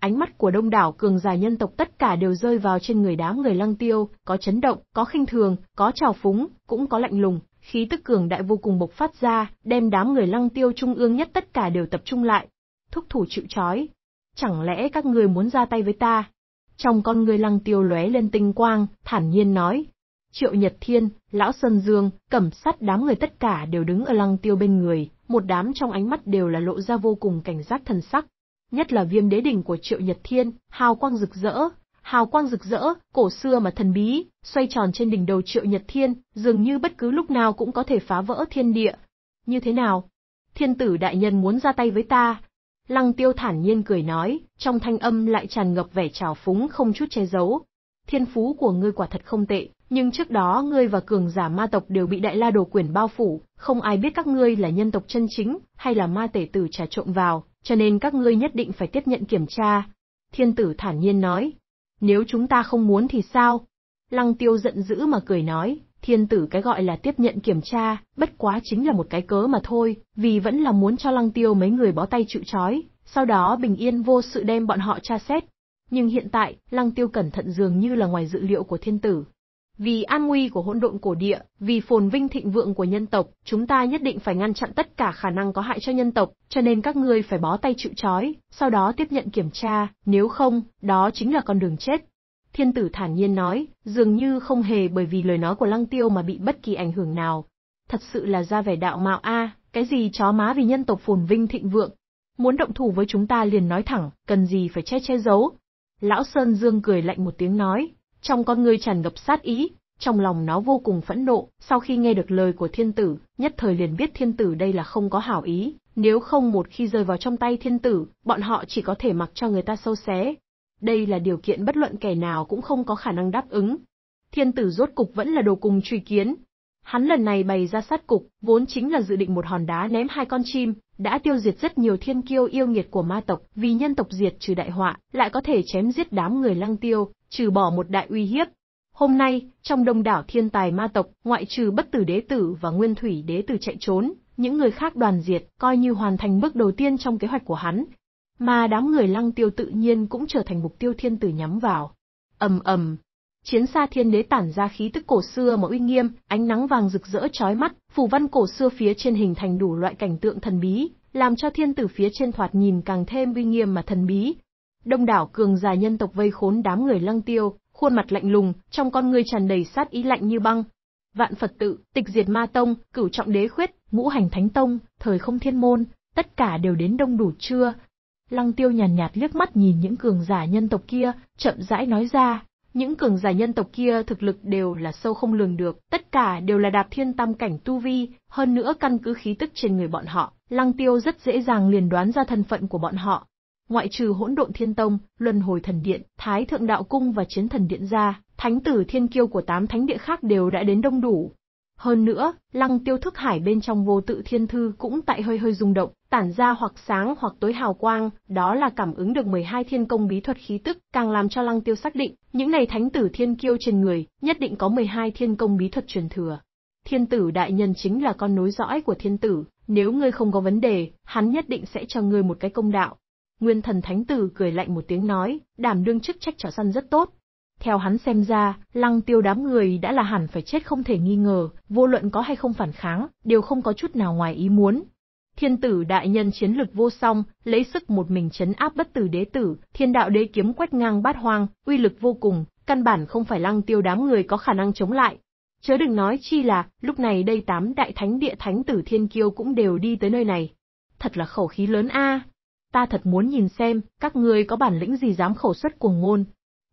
Ánh mắt của đông đảo cường giả nhân tộc tất cả đều rơi vào trên người đám người Lăng Tiêu, có chấn động, có khinh thường, có trào phúng, cũng có lạnh lùng, khí tức cường đại vô cùng bộc phát ra, đem đám người Lăng Tiêu trung ương nhất tất cả đều tập trung lại. Thúc thủ chịu trói. Chẳng lẽ các người muốn ra tay với ta? Trong con người Lăng Tiêu lóe lên tinh quang, thản nhiên nói. Triệu Nhật Thiên, Lão Sơn Dương, Cẩm Sắt đám người tất cả đều đứng ở Lăng Tiêu bên người, một đám trong ánh mắt đều là lộ ra vô cùng cảnh giác thần sắc. Nhất là Viêm Đế Đỉnh của Triệu Nhật Thiên, hào quang rực rỡ, hào quang rực rỡ, cổ xưa mà thần bí, xoay tròn trên đỉnh đầu Triệu Nhật Thiên, dường như bất cứ lúc nào cũng có thể phá vỡ thiên địa. Như thế nào? Thiên tử đại nhân muốn ra tay với ta? Lăng Tiêu thản nhiên cười nói, trong thanh âm lại tràn ngập vẻ trào phúng không chút che giấu. Thiên phú của ngươi quả thật không tệ, nhưng trước đó ngươi và cường giả ma tộc đều bị Đại La Đồ Quyển bao phủ, không ai biết các ngươi là nhân tộc chân chính, hay là ma tể tử trà trộn vào, cho nên các ngươi nhất định phải tiếp nhận kiểm tra. Thiên tử thản nhiên nói, nếu chúng ta không muốn thì sao? Lăng Tiêu giận dữ mà cười nói. Thiên tử cái gọi là tiếp nhận kiểm tra, bất quá chính là một cái cớ mà thôi, vì vẫn là muốn cho Lăng Tiêu mấy người bó tay chịu trói, sau đó bình yên vô sự đem bọn họ tra xét. Nhưng hiện tại, Lăng Tiêu cẩn thận dường như là ngoài dự liệu của thiên tử. Vì an nguy của hỗn độn cổ địa, vì phồn vinh thịnh vượng của nhân tộc, chúng ta nhất định phải ngăn chặn tất cả khả năng có hại cho nhân tộc, cho nên các ngươi phải bó tay chịu trói, sau đó tiếp nhận kiểm tra, nếu không, đó chính là con đường chết. Thiên tử thản nhiên nói, dường như không hề bởi vì lời nói của Lăng Tiêu mà bị bất kỳ ảnh hưởng nào. Thật sự là ra vẻ đạo mạo a, à, cái gì chó má vì nhân tộc phồn vinh thịnh vượng. Muốn động thủ với chúng ta liền nói thẳng, cần gì phải che che giấu. Lão Sơn Dương cười lạnh một tiếng nói, trong con ngươi tràn ngập sát ý, trong lòng nó vô cùng phẫn nộ, sau khi nghe được lời của thiên tử, nhất thời liền biết thiên tử đây là không có hảo ý, nếu không một khi rơi vào trong tay thiên tử, bọn họ chỉ có thể mặc cho người ta sâu xé. Đây là điều kiện bất luận kẻ nào cũng không có khả năng đáp ứng. Thiên tử rốt cục vẫn là đồ cùng truy kiến. Hắn lần này bày ra sát cục, vốn chính là dự định một hòn đá ném hai con chim, đã tiêu diệt rất nhiều thiên kiêu yêu nghiệt của ma tộc, vì nhân tộc diệt trừ đại họa, lại có thể chém giết đám người Lăng Tiêu, trừ bỏ một đại uy hiếp. Hôm nay, trong đông đảo thiên tài ma tộc, ngoại trừ Bất Tử Đế Tử và Nguyên Thủy Đế Tử chạy trốn, những người khác đoàn diệt, coi như hoàn thành bước đầu tiên trong kế hoạch của hắn. Mà đám người Lăng Tiêu tự nhiên cũng trở thành mục tiêu thiên tử nhắm vào. Ầm ầm, chiến xa thiên đế tản ra khí tức cổ xưa mà uy nghiêm, ánh nắng vàng rực rỡ chói mắt, phù văn cổ xưa phía trên hình thành đủ loại cảnh tượng thần bí, làm cho thiên tử phía trên thoạt nhìn càng thêm uy nghiêm mà thần bí. Đông đảo cường giả nhân tộc vây khốn đám người Lăng Tiêu, khuôn mặt lạnh lùng, trong con ngươi tràn đầy sát ý lạnh như băng. Vạn Phật Tự, Tịch Diệt Ma Tông, Cửu Trọng Đế Khuyết, Ngũ Hành Thánh Tông, Thời Không Thiên Môn, tất cả đều đến đông đủ chưa? Lăng Tiêu nhàn nhạt liếc mắt nhìn những cường giả nhân tộc kia, chậm rãi nói ra, những cường giả nhân tộc kia thực lực đều là sâu không lường được, tất cả đều là đạp thiên tam cảnh tu vi, hơn nữa căn cứ khí tức trên người bọn họ, Lăng Tiêu rất dễ dàng liền đoán ra thân phận của bọn họ. Ngoại trừ Hỗn Độn Thiên Tông, Luân Hồi Thần Điện, Thái Thượng Đạo Cung và Chiến Thần Điện ra, thánh tử thiên kiêu của tám thánh địa khác đều đã đến đông đủ. Hơn nữa, Lăng Tiêu thức hải bên trong Vô Tự Thiên Thư cũng tại hơi hơi rung động, tản ra hoặc sáng hoặc tối hào quang, đó là cảm ứng được mười hai thiên công bí thuật khí tức, càng làm cho Lăng Tiêu xác định, những này thánh tử thiên kiêu trên người, nhất định có mười hai thiên công bí thuật truyền thừa. Thiên tử đại nhân chính là con nối dõi của thiên tử, nếu ngươi không có vấn đề, hắn nhất định sẽ cho ngươi một cái công đạo. Nguyên Thần Thánh Tử cười lạnh một tiếng nói, đảm đương chức trách chó săn rất tốt. Theo hắn xem ra, Lăng Tiêu đám người đã là hẳn phải chết không thể nghi ngờ, vô luận có hay không phản kháng, đều không có chút nào ngoài ý muốn. Thiên tử đại nhân chiến lực vô song, lấy sức một mình trấn áp Bất Tử Đế Tử, Thiên Đạo Đế Kiếm quét ngang bát hoang, uy lực vô cùng, căn bản không phải Lăng Tiêu đám người có khả năng chống lại. Chớ đừng nói chi là, lúc này đây tám đại thánh địa thánh tử thiên kiêu cũng đều đi tới nơi này. Thật là khẩu khí lớn a. À. Ta thật muốn nhìn xem, các ngươi có bản lĩnh gì dám khẩu xuất cuồng ngôn.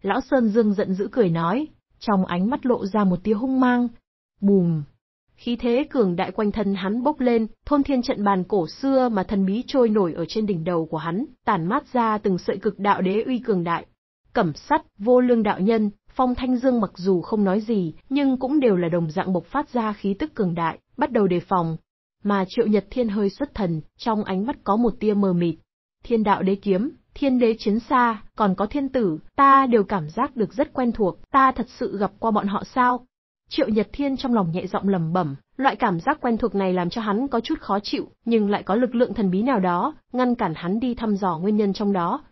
Lão Sơn Dương giận dữ cười nói, trong ánh mắt lộ ra một tia hung mang. Bùm! Khí thế cường đại quanh thân hắn bốc lên, thôn thiên trận bàn cổ xưa mà thần bí trôi nổi ở trên đỉnh đầu của hắn, tản mát ra từng sợi cực đạo đế uy cường đại. Cẩm Sắt, Vô Lương đạo nhân, Phong Thanh Dương mặc dù không nói gì, nhưng cũng đều là đồng dạng bộc phát ra khí tức cường đại, bắt đầu đề phòng. Mà Triệu Nhật Thiên hơi xuất thần, trong ánh mắt có một tia mờ mịt. Thiên Đạo Đế Kiếm, Thiên Đế Chiến Xa, còn có Thiên Tử, ta đều cảm giác được rất quen thuộc, ta thật sự gặp qua bọn họ sao? Triệu Nhật Thiên trong lòng nhẹ giọng lẩm bẩm, loại cảm giác quen thuộc này làm cho hắn có chút khó chịu, nhưng lại có lực lượng thần bí nào đó, ngăn cản hắn đi thăm dò nguyên nhân trong đó.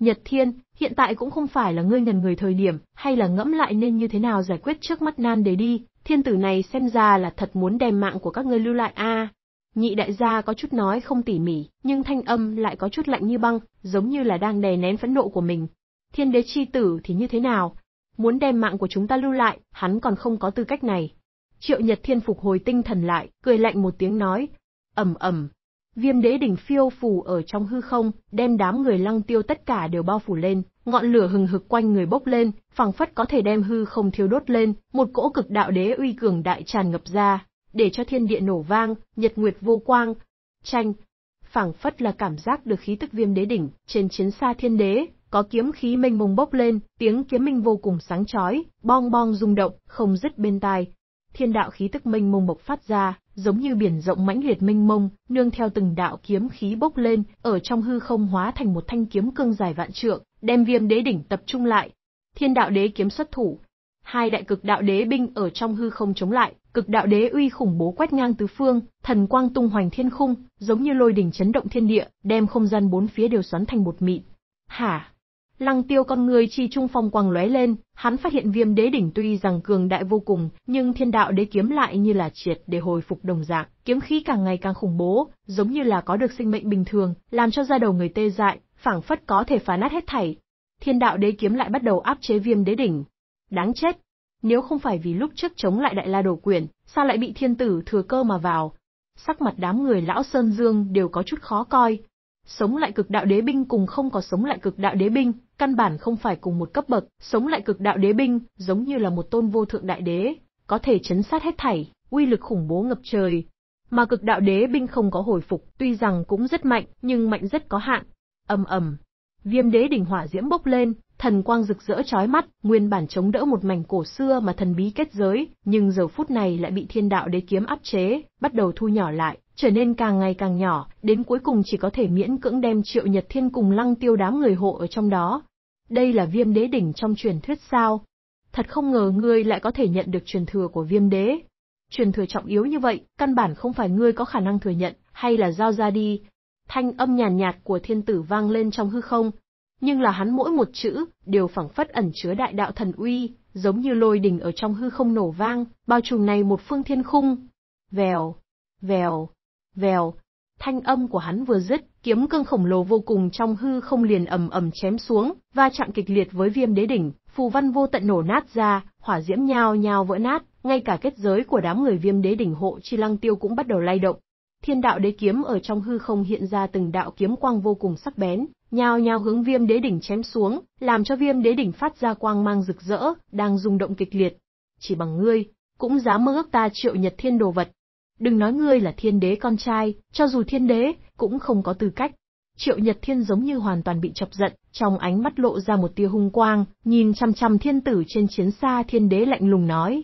Nhật Thiên, hiện tại cũng không phải là ngươi ngần người thời điểm, hay là ngẫm lại nên như thế nào giải quyết trước mắt nan đề đi, thiên tử này xem ra là thật muốn đem mạng của các ngươi lưu lại a. À, nhị đại gia có chút nói không tỉ mỉ, nhưng thanh âm lại có chút lạnh như băng, giống như là đang đè nén phẫn nộ của mình. Thiên đế chi tử thì như thế nào? Muốn đem mạng của chúng ta lưu lại, hắn còn không có tư cách này. Triệu Nhật Thiên phục hồi tinh thần lại, cười lạnh một tiếng nói. Ầm ầm. Viêm đế đỉnh phiêu phù ở trong hư không, đem đám người Lăng Tiêu tất cả đều bao phủ lên, ngọn lửa hừng hực quanh người bốc lên, phảng phất có thể đem hư không thiêu đốt lên, một cỗ cực đạo đế uy cường đại tràn ngập ra, để cho thiên địa nổ vang, nhật nguyệt vô quang. Tranh, phảng phất là cảm giác được khí tức viêm đế đỉnh, trên chiến xa thiên đế, có kiếm khí mênh mông bốc lên, tiếng kiếm minh vô cùng sáng chói, bong bong rung động, không dứt bên tai. Thiên đạo khí tức mênh mông bộc phát ra, giống như biển rộng mãnh liệt mênh mông, nương theo từng đạo kiếm khí bốc lên, ở trong hư không hóa thành một thanh kiếm cương dài vạn trượng, đem viêm đế đỉnh tập trung lại. Thiên đạo đế kiếm xuất thủ. Hai đại cực đạo đế binh ở trong hư không chống lại, cực đạo đế uy khủng bố quét ngang tứ phương, thần quang tung hoành thiên khung, giống như lôi đỉnh chấn động thiên địa, đem không gian bốn phía đều xoắn thành bột mịn. Hả? Lăng Tiêu con người chi trung phong quang lóe lên, hắn phát hiện viêm đế đỉnh tuy rằng cường đại vô cùng, nhưng thiên đạo đế kiếm lại như là triệt để hồi phục đồng dạng, kiếm khí càng ngày càng khủng bố, giống như là có được sinh mệnh bình thường, làm cho da đầu người tê dại, phảng phất có thể phá nát hết thảy. Thiên đạo đế kiếm lại bắt đầu áp chế viêm đế đỉnh. Đáng chết! Nếu không phải vì lúc trước chống lại Đại La Đồ Quyển, sao lại bị thiên tử thừa cơ mà vào? Sắc mặt đám người Lão Sơn Dương đều có chút khó coi. Sống lại cực đạo đế binh cùng không có sống lại cực đạo đế binh, căn bản không phải cùng một cấp bậc, sống lại cực đạo đế binh, giống như là một tôn vô thượng đại đế, có thể chấn sát hết thảy, uy lực khủng bố ngập trời. Mà cực đạo đế binh không có hồi phục, tuy rằng cũng rất mạnh, nhưng mạnh rất có hạn. Ầm ầm, viêm đế đỉnh hỏa diễm bốc lên, thần quang rực rỡ chói mắt, nguyên bản chống đỡ một mảnh cổ xưa mà thần bí kết giới, nhưng giờ phút này lại bị thiên đạo đế kiếm áp chế, bắt đầu thu nhỏ lại, trở nên càng ngày càng nhỏ, đến cuối cùng chỉ có thể miễn cưỡng đem Triệu Nhật Thiên cùng Lăng Tiêu đám người hộ ở trong đó. Đây là viêm đế đỉnh trong truyền thuyết sao? Thật không ngờ ngươi lại có thể nhận được truyền thừa của viêm đế. Truyền thừa trọng yếu như vậy, căn bản không phải ngươi có khả năng thừa nhận, hay là giao ra đi. Thanh âm nhàn nhạt, nhạt của thiên tử vang lên trong hư không. Nhưng là hắn mỗi một chữ, đều phảng phất ẩn chứa đại đạo thần uy, giống như lôi đình ở trong hư không nổ vang, bao trùm này một phương thiên khung. Vèo, vèo, vèo. Thanh âm của hắn vừa dứt, kiếm cương khổng lồ vô cùng trong hư không liền ầm ầm chém xuống, va chạm kịch liệt với viêm đế đỉnh, phù văn vô tận nổ nát ra, hỏa diễm nhao nhao vỡ nát, ngay cả kết giới của đám người viêm đế đỉnh hộ chi Lăng Tiêu cũng bắt đầu lay động. Thiên đạo đế kiếm ở trong hư không hiện ra từng đạo kiếm quang vô cùng sắc bén, nhao nhao hướng viêm đế đỉnh chém xuống, làm cho viêm đế đỉnh phát ra quang mang rực rỡ, đang rung động kịch liệt. Chỉ bằng ngươi, cũng dám mơ ước ta Triệu Nhật Thiên đồ vật. Đừng nói ngươi là thiên đế con trai, cho dù thiên đế, cũng không có tư cách. Triệu Nhật Thiên giống như hoàn toàn bị chọc giận, trong ánh mắt lộ ra một tia hung quang, nhìn chăm chăm thiên tử trên chiến xa thiên đế lạnh lùng nói.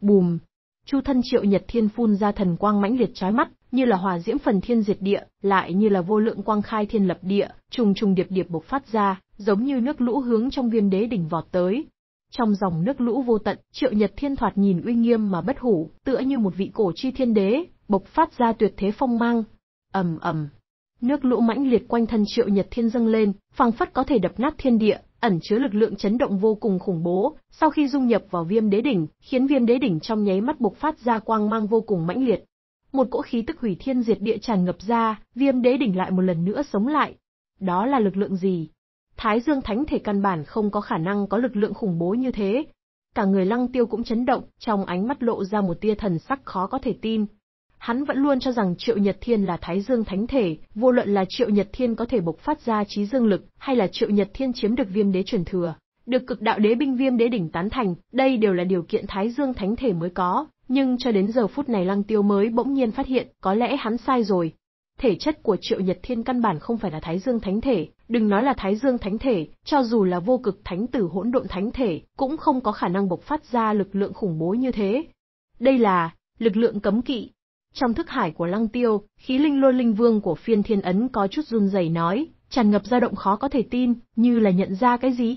Bùm! Chu thân Triệu Nhật Thiên phun ra thần quang mãnh liệt chói mắt, như là hỏa diễm phần thiên diệt địa, lại như là vô lượng quang khai thiên lập địa, trùng trùng điệp điệp bộc phát ra, giống như nước lũ hướng trong viêm đế đỉnh vọt tới. Trong dòng nước lũ vô tận, Triệu Nhật Thiên thoạt nhìn uy nghiêm mà bất hủ, tựa như một vị cổ chi thiên đế, bộc phát ra tuyệt thế phong mang. Ầm ầm, nước lũ mãnh liệt quanh thân Triệu Nhật Thiên dâng lên, phảng phất có thể đập nát thiên địa, ẩn chứa lực lượng chấn động vô cùng khủng bố, sau khi dung nhập vào viêm đế đỉnh, khiến viêm đế đỉnh trong nháy mắt bộc phát ra quang mang vô cùng mãnh liệt. Một cỗ khí tức hủy thiên diệt địa tràn ngập ra, viêm đế đỉnh lại một lần nữa sống lại. Đó là lực lượng gì? Thái Dương Thánh Thể căn bản không có khả năng có lực lượng khủng bố như thế. Cả người Lăng Tiêu cũng chấn động, trong ánh mắt lộ ra một tia thần sắc khó có thể tin. Hắn vẫn luôn cho rằng Triệu Nhật Thiên là Thái Dương Thánh Thể, vô luận là Triệu Nhật Thiên có thể bộc phát ra trí dương lực, hay là Triệu Nhật Thiên chiếm được viêm đế truyền thừa, được cực đạo đế binh Viêm Đế Đỉnh tán thành, đây đều là điều kiện Thái Dương Thánh Thể mới có, nhưng cho đến giờ phút này Lăng Tiêu mới bỗng nhiên phát hiện, có lẽ hắn sai rồi. Thể chất của Triệu Nhật Thiên căn bản không phải là Thái Dương Thánh Thể, đừng nói là Thái Dương Thánh Thể, cho dù là Vô Cực Thánh Tử Hỗn Độn Thánh Thể, cũng không có khả năng bộc phát ra lực lượng khủng bố như thế. Đây là lực lượng cấm kỵ. Trong thức hải của Lăng Tiêu, khí linh Lôi Linh Vương của Phiên Thiên Ấn có chút run rẩy nói, tràn ngập dao động khó có thể tin, như là nhận ra cái gì.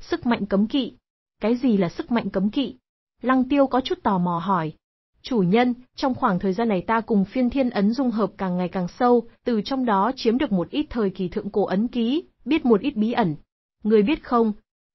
Sức mạnh cấm kỵ. Cái gì là sức mạnh cấm kỵ? Lăng Tiêu có chút tò mò hỏi. Chủ nhân, trong khoảng thời gian này ta cùng Phiên Thiên Ấn dung hợp càng ngày càng sâu, từ trong đó chiếm được một ít thời kỳ thượng cổ ấn ký, biết một ít bí ẩn. Người biết không?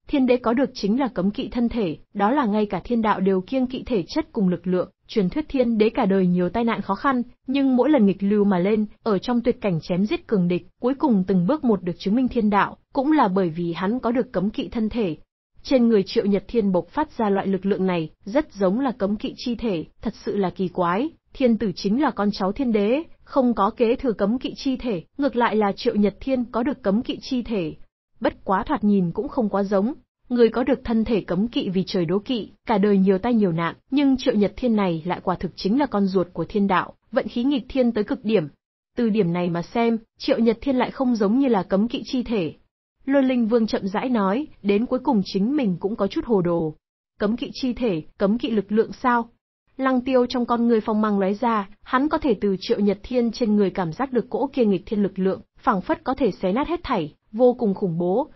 Thiên đế có được chính là cấm kỵ thân thể, đó là ngay cả thiên đạo đều kiêng kỵ thể chất cùng lực lượng. Truyền thuyết thiên đế cả đời nhiều tai nạn khó khăn, nhưng mỗi lần nghịch lưu mà lên, ở trong tuyệt cảnh chém giết cường địch, cuối cùng từng bước một được chứng minh thiên đạo, cũng là bởi vì hắn có được cấm kỵ thân thể. Trên người Triệu Nhật Thiên bộc phát ra loại lực lượng này, rất giống là cấm kỵ chi thể, thật sự là kỳ quái, thiên tử chính là con cháu thiên đế, không có kế thừa cấm kỵ chi thể, ngược lại là Triệu Nhật Thiên có được cấm kỵ chi thể. Bất quá thoạt nhìn cũng không quá giống. Người có được thân thể cấm kỵ vì trời đố kỵ, cả đời nhiều tai nhiều nạn, nhưng Triệu Nhật Thiên này lại quả thực chính là con ruột của thiên đạo, vận khí nghịch thiên tới cực điểm. Từ điểm này mà xem, Triệu Nhật Thiên lại không giống như là cấm kỵ chi thể. Lôi Linh Vương chậm rãi nói, đến cuối cùng chính mình cũng có chút hồ đồ. Cấm kỵ chi thể, cấm kỵ lực lượng sao? Lăng Tiêu trong con người phong mang lóe ra, hắn có thể từ Triệu Nhật Thiên trên người cảm giác được cỗ kia nghịch thiên lực lượng, phảng phất có thể xé nát hết thảy, vô cùng khủng bố.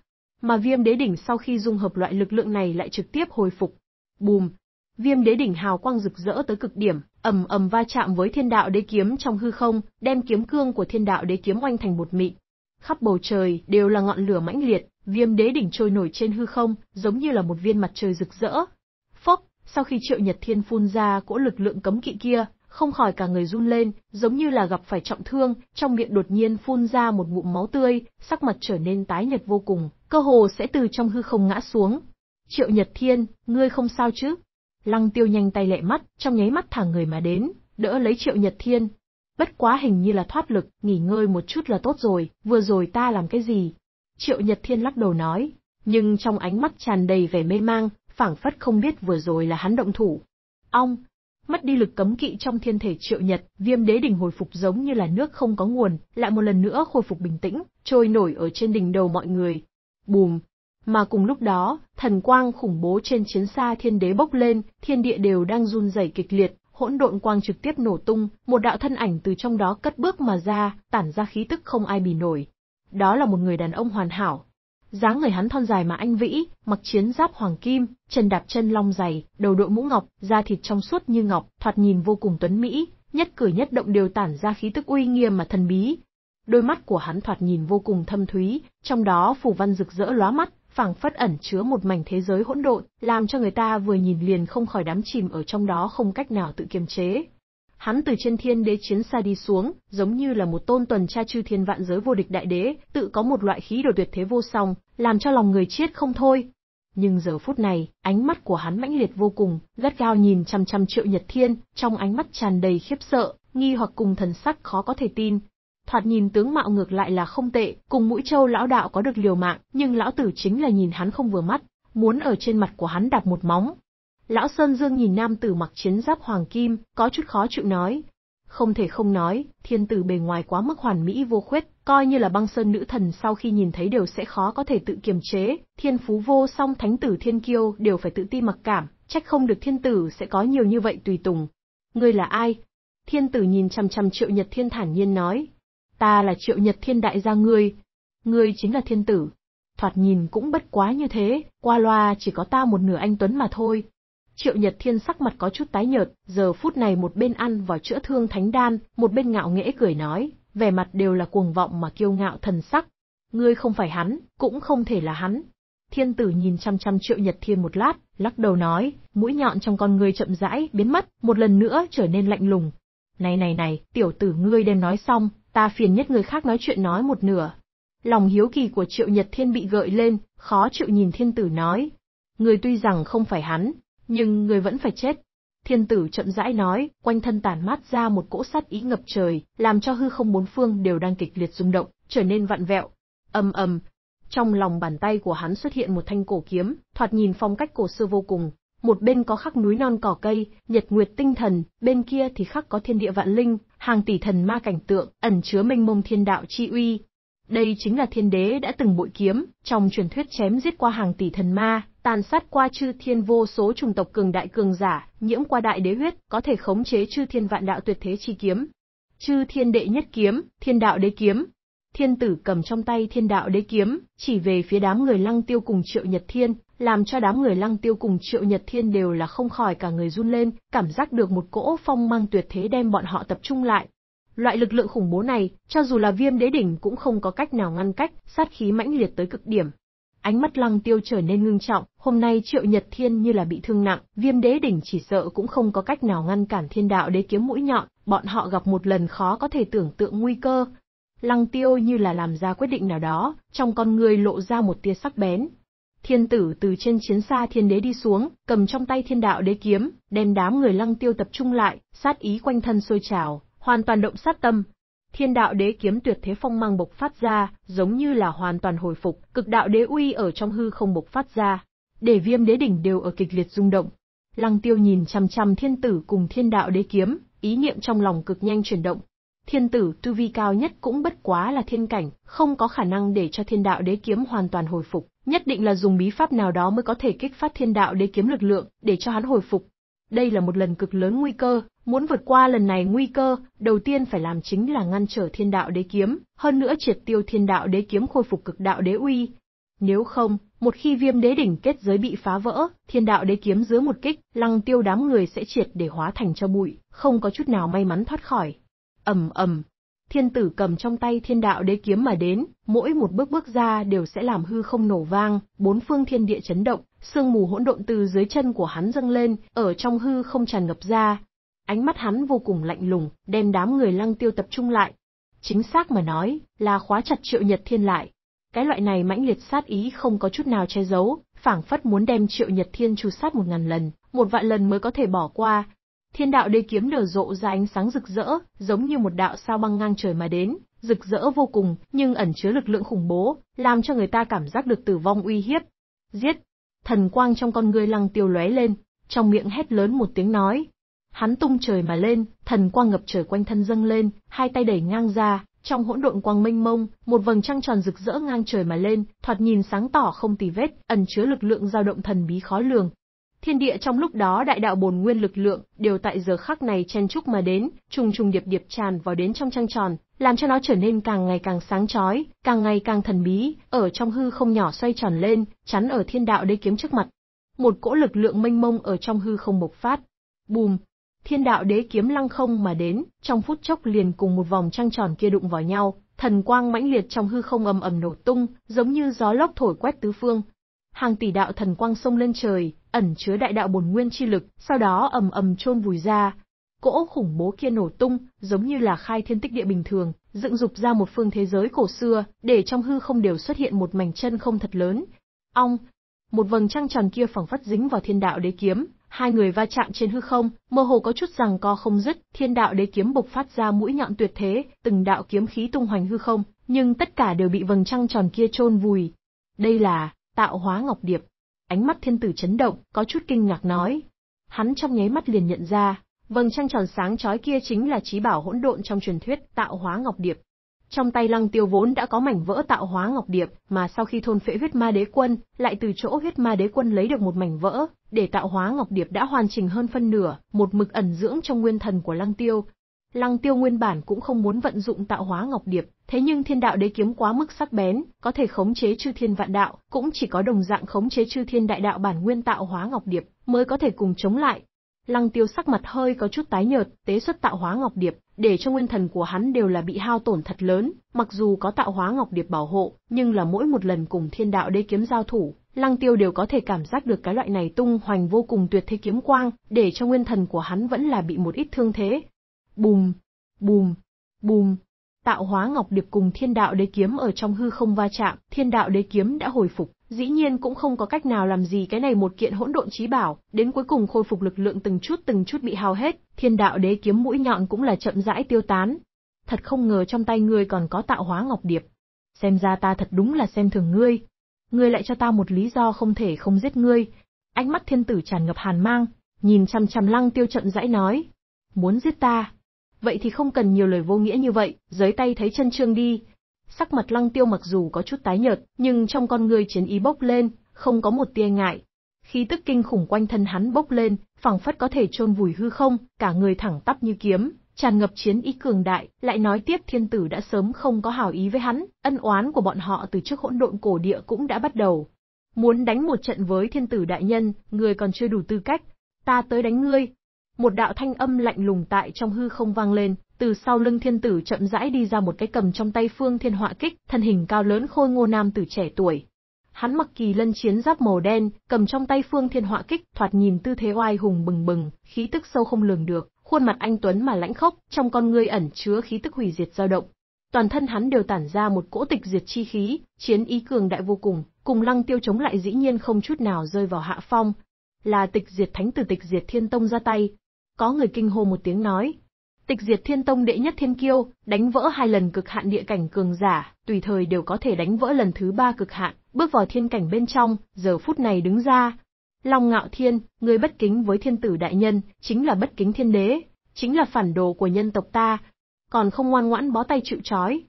Mà Viêm Đế Đỉnh sau khi dung hợp loại lực lượng này lại trực tiếp hồi phục. Bùm! Viêm Đế Đỉnh hào quang rực rỡ tới cực điểm, ầm ầm va chạm với Thiên Đạo Đế Kiếm trong hư không, đem kiếm cương của Thiên Đạo Đế Kiếm oanh thành một mịn. Khắp bầu trời đều là ngọn lửa mãnh liệt, Viêm Đế Đỉnh trôi nổi trên hư không, giống như là một viên mặt trời rực rỡ. Phốc! Sau khi Triệu Nhật Thiên phun ra cỗ lực lượng cấm kỵ kia, không khỏi cả người run lên, giống như là gặp phải trọng thương, trong miệng đột nhiên phun ra một ngụm máu tươi, sắc mặt trở nên tái nhợt vô cùng, cơ hồ sẽ từ trong hư không ngã xuống. Triệu Nhật Thiên, ngươi không sao chứ? Lăng Tiêu nhanh tay lẹ mắt, trong nháy mắt thả người mà đến, đỡ lấy Triệu Nhật Thiên. Bất quá hình như là thoát lực, nghỉ ngơi một chút là tốt rồi, vừa rồi ta làm cái gì? Triệu Nhật Thiên lắc đầu nói, nhưng trong ánh mắt tràn đầy vẻ mê mang, phảng phất không biết vừa rồi là hắn động thủ. Ong! Mất đi lực cấm kỵ trong thiên thể Triệu Nhật, Viêm Đế Đỉnh hồi phục giống như là nước không có nguồn, lại một lần nữa khôi phục bình tĩnh, trôi nổi ở trên đỉnh đầu mọi người. Bùm! Mà cùng lúc đó, thần quang khủng bố trên chiến xa thiên đế bốc lên, thiên địa đều đang run rẩy kịch liệt, hỗn độn quang trực tiếp nổ tung, một đạo thân ảnh từ trong đó cất bước mà ra, tản ra khí tức không ai bì nổi. Đó là một người đàn ông hoàn hảo. Dáng người hắn thon dài mà anh vĩ, mặc chiến giáp hoàng kim, chân đạp chân long dày, đầu đội mũ ngọc, da thịt trong suốt như ngọc, thoạt nhìn vô cùng tuấn mỹ, nhất cử nhất động đều tản ra khí tức uy nghiêm mà thần bí. Đôi mắt của hắn thoạt nhìn vô cùng thâm thúy, trong đó phù văn rực rỡ lóa mắt, phảng phất ẩn chứa một mảnh thế giới hỗn độn, làm cho người ta vừa nhìn liền không khỏi đắm chìm ở trong đó không cách nào tự kiềm chế. Hắn từ trên thiên đế chiến xa đi xuống, giống như là một tôn tuần tra chư thiên vạn giới vô địch đại đế, tự có một loại khí độ tuyệt thế vô song, làm cho lòng người chết không thôi. Nhưng giờ phút này, ánh mắt của hắn mãnh liệt vô cùng, gắt gao nhìn chằm chằm Triệu Nhật Thiên, trong ánh mắt tràn đầy khiếp sợ, nghi hoặc cùng thần sắc khó có thể tin. Thoạt nhìn tướng mạo ngược lại là không tệ, cùng Mũi Châu lão đạo có được liều mạng, nhưng lão tử chính là nhìn hắn không vừa mắt, muốn ở trên mặt của hắn đạp một móng. Lão Sơn Dương nhìn nam tử mặc chiến giáp hoàng kim, có chút khó chịu nói. Không thể không nói, thiên tử bề ngoài quá mức hoàn mỹ vô khuyết, coi như là băng sơn nữ thần sau khi nhìn thấy đều sẽ khó có thể tự kiềm chế, thiên phú vô song thánh tử thiên kiêu đều phải tự ti mặc cảm, trách không được thiên tử sẽ có nhiều như vậy tùy tùng. Ngươi là ai? Thiên tử nhìn chằm chằm Triệu Nhật Thiên thản nhiên nói. Ta là Triệu Nhật Thiên đại gia ngươi. Ngươi chính là thiên tử. Thoạt nhìn cũng bất quá như thế, qua loa chỉ có ta một nửa anh tuấn mà thôi. Triệu Nhật Thiên sắc mặt có chút tái nhợt, giờ phút này một bên ăn vào chữa thương thánh đan, một bên ngạo nghễ cười nói, vẻ mặt đều là cuồng vọng mà kiêu ngạo thần sắc. Ngươi không phải hắn, cũng không thể là hắn. Thiên tử nhìn chăm chăm Triệu Nhật Thiên một lát, lắc đầu nói, mũi nhọn trong con ngươi chậm rãi biến mất, một lần nữa trở nên lạnh lùng. Này này này, tiểu tử ngươi đem nói xong, ta phiền nhất người khác nói chuyện nói một nửa. Lòng hiếu kỳ của Triệu Nhật Thiên bị gợi lên, khó chịu nhìn thiên tử nói, ngươi tuy rằng không phải hắn, nhưng người vẫn phải chết. Thiên tử chậm rãi nói, quanh thân tản mát ra một cỗ sát ý ngập trời, làm cho hư không bốn phương đều đang kịch liệt rung động, trở nên vặn vẹo. Ầm ầm, Trong lòng bàn tay của hắn xuất hiện một thanh cổ kiếm, thoạt nhìn phong cách cổ xưa vô cùng. Một bên có khắc núi non cỏ cây, nhật nguyệt tinh thần, bên kia thì khắc có thiên địa vạn linh, hàng tỷ thần ma cảnh tượng, ẩn chứa mênh mông thiên đạo chi uy. Đây chính là thiên đế đã từng bội kiếm, trong truyền thuyết chém giết qua hàng tỷ thần ma, tàn sát qua chư thiên vô số chủng tộc cường đại cường giả, nhiễm qua đại đế huyết, có thể khống chế chư thiên vạn đạo tuyệt thế chi kiếm. Chư thiên đệ nhất kiếm, thiên đạo đế kiếm. Thiên tử cầm trong tay thiên đạo đế kiếm, chỉ về phía đám người Lăng Tiêu cùng Triệu Nhật Thiên, làm cho đám người Lăng Tiêu cùng Triệu Nhật Thiên đều là không khỏi cả người run lên, cảm giác được một cỗ phong mang tuyệt thế đem bọn họ tập trung lại. Loại lực lượng khủng bố này, cho dù là Viêm Đế Đỉnh cũng không có cách nào ngăn cách, sát khí mãnh liệt tới cực điểm. Ánh mắt Lăng Tiêu trở nên ngưng trọng, hôm nay Triệu Nhật Thiên như là bị thương nặng, Viêm Đế Đỉnh chỉ sợ cũng không có cách nào ngăn cản thiên đạo đế kiếm mũi nhọn, bọn họ gặp một lần khó có thể tưởng tượng nguy cơ. Lăng Tiêu như là làm ra quyết định nào đó, trong con người lộ ra một tia sắc bén. Thiên tử từ trên chiến xa thiên đế đi xuống, cầm trong tay thiên đạo đế kiếm, đem đám người Lăng Tiêu tập trung lại, sát ý quanh thân sôi trào, hoàn toàn động sát tâm. Thiên đạo đế kiếm tuyệt thế phong mang bộc phát ra, giống như là hoàn toàn hồi phục, cực đạo đế uy ở trong hư không bộc phát ra, để Viêm Đế Đỉnh đều ở kịch liệt rung động. Lăng Tiêu nhìn chằm chằm thiên tử cùng thiên đạo đế kiếm, ý niệm trong lòng cực nhanh chuyển động. Thiên tử tu vi cao nhất cũng bất quá là thiên cảnh, không có khả năng để cho thiên đạo đế kiếm hoàn toàn hồi phục, nhất định là dùng bí pháp nào đó mới có thể kích phát thiên đạo đế kiếm lực lượng, để cho hắn hồi phục. Đây là một lần cực lớn nguy cơ, muốn vượt qua lần này nguy cơ, đầu tiên phải làm chính là ngăn trở thiên đạo đế kiếm, hơn nữa triệt tiêu thiên đạo đế kiếm khôi phục cực đạo đế uy. Nếu không, một khi Viêm Đế Đỉnh kết giới bị phá vỡ, thiên đạo đế kiếm dưới một kích, Lăng Tiêu đám người sẽ triệt để hóa thành cho bụi, không có chút nào may mắn thoát khỏi. Ầm ầm, thiên tử cầm trong tay thiên đạo đế kiếm mà đến, mỗi một bước bước ra đều sẽ làm hư không nổ vang, bốn phương thiên địa chấn động, sương mù hỗn độn từ dưới chân của hắn dâng lên, ở trong hư không tràn ngập ra. Ánh mắt hắn vô cùng lạnh lùng, đem đám người Lăng Tiêu tập trung lại. Chính xác mà nói, là khóa chặt Triệu Nhật Thiên lại. Cái loại này mãnh liệt sát ý không có chút nào che giấu, phảng phất muốn đem Triệu Nhật Thiên tru sát một ngàn lần, một vạn lần mới có thể bỏ qua. Thiên đạo đế kiếm nở rộ ra ánh sáng rực rỡ, giống như một đạo sao băng ngang trời mà đến, rực rỡ vô cùng, nhưng ẩn chứa lực lượng khủng bố, làm cho người ta cảm giác được tử vong uy hiếp. Giết! Thần quang trong con ngươi Lăng Tiêu lóe lên, trong miệng hét lớn một tiếng nói. Hắn tung trời mà lên, thần quang ngập trời quanh thân dâng lên, hai tay đẩy ngang ra, trong hỗn độn quang mênh mông, một vầng trăng tròn rực rỡ ngang trời mà lên, thoạt nhìn sáng tỏ không tì vết, ẩn chứa lực lượng dao động thần bí khó lường. Thiên địa trong lúc đó đại đạo bổn nguyên lực lượng đều tại giờ khắc này chen chúc mà đến, trùng trùng điệp điệp tràn vào đến trong trăng tròn, làm cho nó trở nên càng ngày càng sáng chói, càng ngày càng thần bí, ở trong hư không nhỏ xoay tròn lên, chắn ở thiên đạo đế kiếm trước mặt. Một cỗ lực lượng mênh mông ở trong hư không bộc phát. Bùm! Thiên đạo đế kiếm lăng không mà đến, trong phút chốc liền cùng một vòng trăng tròn kia đụng vào nhau, thần quang mãnh liệt trong hư không ầm ầm nổ tung, giống như gió lốc thổi quét tứ phương. Hàng tỷ đạo thần quang xông lên trời, ẩn chứa đại đạo bổn nguyên chi lực, sau đó ầm ầm chôn vùi ra. Cỗ khủng bố kia nổ tung, giống như là khai thiên tích địa bình thường, dựng dục ra một phương thế giới cổ xưa, để trong hư không đều xuất hiện một mảnh chân không thật lớn. Ong! Một vầng trăng tròn kia phẳng phất dính vào thiên đạo đế kiếm, hai người va chạm trên hư không, mơ hồ có chút giằng co không dứt, thiên đạo đế kiếm bộc phát ra mũi nhọn tuyệt thế, từng đạo kiếm khí tung hoành hư không, nhưng tất cả đều bị vầng trăng tròn kia chôn vùi. Đây là Tạo Hóa Ngọc Điệp. Ánh mắt thiên tử chấn động, có chút kinh ngạc nói. Hắn trong nháy mắt liền nhận ra, vầng trăng tròn sáng chói kia chính là chí bảo hỗn độn trong truyền thuyết Tạo Hóa Ngọc Điệp. Trong tay Lăng Tiêu vốn đã có mảnh vỡ Tạo Hóa Ngọc Điệp, mà sau khi thôn phệ huyết ma đế quân, lại từ chỗ huyết ma đế quân lấy được một mảnh vỡ, để Tạo Hóa Ngọc Điệp đã hoàn chỉnh hơn phân nửa, một mực ẩn dưỡng trong nguyên thần của Lăng Tiêu. Lăng Tiêu nguyên bản cũng không muốn vận dụng Tạo Hóa Ngọc Điệp, thế nhưng thiên đạo đế kiếm quá mức sắc bén, có thể khống chế chư thiên vạn đạo, cũng chỉ có đồng dạng khống chế chư thiên đại đạo bản nguyên Tạo Hóa Ngọc Điệp mới có thể cùng chống lại. Lăng Tiêu sắc mặt hơi có chút tái nhợt, tế xuất Tạo Hóa Ngọc Điệp, để cho nguyên thần của hắn đều là bị hao tổn thật lớn, mặc dù có Tạo Hóa Ngọc Điệp bảo hộ, nhưng là mỗi một lần cùng thiên đạo đế kiếm giao thủ, Lăng Tiêu đều có thể cảm giác được cái loại này tung hoành vô cùng tuyệt thế kiếm quang, để cho nguyên thần của hắn vẫn là bị một ít thương thế. Bùm, bùm, bùm. Tạo Hóa Ngọc Điệp cùng thiên đạo đế kiếm ở trong hư không va chạm, thiên đạo đế kiếm đã hồi phục, dĩ nhiên cũng không có cách nào làm gì cái này một kiện hỗn độn chí bảo, đến cuối cùng khôi phục lực lượng từng chút từng chút bị hao hết, thiên đạo đế kiếm mũi nhọn cũng là chậm rãi tiêu tán. Thật không ngờ trong tay ngươi còn có Tạo Hóa Ngọc Điệp. xem ra ta thật đúng là xem thường ngươi. Ngươi lại cho ta một lý do không thể không giết ngươi. Ánh mắt thiên tử tràn ngập hàn mang, nhìn chằm chằm Lăng Tiêu chậm rãi nói. Muốn giết ta? Vậy thì không cần nhiều lời vô nghĩa như vậy, dưới tay thấy chân chương đi. Sắc mặt Lăng Tiêu mặc dù có chút tái nhợt, nhưng trong con ngươi chiến ý bốc lên, không có một tia ngại. Khí tức kinh khủng quanh thân hắn bốc lên, phảng phất có thể chôn vùi hư không, cả người thẳng tắp như kiếm, tràn ngập chiến ý cường đại. Lại nói tiếp, thiên tử đã sớm không có hảo ý với hắn, ân oán của bọn họ từ trước hỗn độn cổ địa cũng đã bắt đầu. Muốn đánh một trận với thiên tử đại nhân, ngươi còn chưa đủ tư cách, ta tới đánh ngươi. Một đạo thanh âm lạnh lùng tại trong hư không vang lên, từ sau lưng thiên tử chậm rãi đi ra một cái cầm trong tay phương thiên họa kích, thân hình cao lớn khôi ngô nam tử trẻ tuổi. Hắn mặc kỳ lân chiến giáp màu đen, cầm trong tay phương thiên họa kích, thoạt nhìn tư thế oai hùng bừng bừng, khí tức sâu không lường được, khuôn mặt anh tuấn mà lãnh khốc, trong con ngươi ẩn chứa khí tức hủy diệt dao động. Toàn thân hắn đều tản ra một cỗ tịch diệt chi khí, chiến ý cường đại vô cùng, cùng Lăng Tiêu chống lại dĩ nhiên không chút nào rơi vào hạ phong. Là Tịch Diệt Thánh Tử Tịch Diệt Thiên Tông ra tay. Có người kinh hô một tiếng nói. Tịch Diệt Thiên Tông đệ nhất thiên kiêu, đánh vỡ hai lần cực hạn địa cảnh cường giả, tùy thời đều có thể đánh vỡ lần thứ ba cực hạn, bước vào thiên cảnh bên trong, giờ phút này đứng ra. Long Ngạo Thiên, người bất kính với thiên tử đại nhân, chính là bất kính thiên đế, chính là phản đồ của nhân tộc ta, còn không ngoan ngoãn bó tay chịu trói.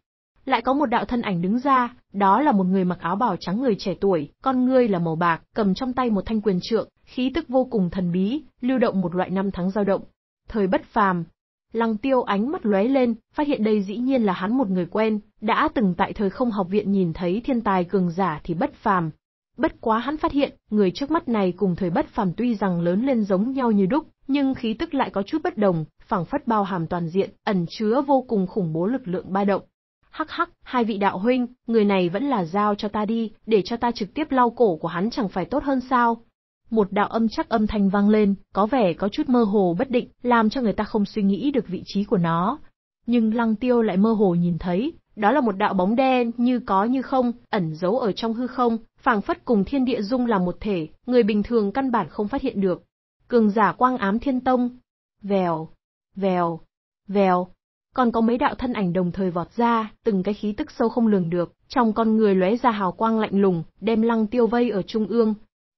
Lại có một đạo thân ảnh đứng ra, đó là một người mặc áo bào trắng người trẻ tuổi, con ngươi là màu bạc, cầm trong tay một thanh quyền trượng, khí tức vô cùng thần bí, lưu động một loại năm tháng dao động. Thời bất phàm. Lăng Tiêu ánh mắt lóe lên, phát hiện đây dĩ nhiên là hắn một người quen, đã từng tại thời không học viện nhìn thấy thiên tài cường giả thì bất phàm. Bất quá hắn phát hiện, người trước mắt này cùng thời bất phàm tuy rằng lớn lên giống nhau như đúc, nhưng khí tức lại có chút bất đồng, phảng phất bao hàm toàn diện, ẩn chứa vô cùng khủng bố lực lượng ba động. Hắc hắc, hai vị đạo huynh, người này vẫn là giao cho ta đi, để cho ta trực tiếp lau cổ của hắn chẳng phải tốt hơn sao? Một đạo âm chắc âm thanh vang lên, có vẻ có chút mơ hồ bất định, làm cho người ta không suy nghĩ được vị trí của nó. Nhưng Lăng Tiêu lại mơ hồ nhìn thấy, đó là một đạo bóng đen như có như không, ẩn giấu ở trong hư không, phảng phất cùng thiên địa dung làm một thể, người bình thường căn bản không phát hiện được. Cường giả Quang Ám Thiên Tông. Vèo, vèo, vèo. Còn có mấy đạo thân ảnh đồng thời vọt ra, từng cái khí tức sâu không lường được, trong con người lóe ra hào quang lạnh lùng, đem Lăng Tiêu vây ở trung ương.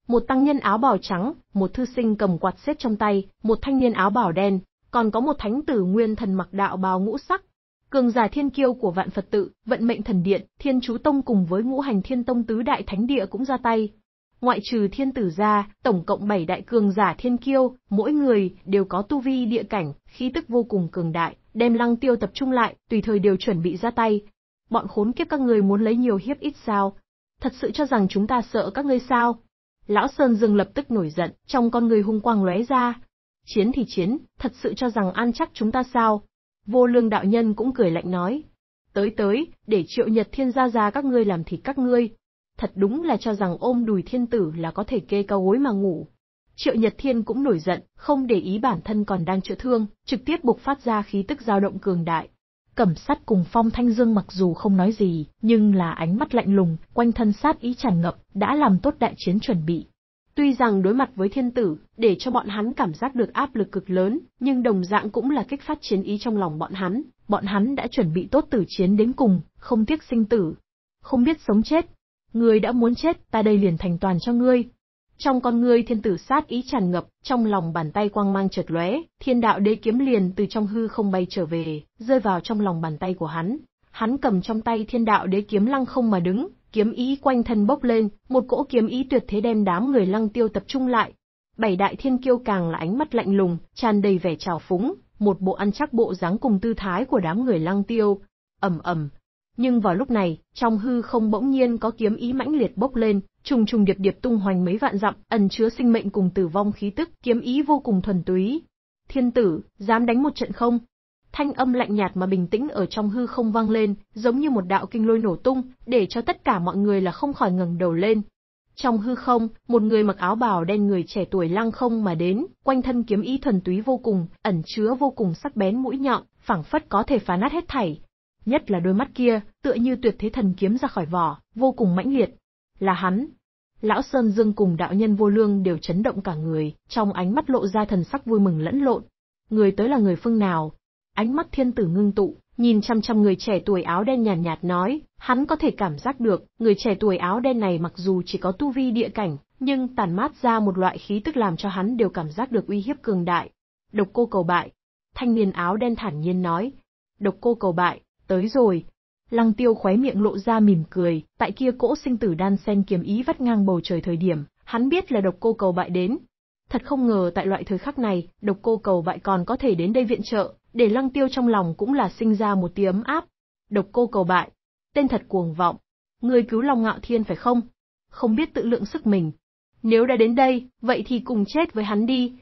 Một tăng nhân áo bào trắng, một thư sinh cầm quạt xếp trong tay, một thanh niên áo bào đen, còn có một thánh tử nguyên thần mặc đạo bào ngũ sắc. Cường giả thiên kiêu của Vạn Phật Tự, Vận Mệnh Thần Điện, Thiên Chú Tông cùng với Ngũ Hành Thiên Tông tứ đại thánh địa cũng ra tay. Ngoại trừ thiên tử ra, tổng cộng bảy đại cường giả thiên kiêu, mỗi người đều có tu vi địa cảnh, khí tức vô cùng cường đại, đem Lăng Tiêu tập trung lại, tùy thời đều chuẩn bị ra tay. Bọn khốn kiếp các ngươi muốn lấy nhiều hiếp ít sao? Thật sự cho rằng chúng ta sợ các ngươi sao? Lão Sơn Dương lập tức nổi giận, trong con người hung quang lóe ra. Chiến thì chiến, thật sự cho rằng ăn chắc chúng ta sao? Vô Lương đạo nhân cũng cười lạnh nói. Tới tới, để Triệu Nhật Thiên ra ra các ngươi làm thịt các ngươi. Thật đúng là cho rằng ôm đùi thiên tử là có thể kê cao gối mà ngủ. Triệu Nhật Thiên cũng nổi giận, không để ý bản thân còn đang chữa thương, trực tiếp bộc phát ra khí tức dao động cường đại. Cẩm Sắt cùng Phong Thanh Dương mặc dù không nói gì, nhưng là ánh mắt lạnh lùng, quanh thân sát ý tràn ngập, đã làm tốt đại chiến chuẩn bị. Tuy rằng đối mặt với thiên tử, để cho bọn hắn cảm giác được áp lực cực lớn, nhưng đồng dạng cũng là kích phát chiến ý trong lòng bọn hắn, bọn hắn đã chuẩn bị tốt tử chiến đến cùng, không tiếc sinh tử, không biết sống chết. Ngươi đã muốn chết, ta đây liền thành toàn cho ngươi. Trong con ngươi thiên tử sát ý tràn ngập, trong lòng bàn tay quang mang chợt lóe, Thiên Đạo Đế Kiếm liền từ trong hư không bay trở về, rơi vào trong lòng bàn tay của hắn. Hắn cầm trong tay Thiên Đạo Đế Kiếm lăng không mà đứng, kiếm ý quanh thân bốc lên, một cỗ kiếm ý tuyệt thế đem đám người Lăng Tiêu tập trung lại. Bảy đại thiên kiêu càng là ánh mắt lạnh lùng, tràn đầy vẻ trào phúng, một bộ ăn chắc bộ dáng cùng tư thái của đám người Lăng Tiêu. Ầm ầm. Nhưng vào lúc này, trong hư không bỗng nhiên có kiếm ý mãnh liệt bốc lên, trùng trùng điệp điệp tung hoành mấy vạn dặm, ẩn chứa sinh mệnh cùng tử vong khí tức, kiếm ý vô cùng thuần túy. Thiên tử, dám đánh một trận không? Thanh âm lạnh nhạt mà bình tĩnh ở trong hư không vang lên, giống như một đạo kinh lôi nổ tung, để cho tất cả mọi người là không khỏi ngẩng đầu lên. Trong hư không, một người mặc áo bào đen người trẻ tuổi lăng không mà đến, quanh thân kiếm ý thuần túy vô cùng, ẩn chứa vô cùng sắc bén mũi nhọn, phảng phất có thể phá nát hết thảy. Nhất là đôi mắt kia, tựa như tuyệt thế thần kiếm ra khỏi vỏ, vô cùng mãnh liệt. Là hắn. Lão Sơn Dương cùng đạo nhân Vô Lương đều chấn động cả người, trong ánh mắt lộ ra thần sắc vui mừng lẫn lộn. Người tới là người phương nào? Ánh mắt thiên tử ngưng tụ, Nhìn chăm chăm người trẻ tuổi áo đen nhàn nhạt, nhạt nói, hắn có thể cảm giác được, người trẻ tuổi áo đen này mặc dù chỉ có tu vi địa cảnh, nhưng tàn mát ra một loại khí tức làm cho hắn đều cảm giác được uy hiếp cường đại. Độc Cô Cầu Bại. Thanh niên áo đen thản nhiên nói. Độc Cô Cầu Bại, tới rồi. Lăng Tiêu khóe miệng lộ ra mỉm cười, tại kia cỗ sinh tử đan sen kiếm ý vắt ngang bầu trời thời điểm, hắn biết là Độc Cô Cầu Bại đến. Thật không ngờ tại loại thời khắc này, Độc Cô Cầu Bại còn có thể đến đây viện trợ, để Lăng Tiêu trong lòng cũng là sinh ra một tia ấm áp. Độc Cô Cầu Bại, tên thật cuồng vọng, ngươi cứu Long Ngạo Thiên phải không? Không biết tự lượng sức mình. Nếu đã đến đây, vậy thì cùng chết với hắn đi.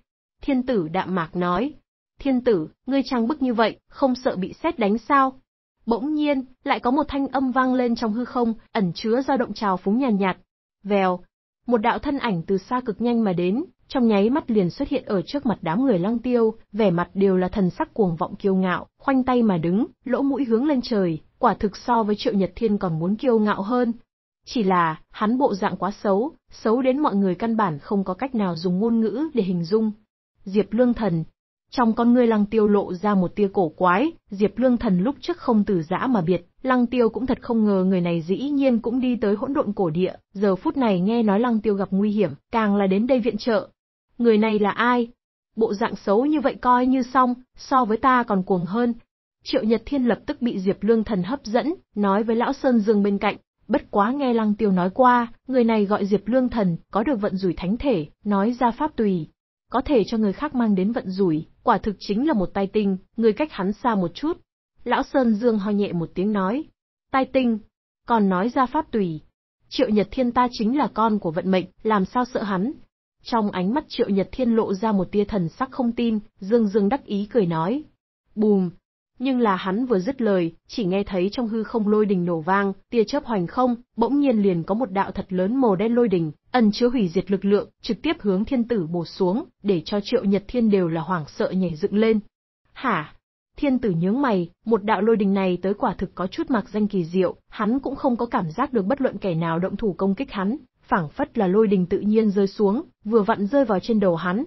Thiên Tử đạm mạc nói. Thiên Tử, ngươi trang bức như vậy, không sợ bị sét đánh sao? Bỗng nhiên, lại có một thanh âm vang lên trong hư không, ẩn chứa dao động trào phúng nhàn nhạt, nhạt. Vèo, một đạo thân ảnh từ xa cực nhanh mà đến, trong nháy mắt liền xuất hiện ở trước mặt đám người Lăng Tiêu, vẻ mặt đều là thần sắc cuồng vọng kiêu ngạo, khoanh tay mà đứng, lỗ mũi hướng lên trời, quả thực so với Triệu Nhật Thiên còn muốn kiêu ngạo hơn. Chỉ là, hắn bộ dạng quá xấu, xấu đến mọi người căn bản không có cách nào dùng ngôn ngữ để hình dung. Diệp Lương Thần. Trong con ngươi Lăng Tiêu lộ ra một tia cổ quái, Diệp Lương Thần lúc trước không từ giã mà biệt, Lăng Tiêu cũng thật không ngờ người này dĩ nhiên cũng đi tới hỗn độn cổ địa, giờ phút này nghe nói Lăng Tiêu gặp nguy hiểm, càng là đến đây viện trợ. Người này là ai? Bộ dạng xấu như vậy coi như xong, so với ta còn cuồng hơn. Triệu Nhật Thiên lập tức bị Diệp Lương Thần hấp dẫn, nói với Lão Sơn Dương bên cạnh, bất quá nghe Lăng Tiêu nói qua, người này gọi Diệp Lương Thần, có được vận rủi thánh thể, nói ra pháp tùy. Có thể cho người khác mang đến vận rủi, quả thực chính là một tai tinh, người cách hắn xa một chút. Lão Sơn Dương ho nhẹ một tiếng nói, tai tinh, còn nói ra pháp tùy. Triệu Nhật Thiên ta chính là con của vận mệnh, làm sao sợ hắn. Trong ánh mắt Triệu Nhật Thiên lộ ra một tia thần sắc không tin, Dương Dương đắc ý cười nói. Bùm! Nhưng là hắn vừa dứt lời, chỉ nghe thấy trong hư không lôi đình nổ vang, tia chớp hoành không, bỗng nhiên liền có một đạo thật lớn màu đen lôi đình, ẩn chứa hủy diệt lực lượng, trực tiếp hướng Thiên Tử bổ xuống, để cho Triệu Nhật Thiên đều là hoảng sợ nhảy dựng lên. Hả? Thiên Tử nhướng mày, một đạo lôi đình này tới quả thực có chút mạc danh kỳ diệu, hắn cũng không có cảm giác được bất luận kẻ nào động thủ công kích hắn, phảng phất là lôi đình tự nhiên rơi xuống, vừa vặn rơi vào trên đầu hắn.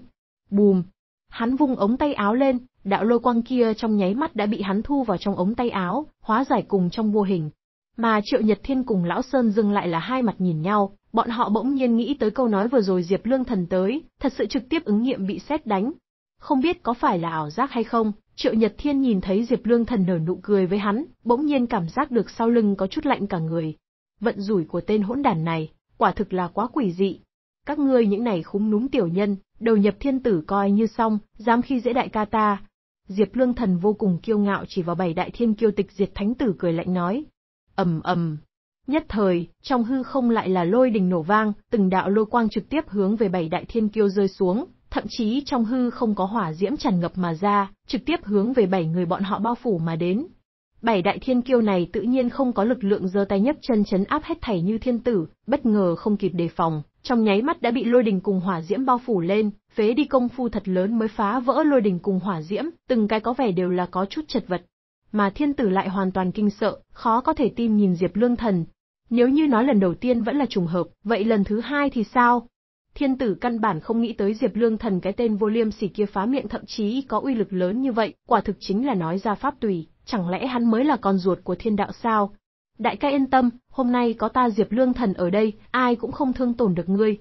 Bùm! Hắn vung ống tay áo lên. Đạo lôi quang kia trong nháy mắt đã bị hắn thu vào trong ống tay áo, hóa giải cùng trong vô hình. Mà Triệu Nhật Thiên cùng Lão Sơn dừng lại là hai mặt nhìn nhau, bọn họ bỗng nhiên nghĩ tới câu nói vừa rồi Diệp Lương Thần tới, thật sự trực tiếp ứng nghiệm bị sét đánh. Không biết có phải là ảo giác hay không, Triệu Nhật Thiên nhìn thấy Diệp Lương Thần nở nụ cười với hắn, bỗng nhiên cảm giác được sau lưng có chút lạnh cả người. Vận rủi của tên hỗn đản này, quả thực là quá quỷ dị. Các ngươi những này khúm núm tiểu nhân, đầu nhập Thiên Tử coi như xong, dám khi dễ đại ca ta. Diệp Lương Thần vô cùng kiêu ngạo chỉ vào bảy đại thiên kiêu tịch diệt thánh tử cười lạnh nói. Ầm ầm. Nhất thời, trong hư không lại là lôi đình nổ vang, từng đạo lôi quang trực tiếp hướng về bảy đại thiên kiêu rơi xuống, thậm chí trong hư không có hỏa diễm tràn ngập mà ra, trực tiếp hướng về bảy người bọn họ bao phủ mà đến. Bảy đại thiên kiêu này tự nhiên không có lực lượng giơ tay nhấc chân trấn áp hết thảy như Thiên Tử, bất ngờ không kịp đề phòng, trong nháy mắt đã bị lôi đình cùng hỏa diễm bao phủ lên, phế đi công phu thật lớn mới phá vỡ lôi đình cùng hỏa diễm, từng cái có vẻ đều là có chút chật vật. Mà Thiên Tử lại hoàn toàn kinh sợ, khó có thể tin nhìn Diệp Lương Thần. Nếu như nói lần đầu tiên vẫn là trùng hợp, vậy lần thứ hai thì sao? Thiên Tử căn bản không nghĩ tới Diệp Lương Thần cái tên vô liêm sỉ kia phá miệng thậm chí có uy lực lớn như vậy, quả thực chính là nói ra pháp tùy, chẳng lẽ hắn mới là con ruột của thiên đạo sao? Đại ca yên tâm, hôm nay có ta Diệp Lương Thần ở đây, ai cũng không thương tổn được ngươi.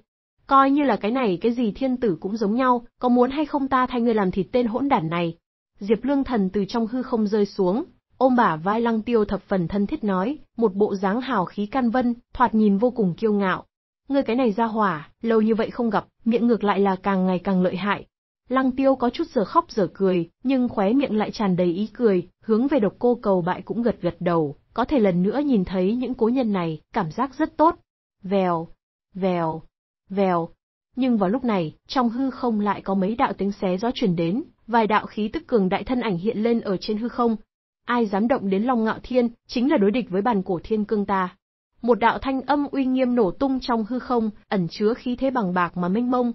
Coi như là cái này cái gì Thiên Tử cũng giống nhau, có muốn hay không ta thay ngươi làm thịt tên hỗn đản này. Diệp Lương Thần từ trong hư không rơi xuống, ôm bả vai Lăng Tiêu thập phần thân thiết nói, một bộ dáng hào khí can vân, thoạt nhìn vô cùng kiêu ngạo. Ngươi cái này ra hỏa, lâu như vậy không gặp, miệng ngược lại là càng ngày càng lợi hại. Lăng Tiêu có chút giờ khóc giờ cười, nhưng khóe miệng lại tràn đầy ý cười, hướng về Độc Cô Cầu Bại cũng gật gật đầu, có thể lần nữa nhìn thấy những cố nhân này, cảm giác rất tốt. Vèo, vèo, vèo. Nhưng vào lúc này, trong hư không lại có mấy đạo tiếng xé gió truyền đến, vài đạo khí tức cường đại thân ảnh hiện lên ở trên hư không. Ai dám động đến Long Ngạo Thiên, chính là đối địch với Bàn Cổ Thiên Cương ta. Một đạo thanh âm uy nghiêm nổ tung trong hư không, ẩn chứa khí thế bằng bạc mà mênh mông.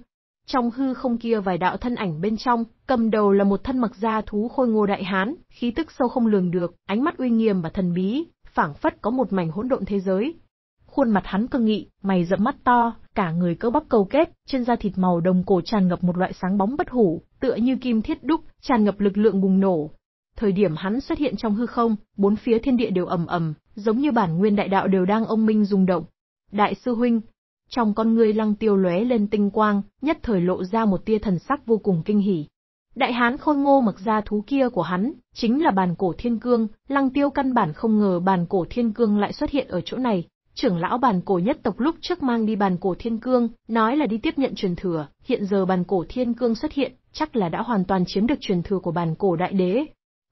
Trong hư không kia vài đạo thân ảnh bên trong, cầm đầu là một thân mặc da thú khôi ngô đại hán, khí tức sâu không lường được, ánh mắt uy nghiêm và thần bí, phảng phất có một mảnh hỗn độn thế giới. Khuôn mặt hắn cương nghị, mày rậm mắt to, cả người cơ bắp cầu kết, trên da thịt màu đồng cổ tràn ngập một loại sáng bóng bất hủ, tựa như kim thiết đúc, tràn ngập lực lượng bùng nổ. Thời điểm hắn xuất hiện trong hư không, bốn phía thiên địa đều ầm ầm, giống như bản nguyên đại đạo đều đang ông minh rung động. Đại sư huynh, trong con ngươi Lăng Tiêu lóe lên tinh quang, nhất thời lộ ra một tia thần sắc vô cùng kinh hỉ. Đại hán khôi ngô mặc da thú kia của hắn, chính là Bàn Cổ Thiên Cương, Lăng Tiêu căn bản không ngờ Bàn Cổ Thiên Cương lại xuất hiện ở chỗ này. Trưởng lão Bàn Cổ nhất tộc lúc trước mang đi Bàn Cổ Thiên Cương, nói là đi tiếp nhận truyền thừa, hiện giờ Bàn Cổ Thiên Cương xuất hiện, chắc là đã hoàn toàn chiếm được truyền thừa của Bàn Cổ Đại Đế.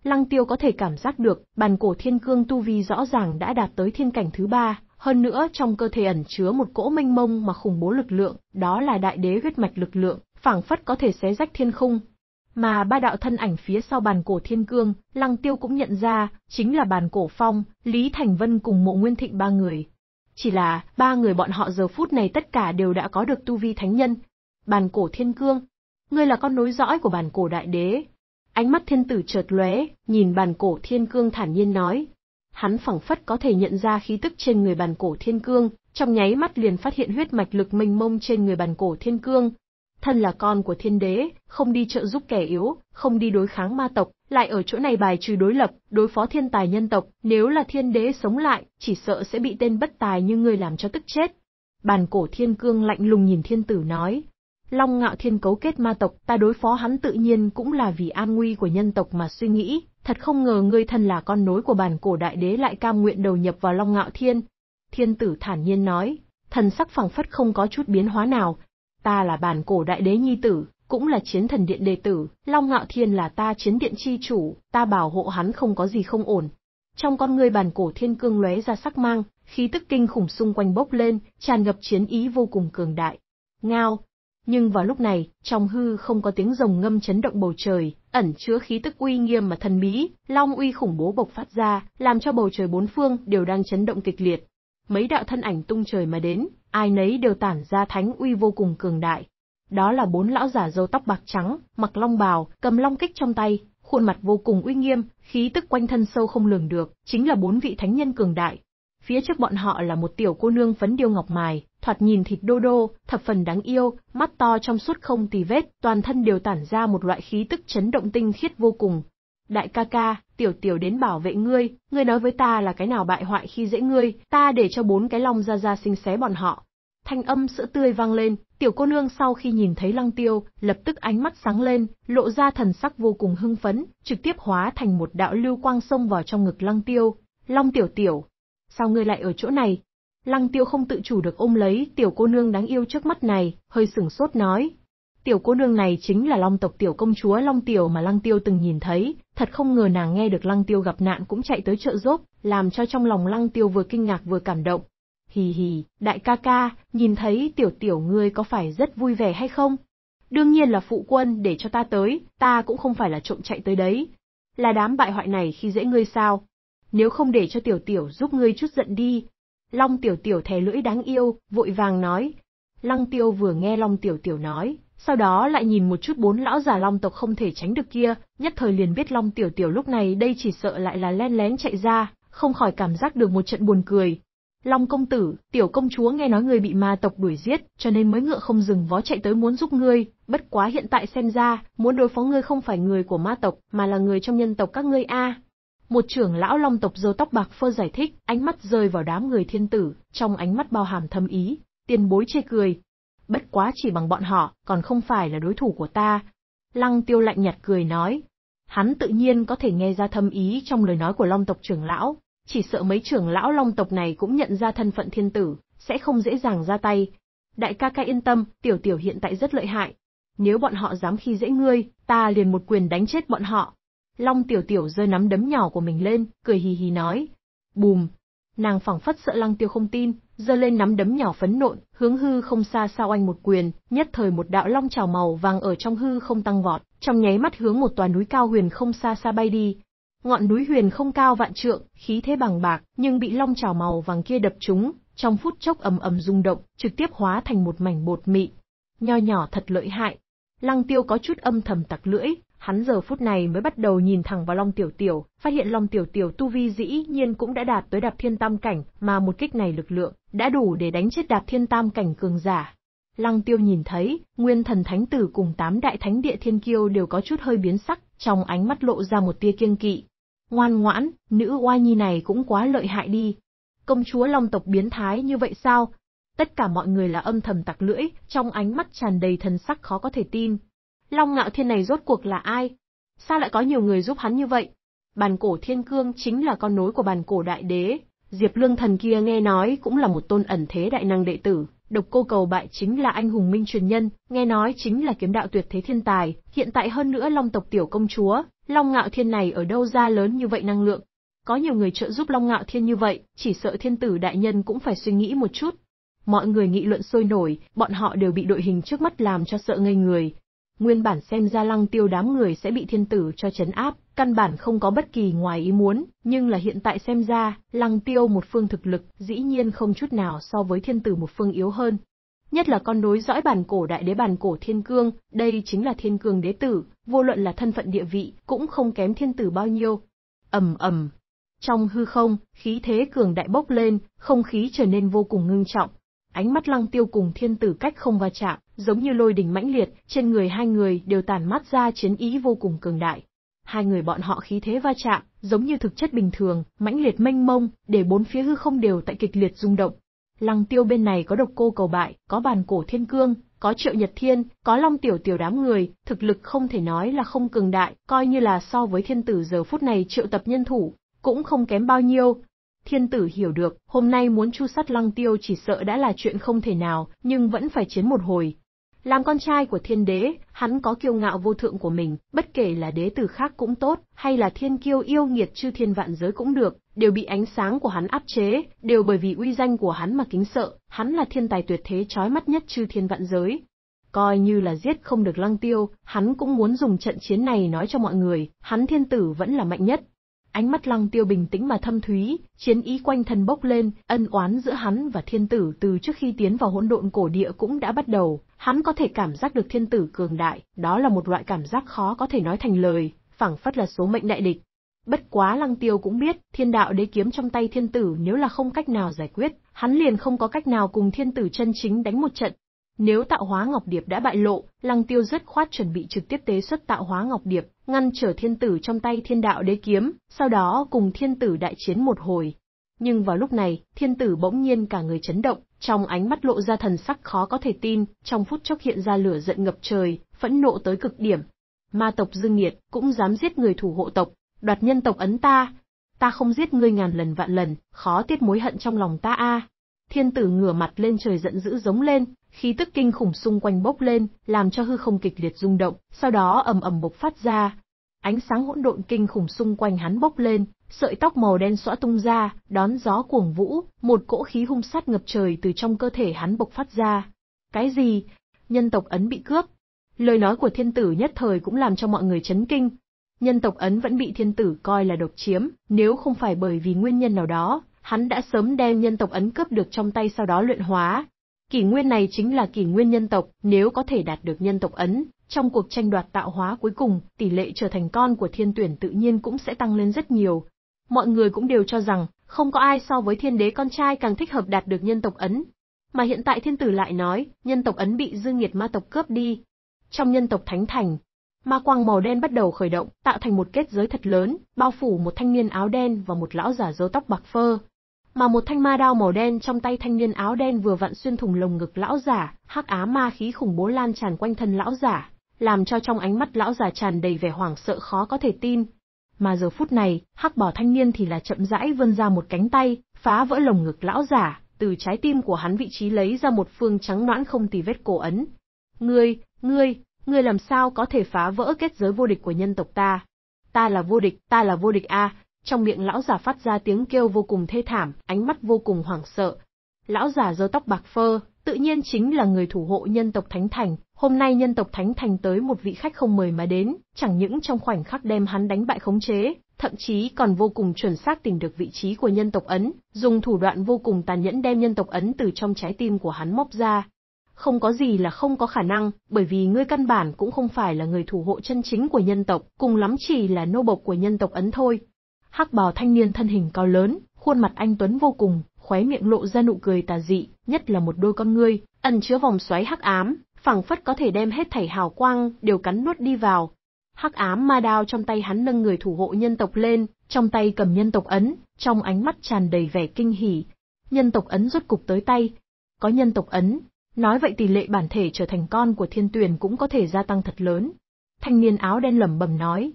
Lăng Tiêu có thể cảm giác được, Bàn Cổ Thiên Cương tu vi rõ ràng đã đạt tới thiên cảnh thứ ba, hơn nữa trong cơ thể ẩn chứa một cỗ mênh mông mà khủng bố lực lượng, đó là đại đế huyết mạch lực lượng, phảng phất có thể xé rách thiên khung. Mà ba đạo thân ảnh phía sau Bàn Cổ Thiên Cương, Lăng Tiêu cũng nhận ra, chính là Bàn Cổ Phong, Lý Thành Vân cùng Mộ Nguyên Thịnh ba người. Chỉ là, ba người bọn họ giờ phút này tất cả đều đã có được tu vi thánh nhân. Bàn Cổ Thiên Cương, ngươi là con nối dõi của Bàn Cổ Đại Đế. Ánh mắt Thiên Tử chợt lóe, nhìn Bàn Cổ Thiên Cương thản nhiên nói. Hắn phảng phất có thể nhận ra khí tức trên người Bàn Cổ Thiên Cương, trong nháy mắt liền phát hiện huyết mạch lực mênh mông trên người Bàn Cổ Thiên Cương. Thân là con của Thiên Đế, không đi trợ giúp kẻ yếu, không đi đối kháng ma tộc, lại ở chỗ này bài trừ đối lập, đối phó thiên tài nhân tộc, nếu là Thiên Đế sống lại, chỉ sợ sẽ bị tên bất tài như ngươi làm cho tức chết. Bàn Cổ Thiên Cương lạnh lùng nhìn Thiên Tử nói. Long Ngạo Thiên cấu kết ma tộc, ta đối phó hắn tự nhiên cũng là vì an nguy của nhân tộc mà suy nghĩ, thật không ngờ ngươi thân là con nối của Bàn Cổ Đại Đế lại cam nguyện đầu nhập vào Long Ngạo Thiên. Thiên Tử thản nhiên nói, thần sắc phẳng phất không có chút biến hóa nào. Ta là Bàn Cổ Đại Đế nhi tử, cũng là Chiến Thần Điện đệ tử, Long Ngạo Thiên là ta Chiến Điện chi chủ, ta bảo hộ hắn không có gì không ổn. Trong con người Bàn Cổ Thiên Cương lóe ra sắc mang, khí tức kinh khủng xung quanh bốc lên, tràn ngập chiến ý vô cùng cường đại. Ngao! Nhưng vào lúc này, trong hư không có tiếng rồng ngâm chấn động bầu trời, ẩn chứa khí tức uy nghiêm mà thần bí, long uy khủng bố bộc phát ra, làm cho bầu trời bốn phương đều đang chấn động kịch liệt. Mấy đạo thân ảnh tung trời mà đến, ai nấy đều tản ra thánh uy vô cùng cường đại. Đó là bốn lão giả râu tóc bạc trắng, mặc long bào, cầm long kích trong tay, khuôn mặt vô cùng uy nghiêm, khí tức quanh thân sâu không lường được, chính là bốn vị thánh nhân cường đại. Phía trước bọn họ là một tiểu cô nương phấn điêu ngọc mài, thoạt nhìn thịt đô đô, thập phần đáng yêu, mắt to trong suốt không tì vết, toàn thân đều tản ra một loại khí tức chấn động tinh khiết vô cùng. Đại ca ca, Tiểu Tiểu đến bảo vệ ngươi, ngươi nói với ta là cái nào bại hoại khi dễ ngươi, ta để cho bốn cái long ra ra xinh xé bọn họ. Thanh âm sữa tươi vang lên, tiểu cô nương sau khi nhìn thấy Lăng Tiêu, lập tức ánh mắt sáng lên, lộ ra thần sắc vô cùng hưng phấn, trực tiếp hóa thành một đạo lưu quang xông vào trong ngực Lăng Tiêu. Long Tiểu Tiểu, sao ngươi lại ở chỗ này? Lăng Tiêu không tự chủ được ôm lấy tiểu cô nương đáng yêu trước mắt này, hơi sửng sốt nói. Tiểu cô nương này chính là Long tộc tiểu công chúa Long Tiểu mà Lăng Tiêu từng nhìn thấy, thật không ngờ nàng nghe được Lăng Tiêu gặp nạn cũng chạy tới trợ giúp, làm cho trong lòng Lăng Tiêu vừa kinh ngạc vừa cảm động. Hì hì, đại ca ca, nhìn thấy Tiểu Tiểu ngươi có phải rất vui vẻ hay không? Đương nhiên là phụ quân để cho ta tới, ta cũng không phải là trộm chạy tới đấy. Là đám bại hoại này khi dễ ngươi sao? Nếu không để cho Tiểu Tiểu giúp ngươi chút giận đi. Long Tiểu Tiểu thè lưỡi đáng yêu, vội vàng nói. Lăng Tiêu vừa nghe Long Tiểu Tiểu nói, sau đó lại nhìn một chút bốn lão già Long tộc không thể tránh được kia, nhất thời liền biết Long Tiểu Tiểu lúc này đây chỉ sợ lại là len lén chạy ra, không khỏi cảm giác được một trận buồn cười. Long công tử, tiểu công chúa nghe nói ngươi bị ma tộc đuổi giết, cho nên mới ngựa không dừng vó chạy tới muốn giúp ngươi, bất quá hiện tại xem ra, muốn đối phó ngươi không phải người của ma tộc, mà là người trong nhân tộc các ngươi a. À. Một trưởng lão Long tộc râu tóc bạc phơ giải thích, ánh mắt rơi vào đám người Thiên Tử, trong ánh mắt bao hàm thâm ý, tiền bối chê cười. Bất quá chỉ bằng bọn họ, còn không phải là đối thủ của ta. Lăng Tiêu lạnh nhạt cười nói. Hắn tự nhiên có thể nghe ra thâm ý trong lời nói của Long tộc trưởng lão, chỉ sợ mấy trưởng lão Long tộc này cũng nhận ra thân phận Thiên Tử, sẽ không dễ dàng ra tay. Đại ca ca yên tâm, Tiểu Tiểu hiện tại rất lợi hại. Nếu bọn họ dám khi dễ ngươi, ta liền một quyền đánh chết bọn họ. Long Tiểu Tiểu giơ nắm đấm nhỏ của mình lên, cười hì hì nói. Bùm! Nàng phảng phất sợ Lăng Tiêu không tin, giơ lên nắm đấm nhỏ phấn nộn, hướng hư không xa sao anh một quyền, nhất thời một đạo long trào màu vàng ở trong hư không tăng vọt, trong nháy mắt hướng một tòa núi cao huyền không xa xa bay đi. Ngọn núi huyền không cao vạn trượng, khí thế bằng bạc, nhưng bị long trào màu vàng kia đập trúng, trong phút chốc ầm ầm rung động, trực tiếp hóa thành một mảnh bột mịn. Nho nhỏ thật lợi hại. Lăng Tiêu có chút âm thầm tặc lưỡi. Hắn giờ phút này mới bắt đầu nhìn thẳng vào Long Tiểu Tiểu, phát hiện Long Tiểu Tiểu tu vi dĩ nhiên cũng đã đạt tới Đạp Thiên Tam Cảnh, mà một kích này lực lượng, đã đủ để đánh chết Đạp Thiên Tam Cảnh cường giả. Lăng Tiêu nhìn thấy, Nguyên Thần Thánh Tử cùng tám đại thánh địa thiên kiêu đều có chút hơi biến sắc, trong ánh mắt lộ ra một tia kiêng kỵ. Ngoan ngoãn, nữ oai nhi này cũng quá lợi hại đi. Công chúa Long tộc biến thái như vậy sao? Tất cả mọi người là âm thầm tặc lưỡi, trong ánh mắt tràn đầy thần sắc khó có thể tin. Long Ngạo Thiên này rốt cuộc là ai? Sao lại có nhiều người giúp hắn như vậy? Bàn Cổ Thiên Cương chính là con nối của Bàn Cổ Đại Đế. Diệp Lương Thần kia nghe nói cũng là một tôn ẩn thế đại năng đệ tử. Độc Cô Cầu Bại chính là anh hùng minh truyền nhân, nghe nói chính là kiếm đạo tuyệt thế thiên tài. Hiện tại hơn nữa Long tộc tiểu công chúa, Long Ngạo Thiên này ở đâu ra lớn như vậy năng lượng? Có nhiều người trợ giúp Long Ngạo Thiên như vậy, chỉ sợ Thiên Tử đại nhân cũng phải suy nghĩ một chút. Mọi người nghị luận sôi nổi, bọn họ đều bị đội hình trước mắt làm cho sợ ngây người. Nguyên bản xem ra Lăng Tiêu đám người sẽ bị Thiên Tử cho trấn áp, căn bản không có bất kỳ ngoài ý muốn, nhưng là hiện tại xem ra, Lăng Tiêu một phương thực lực dĩ nhiên không chút nào so với Thiên Tử một phương yếu hơn. Nhất là con nối dõi Bàn Cổ Đại Đế Bàn Cổ Thiên Cương, đây chính là Thiên Cương Đế Tử, vô luận là thân phận địa vị, cũng không kém Thiên Tử bao nhiêu. Ầm ầm. Trong hư không, khí thế cường đại bốc lên, không khí trở nên vô cùng ngưng trọng. Ánh mắt Lăng Tiêu cùng Thiên Tử cách không va chạm, giống như lôi đình mãnh liệt, trên người hai người đều tản mát ra chiến ý vô cùng cường đại. Hai người bọn họ khí thế va chạm, giống như thực chất bình thường, mãnh liệt mênh mông, để bốn phía hư không đều tại kịch liệt rung động. Lăng Tiêu bên này có Độc Cô Cầu Bại, có Bàn Cổ Thiên Cương, có Triệu Nhật Thiên, có Long Tiểu Tiểu đám người, thực lực không thể nói là không cường đại, coi như là so với Thiên Tử giờ phút này triệu tập nhân thủ, cũng không kém bao nhiêu. Thiên Tử hiểu được, hôm nay muốn chu sát Lăng Tiêu chỉ sợ đã là chuyện không thể nào, nhưng vẫn phải chiến một hồi. Làm con trai của Thiên Đế, hắn có kiêu ngạo vô thượng của mình, bất kể là đế tử khác cũng tốt, hay là thiên kiêu yêu nghiệt chư thiên vạn giới cũng được, đều bị ánh sáng của hắn áp chế, đều bởi vì uy danh của hắn mà kính sợ, hắn là thiên tài tuyệt thế chói mắt nhất chư thiên vạn giới. Coi như là giết không được Lăng Tiêu, hắn cũng muốn dùng trận chiến này nói cho mọi người, hắn Thiên Tử vẫn là mạnh nhất. Ánh mắt Lăng Tiêu bình tĩnh mà thâm thúy, chiến ý quanh thân bốc lên, ân oán giữa hắn và Thiên Tử từ trước khi tiến vào Hỗn Độn Cổ Địa cũng đã bắt đầu, hắn có thể cảm giác được Thiên Tử cường đại, đó là một loại cảm giác khó có thể nói thành lời, phảng phất là số mệnh đại địch. Bất quá Lăng Tiêu cũng biết, Thiên Đạo Đế Kiếm trong tay Thiên Tử nếu là không cách nào giải quyết, hắn liền không có cách nào cùng Thiên Tử chân chính đánh một trận. Nếu Tạo Hóa Ngọc Điệp đã bại lộ, Lăng Tiêu dứt khoát chuẩn bị trực tiếp tế xuất Tạo Hóa Ngọc Điệp, ngăn trở Thiên Tử trong tay Thiên Đạo Đế Kiếm, sau đó cùng Thiên Tử đại chiến một hồi. Nhưng vào lúc này, Thiên Tử bỗng nhiên cả người chấn động, trong ánh mắt lộ ra thần sắc khó có thể tin, trong phút chốc hiện ra lửa giận ngập trời, phẫn nộ tới cực điểm. Ma tộc dương nghiệt, cũng dám giết người thủ hộ tộc, đoạt nhân tộc ấn ta. Ta không giết ngươi ngàn lần vạn lần, khó tiết mối hận trong lòng ta a. À. Thiên Tử ngửa mặt lên trời giận dữ giống lên, khí tức kinh khủng xung quanh bốc lên, làm cho hư không kịch liệt rung động, sau đó ầm ầm bộc phát ra. Ánh sáng hỗn độn kinh khủng xung quanh hắn bốc lên, sợi tóc màu đen xõa tung ra, đón gió cuồng vũ, một cỗ khí hung sát ngập trời từ trong cơ thể hắn bộc phát ra. Cái gì? Nhân tộc ấn bị cướp? Lời nói của Thiên Tử nhất thời cũng làm cho mọi người chấn kinh. Nhân tộc ấn vẫn bị Thiên Tử coi là độc chiếm, nếu không phải bởi vì nguyên nhân nào đó, hắn đã sớm đem nhân tộc ấn cướp được trong tay sau đó luyện hóa. Kỷ nguyên này chính là kỷ nguyên nhân tộc, nếu có thể đạt được nhân tộc ấn, trong cuộc tranh đoạt tạo hóa cuối cùng, tỷ lệ trở thành con của Thiên Tuyển tự nhiên cũng sẽ tăng lên rất nhiều. Mọi người cũng đều cho rằng, không có ai so với Thiên Đế con trai càng thích hợp đạt được nhân tộc ấn. Mà hiện tại Thiên Tử lại nói, nhân tộc ấn bị dương nghiệt ma tộc cướp đi. Trong nhân tộc Thánh Thành, ma quang màu đen bắt đầu khởi động, tạo thành một kết giới thật lớn, bao phủ một thanh niên áo đen và một lão giả râu tóc bạc phơ. Mà một thanh ma đao màu đen trong tay thanh niên áo đen vừa vặn xuyên thủng lồng ngực lão giả, hắc ám ma khí khủng bố lan tràn quanh thân lão giả, làm cho trong ánh mắt lão giả tràn đầy vẻ hoảng sợ khó có thể tin. Mà giờ phút này, hắc bào thanh niên thì là chậm rãi vươn ra một cánh tay, phá vỡ lồng ngực lão giả, từ trái tim của hắn vị trí lấy ra một phương trắng nõn không tì vết cổ ấn. Ngươi, ngươi, ngươi làm sao có thể phá vỡ kết giới vô địch của nhân tộc ta? Ta là vô địch, ta là vô địch a! Trong miệng lão giả phát ra tiếng kêu vô cùng thê thảm, ánh mắt vô cùng hoảng sợ. Lão giả râu tóc bạc phơ, tự nhiên chính là người thủ hộ nhân tộc Thánh Thành, hôm nay nhân tộc Thánh Thành tới một vị khách không mời mà đến, chẳng những trong khoảnh khắc đem hắn đánh bại khống chế, thậm chí còn vô cùng chuẩn xác tìm được vị trí của nhân tộc ấn, dùng thủ đoạn vô cùng tàn nhẫn đem nhân tộc ấn từ trong trái tim của hắn móc ra. Không có gì là không có khả năng, bởi vì ngươi căn bản cũng không phải là người thủ hộ chân chính của nhân tộc, cùng lắm chỉ là nô bộc của nhân tộc ấn thôi. Hắc bào thanh niên thân hình cao lớn, khuôn mặt anh tuấn vô cùng, khóe miệng lộ ra nụ cười tà dị, nhất là một đôi con ngươi, ẩn chứa vòng xoáy hắc ám, phảng phất có thể đem hết thảy hào quang đều cắn nuốt đi vào. Hắc ám ma đao trong tay hắn nâng người thủ hộ nhân tộc lên, trong tay cầm nhân tộc ấn, trong ánh mắt tràn đầy vẻ kinh hỉ. Nhân tộc ấn rốt cục tới tay. Có nhân tộc ấn, nói vậy tỷ lệ bản thể trở thành con của Thiên Tuyền cũng có thể gia tăng thật lớn. Thanh niên áo đen lẩm bẩm nói,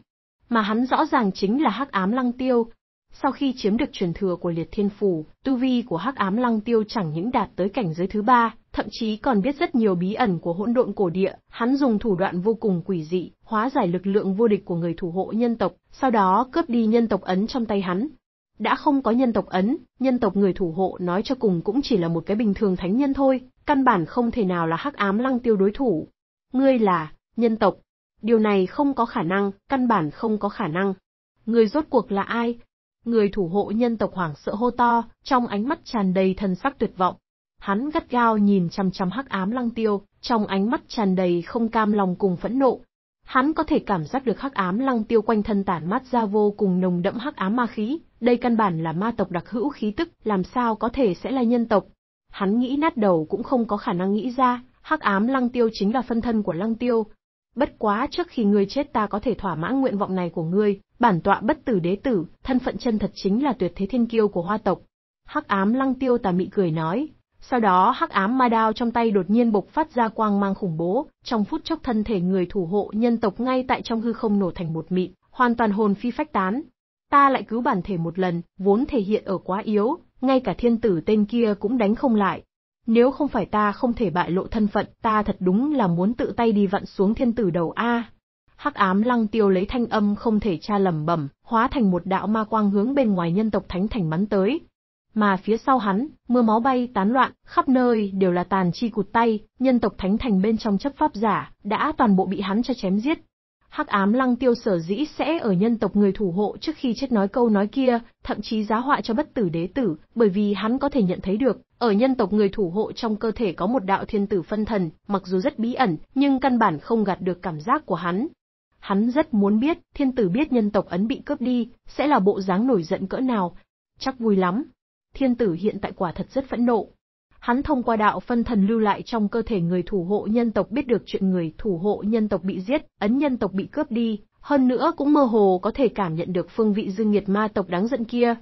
mà hắn rõ ràng chính là Hắc Ám Lăng Tiêu. Sau khi chiếm được truyền thừa của Liệt Thiên Phủ, tu vi của Hắc Ám Lăng Tiêu chẳng những đạt tới cảnh giới thứ ba, thậm chí còn biết rất nhiều bí ẩn của hỗn độn cổ địa. Hắn dùng thủ đoạn vô cùng quỷ dị, hóa giải lực lượng vô địch của người thủ hộ nhân tộc, sau đó cướp đi nhân tộc ấn trong tay hắn. Đã không có nhân tộc ấn, nhân tộc người thủ hộ nói cho cùng cũng chỉ là một cái bình thường thánh nhân thôi, căn bản không thể nào là Hắc Ám Lăng Tiêu đối thủ. Ngươi là nhân tộc? Điều này không có khả năng, căn bản không có khả năng. Ngươi rốt cuộc là ai? Người thủ hộ nhân tộc hoảng sợ hô to, trong ánh mắt tràn đầy thần sắc tuyệt vọng. Hắn gắt gao nhìn chằm chằm Hắc Ám Lăng Tiêu, trong ánh mắt tràn đầy không cam lòng cùng phẫn nộ. Hắn có thể cảm giác được Hắc Ám Lăng Tiêu quanh thân tản mát ra vô cùng nồng đậm hắc ám ma khí, đây căn bản là ma tộc đặc hữu khí tức, làm sao có thể sẽ là nhân tộc? Hắn nghĩ nát đầu cũng không có khả năng nghĩ ra, Hắc Ám Lăng Tiêu chính là phân thân của Lăng Tiêu. Bất quá trước khi ngươi chết ta có thể thỏa mãn nguyện vọng này của ngươi, bản tọa bất tử đế tử, thân phận chân thật chính là tuyệt thế thiên kiêu của Hoa tộc. Hắc Ám Lăng Tiêu tà mị cười nói, sau đó hắc ám ma đao trong tay đột nhiên bộc phát ra quang mang khủng bố, trong phút chốc thân thể người thủ hộ nhân tộc ngay tại trong hư không nổ thành một mịn, hoàn toàn hồn phi phách tán. Ta lại cứu bản thể một lần, vốn thể hiện ở quá yếu, ngay cả thiên tử tên kia cũng đánh không lại. Nếu không phải ta không thể bại lộ thân phận, ta thật đúng là muốn tự tay đi vặn xuống thiên tử đầu a. Hắc Ám Lăng Tiêu lấy thanh âm không thể tra lẩm bẩm, hóa thành một đạo ma quang hướng bên ngoài nhân tộc thánh thành bắn tới. Mà phía sau hắn, mưa máu bay tán loạn, khắp nơi đều là tàn chi cụt tay, nhân tộc thánh thành bên trong chấp pháp giả đã toàn bộ bị hắn cho chém giết. Hắc Ám Lăng Tiêu sở dĩ sẽ ở nhân tộc người thủ hộ trước khi chết nói câu nói kia, thậm chí giá họa cho bất tử đế tử, bởi vì hắn có thể nhận thấy được, ở nhân tộc người thủ hộ trong cơ thể có một đạo thiên tử phân thần, mặc dù rất bí ẩn, nhưng căn bản không gạt được cảm giác của hắn. Hắn rất muốn biết, thiên tử biết nhân tộc ấn bị cướp đi, sẽ là bộ dáng nổi giận cỡ nào. Chắc vui lắm. Thiên tử hiện tại quả thật rất phẫn nộ. Hắn thông qua đạo phân thần lưu lại trong cơ thể người thủ hộ nhân tộc biết được chuyện người thủ hộ nhân tộc bị giết, ấn nhân tộc bị cướp đi, hơn nữa cũng mơ hồ có thể cảm nhận được phương vị dương nghiệt ma tộc đáng giận kia.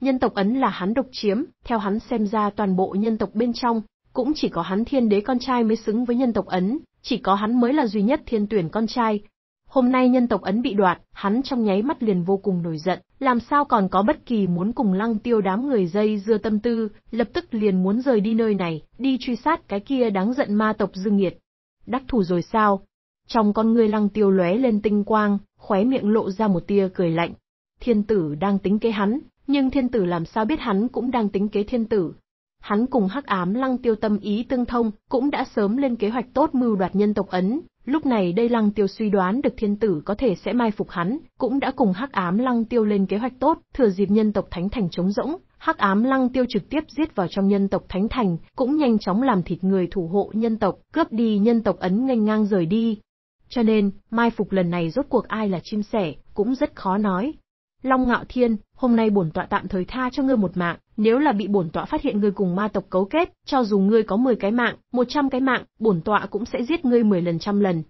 Nhân tộc ấn là hắn độc chiếm, theo hắn xem ra toàn bộ nhân tộc bên trong, cũng chỉ có hắn thiên đế con trai mới xứng với nhân tộc ấn, chỉ có hắn mới là duy nhất thiên tuyển con trai. Hôm nay nhân tộc ấn bị đoạt, hắn trong nháy mắt liền vô cùng nổi giận, làm sao còn có bất kỳ muốn cùng Lăng Tiêu đám người dây dưa tâm tư, lập tức liền muốn rời đi nơi này, đi truy sát cái kia đáng giận ma tộc dương nghiệt. Đắc thủ rồi sao? Trong con ngươi Lăng Tiêu lóe lên tinh quang, khóe miệng lộ ra một tia cười lạnh. Thiên tử đang tính kế hắn, nhưng thiên tử làm sao biết hắn cũng đang tính kế thiên tử. Hắn cùng Hắc Ám Lăng Tiêu tâm ý tương thông, cũng đã sớm lên kế hoạch tốt mưu đoạt nhân tộc ấn. Lúc này đây Lăng Tiêu suy đoán được thiên tử có thể sẽ mai phục hắn, cũng đã cùng Hắc Ám Lăng Tiêu lên kế hoạch tốt, thừa dịp nhân tộc thánh thành trống rỗng, Hắc Ám Lăng Tiêu trực tiếp giết vào trong nhân tộc thánh thành, cũng nhanh chóng làm thịt người thủ hộ nhân tộc, cướp đi nhân tộc ấn nghênh ngang rời đi. Cho nên, mai phục lần này rốt cuộc ai là chim sẻ, cũng rất khó nói. Long Ngạo Thiên, hôm nay bổn tọa tạm thời tha cho ngươi một mạng, nếu là bị bổn tọa phát hiện ngươi cùng ma tộc cấu kết, cho dù ngươi có mười cái mạng, một trăm cái mạng, bổn tọa cũng sẽ giết ngươi mười lần trăm lần.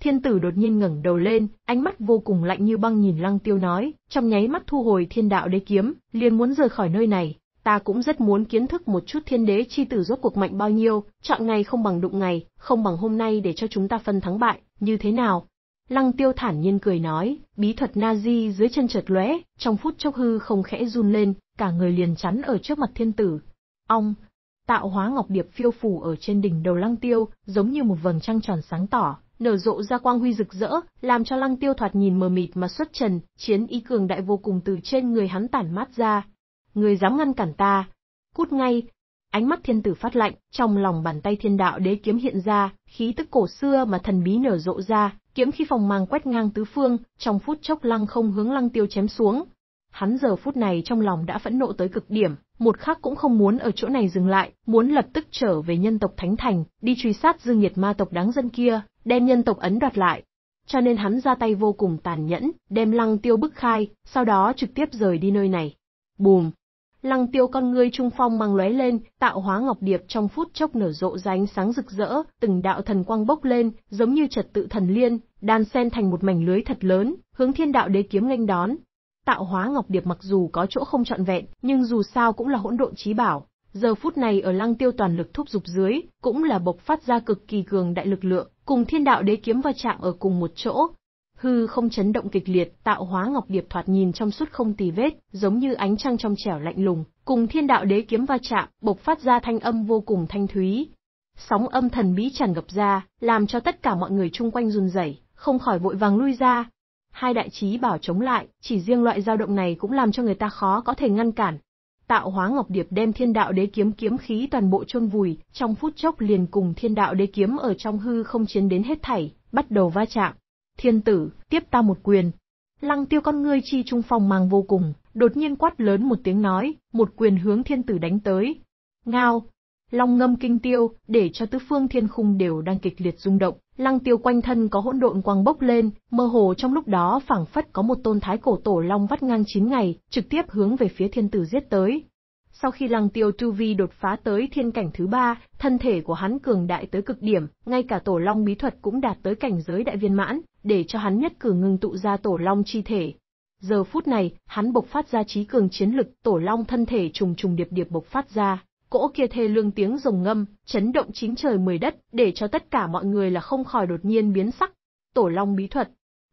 Thiên tử đột nhiên ngẩng đầu lên, ánh mắt vô cùng lạnh như băng nhìn Lăng Tiêu nói, trong nháy mắt thu hồi Thiên Đạo Đế Kiếm, liền muốn rời khỏi nơi này. Ta cũng rất muốn kiến thức một chút thiên đế chi tử rốt cuộc mạnh bao nhiêu, chọn ngày không bằng đụng ngày, không bằng hôm nay để cho chúng ta phân thắng bại, như thế nào? Lăng Tiêu thản nhiên cười nói, bí thuật na di dưới chân chợt lóe, trong phút chốc hư không khẽ run lên, cả người liền chắn ở trước mặt thiên tử. Ong, tạo hóa ngọc điệp phiêu phù ở trên đỉnh đầu Lăng Tiêu, giống như một vầng trăng tròn sáng tỏ, nở rộ ra quang huy rực rỡ, làm cho Lăng Tiêu thoạt nhìn mờ mịt mà xuất trần, chiến ý cường đại vô cùng từ trên người hắn tản mát ra. Người dám ngăn cản ta, cút ngay! Ánh mắt thiên tử phát lạnh, trong lòng bàn tay Thiên Đạo Đế Kiếm hiện ra, khí tức cổ xưa mà thần bí nở rộ ra, kiếm khí phòng mang quét ngang tứ phương, trong phút chốc lăng không hướng Lăng Tiêu chém xuống. Hắn giờ phút này trong lòng đã phẫn nộ tới cực điểm, một khắc cũng không muốn ở chỗ này dừng lại, muốn lập tức trở về nhân tộc thánh thành, đi truy sát dương nhiệt ma tộc đáng dân kia, đem nhân tộc ấn đoạt lại. Cho nên hắn ra tay vô cùng tàn nhẫn, đem Lăng Tiêu bức khai, sau đó trực tiếp rời đi nơi này. Bùm! Lăng Tiêu con ngươi trung phong mang lóe lên, tạo hóa ngọc điệp trong phút chốc nở rộ ra ánh sáng rực rỡ, từng đạo thần quang bốc lên, giống như trật tự thần liên, đan xen thành một mảnh lưới thật lớn, hướng Thiên Đạo Đế Kiếm nghênh đón. Tạo hóa ngọc điệp mặc dù có chỗ không trọn vẹn, nhưng dù sao cũng là hỗn độn chí bảo, giờ phút này ở Lăng Tiêu toàn lực thúc giục dưới, cũng là bộc phát ra cực kỳ cường đại lực lượng, cùng Thiên Đạo Đế Kiếm va chạm ở cùng một chỗ. Hư không chấn động kịch liệt, tạo hóa ngọc điệp thoạt nhìn trong suốt không tì vết, giống như ánh trăng trong trẻo lạnh lùng, cùng Thiên Đạo Đế Kiếm va chạm, bộc phát ra thanh âm vô cùng thanh thúy. Sóng âm thần bí tràn ngập ra, làm cho tất cả mọi người chung quanh run rẩy, không khỏi vội vàng lui ra. Hai đại chí bảo chống lại, chỉ riêng loại dao động này cũng làm cho người ta khó có thể ngăn cản. Tạo hóa ngọc điệp đem Thiên Đạo Đế Kiếm kiếm khí toàn bộ chôn vùi, trong phút chốc liền cùng Thiên Đạo Đế Kiếm ở trong hư không chiến đến hết thảy, bắt đầu va chạm. Thiên tử, tiếp ta một quyền. Lăng Tiêu con ngươi chi trung phong mang vô cùng, đột nhiên quát lớn một tiếng nói, một quyền hướng thiên tử đánh tới. Ngao! Long ngâm kinh tiêu, để cho tứ phương thiên khung đều đang kịch liệt rung động, Lăng Tiêu quanh thân có hỗn độn quang bốc lên, mơ hồ trong lúc đó phảng phất có một tôn thái cổ tổ long vắt ngang chín ngày, trực tiếp hướng về phía thiên tử giết tới. Sau khi Lăng Tiêu tu vi đột phá tới thiên cảnh thứ ba, thân thể của hắn cường đại tới cực điểm, ngay cả tổ long bí thuật cũng đạt tới cảnh giới đại viên mãn, để cho hắn nhất cử ngưng tụ ra tổ long chi thể. Giờ phút này, hắn bộc phát ra trí cường chiến lực, tổ long thân thể trùng trùng điệp điệp bộc phát ra, cỗ kia thê lương tiếng rồng ngâm, chấn động chín trời mười đất, để cho tất cả mọi người là không khỏi đột nhiên biến sắc. Tổ long bí thuật.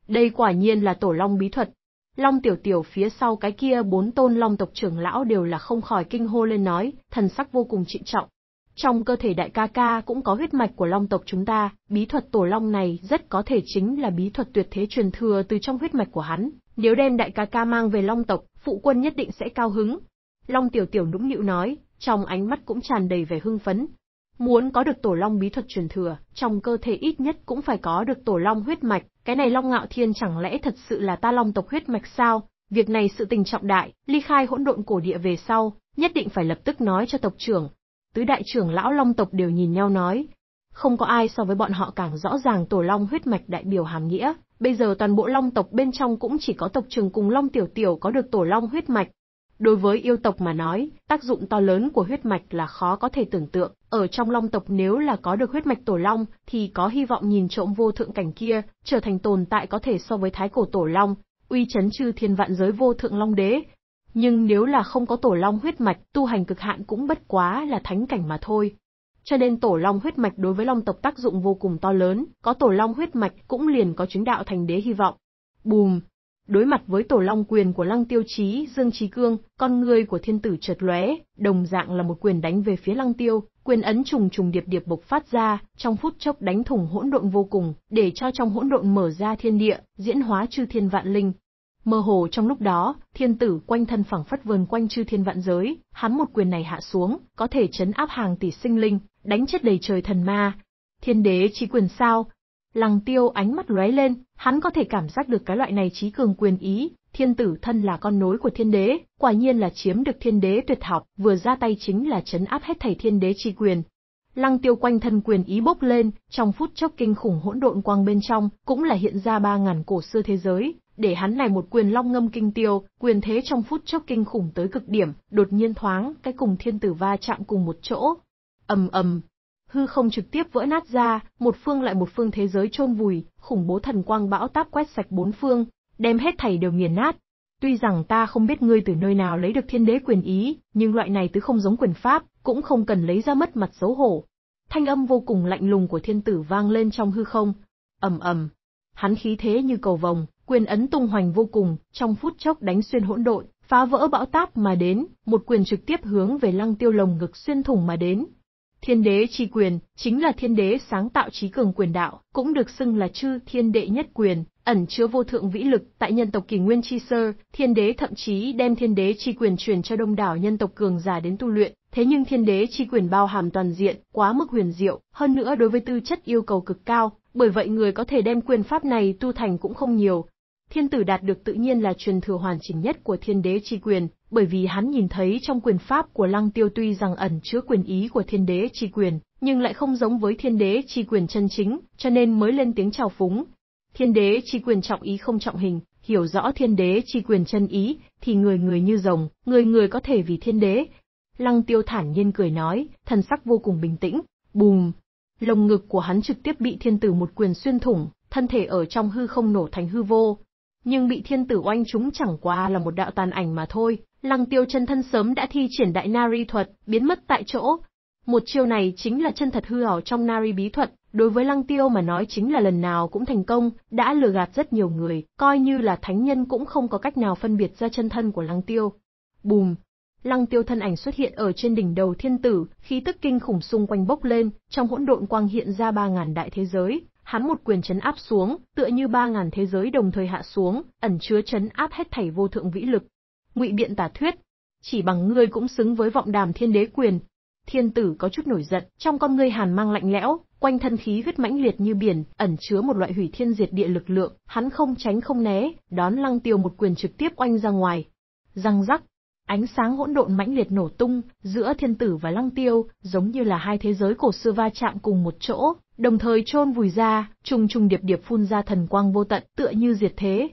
Đây quả nhiên là tổ long bí thuật. Long Tiểu Tiểu phía sau cái kia bốn tôn long tộc trưởng lão đều là không khỏi kinh hô lên nói, thần sắc vô cùng trịnh trọng. Trong cơ thể đại ca ca cũng có huyết mạch của long tộc chúng ta, bí thuật tổ long này rất có thể chính là bí thuật tuyệt thế truyền thừa từ trong huyết mạch của hắn, nếu đem đại ca ca mang về long tộc, phụ quân nhất định sẽ cao hứng. Long Tiểu Tiểu nũng nịu nói, trong ánh mắt cũng tràn đầy vẻ hưng phấn. Muốn có được tổ long bí thuật truyền thừa, trong cơ thể ít nhất cũng phải có được tổ long huyết mạch, cái này Long Ngạo Thiên chẳng lẽ thật sự là ta long tộc huyết mạch sao? Việc này sự tình trọng đại, ly khai hỗn độn cổ địa về sau, nhất định phải lập tức nói cho tộc trưởng. Tứ đại trưởng lão long tộc đều nhìn nhau nói, không có ai so với bọn họ càng rõ ràng tổ long huyết mạch đại biểu hàm nghĩa, bây giờ toàn bộ long tộc bên trong cũng chỉ có tộc trưởng cùng Long Tiểu Tiểu có được tổ long huyết mạch. Đối với yêu tộc mà nói, tác dụng to lớn của huyết mạch là khó có thể tưởng tượng, ở trong long tộc nếu là có được huyết mạch tổ long thì có hy vọng nhìn trộm vô thượng cảnh kia, trở thành tồn tại có thể so với thái cổ tổ long, uy chấn chư thiên vạn giới vô thượng long đế. Nhưng nếu là không có tổ long huyết mạch, tu hành cực hạn cũng bất quá là thánh cảnh mà thôi. Cho nên tổ long huyết mạch đối với long tộc tác dụng vô cùng to lớn, có tổ long huyết mạch cũng liền có chứng đạo thành đế hy vọng. Bùm! Đối mặt với tổ long quyền của Lăng Tiêu Chí Dương Chí Cương, con người của thiên tử chợt lóe, đồng dạng là một quyền đánh về phía Lăng Tiêu, quyền ấn trùng trùng điệp điệp bộc phát ra, trong phút chốc đánh thủng hỗn độn vô cùng, để cho trong hỗn độn mở ra thiên địa, diễn hóa chư thiên vạn linh. Mơ hồ trong lúc đó, thiên tử quanh thân phẳng phất vườn quanh chư thiên vạn giới, hắn một quyền này hạ xuống, có thể trấn áp hàng tỷ sinh linh, đánh chết đầy trời thần ma. Thiên đế chí quyền sao? Lăng Tiêu ánh mắt lóe lên, hắn có thể cảm giác được cái loại này trí cường quyền ý, thiên tử thân là con nối của thiên đế, quả nhiên là chiếm được thiên đế tuyệt học, vừa ra tay chính là trấn áp hết thảy thiên đế chi quyền. Lăng Tiêu quanh thân quyền ý bốc lên, trong phút chốc kinh khủng hỗn độn quang bên trong, cũng là hiện ra ba ngàn cổ xưa thế giới, để hắn này một quyền long ngâm kinh tiêu, quyền thế trong phút chốc kinh khủng tới cực điểm, đột nhiên thoáng, cái cùng thiên tử va chạm cùng một chỗ. Ầm ầm. Hư không trực tiếp vỡ nát ra, một phương lại một phương thế giới chôn vùi, khủng bố thần quang bão táp quét sạch bốn phương, đem hết thảy đều nghiền nát. Tuy rằng ta không biết ngươi từ nơi nào lấy được thiên đế quyền ý, nhưng loại này tứ không giống quyền pháp, cũng không cần lấy ra mất mặt xấu hổ. Thanh âm vô cùng lạnh lùng của thiên tử vang lên trong hư không. Ầm ầm, hắn khí thế như cầu vồng, quyền ấn tung hoành vô cùng, trong phút chốc đánh xuyên hỗn độn, phá vỡ bão táp mà đến, một quyền trực tiếp hướng về Lăng Tiêu lồng ngực xuyên thủng mà đến. Thiên đế chi quyền, chính là thiên đế sáng tạo trí cường quyền đạo, cũng được xưng là chư thiên đệ nhất quyền, ẩn chứa vô thượng vĩ lực, tại nhân tộc kỷ nguyên chi sơ, thiên đế thậm chí đem thiên đế chi quyền truyền cho đông đảo nhân tộc cường giả đến tu luyện, thế nhưng thiên đế chi quyền bao hàm toàn diện, quá mức huyền diệu, hơn nữa đối với tư chất yêu cầu cực cao, bởi vậy người có thể đem quyền pháp này tu thành cũng không nhiều. Thiên tử đạt được tự nhiên là truyền thừa hoàn chỉnh nhất của thiên đế chi quyền, bởi vì hắn nhìn thấy trong quyền pháp của Lăng Tiêu tuy rằng ẩn chứa quyền ý của thiên đế chi quyền, nhưng lại không giống với thiên đế chi quyền chân chính, cho nên mới lên tiếng chào phúng. Thiên đế chi quyền trọng ý không trọng hình, hiểu rõ thiên đế chi quyền chân ý, thì người người như rồng, người người có thể vì thiên đế. Lăng Tiêu thản nhiên cười nói, thần sắc vô cùng bình tĩnh. Bùm! Lồng ngực của hắn trực tiếp bị thiên tử một quyền xuyên thủng, thân thể ở trong hư không nổ thành hư vô. Nhưng bị thiên tử oanh chúng chẳng qua là một đạo tàn ảnh mà thôi. Lăng Tiêu chân thân sớm đã thi triển đại nari thuật, biến mất tại chỗ. Một chiêu này chính là chân thật hư ảo trong nari bí thuật, đối với Lăng Tiêu mà nói chính là lần nào cũng thành công, đã lừa gạt rất nhiều người, coi như là thánh nhân cũng không có cách nào phân biệt ra chân thân của Lăng Tiêu. Bùm! Lăng Tiêu thân ảnh xuất hiện ở trên đỉnh đầu thiên tử, khí tức kinh khủng xung quanh bốc lên, trong hỗn độn quang hiện ra ba ngàn đại thế giới. Hắn một quyền trấn áp xuống, tựa như ba ngàn thế giới đồng thời hạ xuống, ẩn chứa trấn áp hết thảy vô thượng vĩ lực. Ngụy biện tả thuyết, chỉ bằng ngươi cũng xứng với vọng đàm thiên đế quyền. Thiên tử có chút nổi giận, trong con ngươi hàn mang lạnh lẽo, quanh thân khí huyết mãnh liệt như biển, ẩn chứa một loại hủy thiên diệt địa lực lượng, hắn không tránh không né, đón Lăng Tiêu một quyền trực tiếp oanh ra ngoài. Răng rắc, ánh sáng hỗn độn mãnh liệt nổ tung, giữa thiên tử và Lăng Tiêu, giống như là hai thế giới cổ xưa va chạm cùng một chỗ, đồng thời chôn vùi ra, trùng trùng điệp điệp phun ra thần quang vô tận, tựa như diệt thế.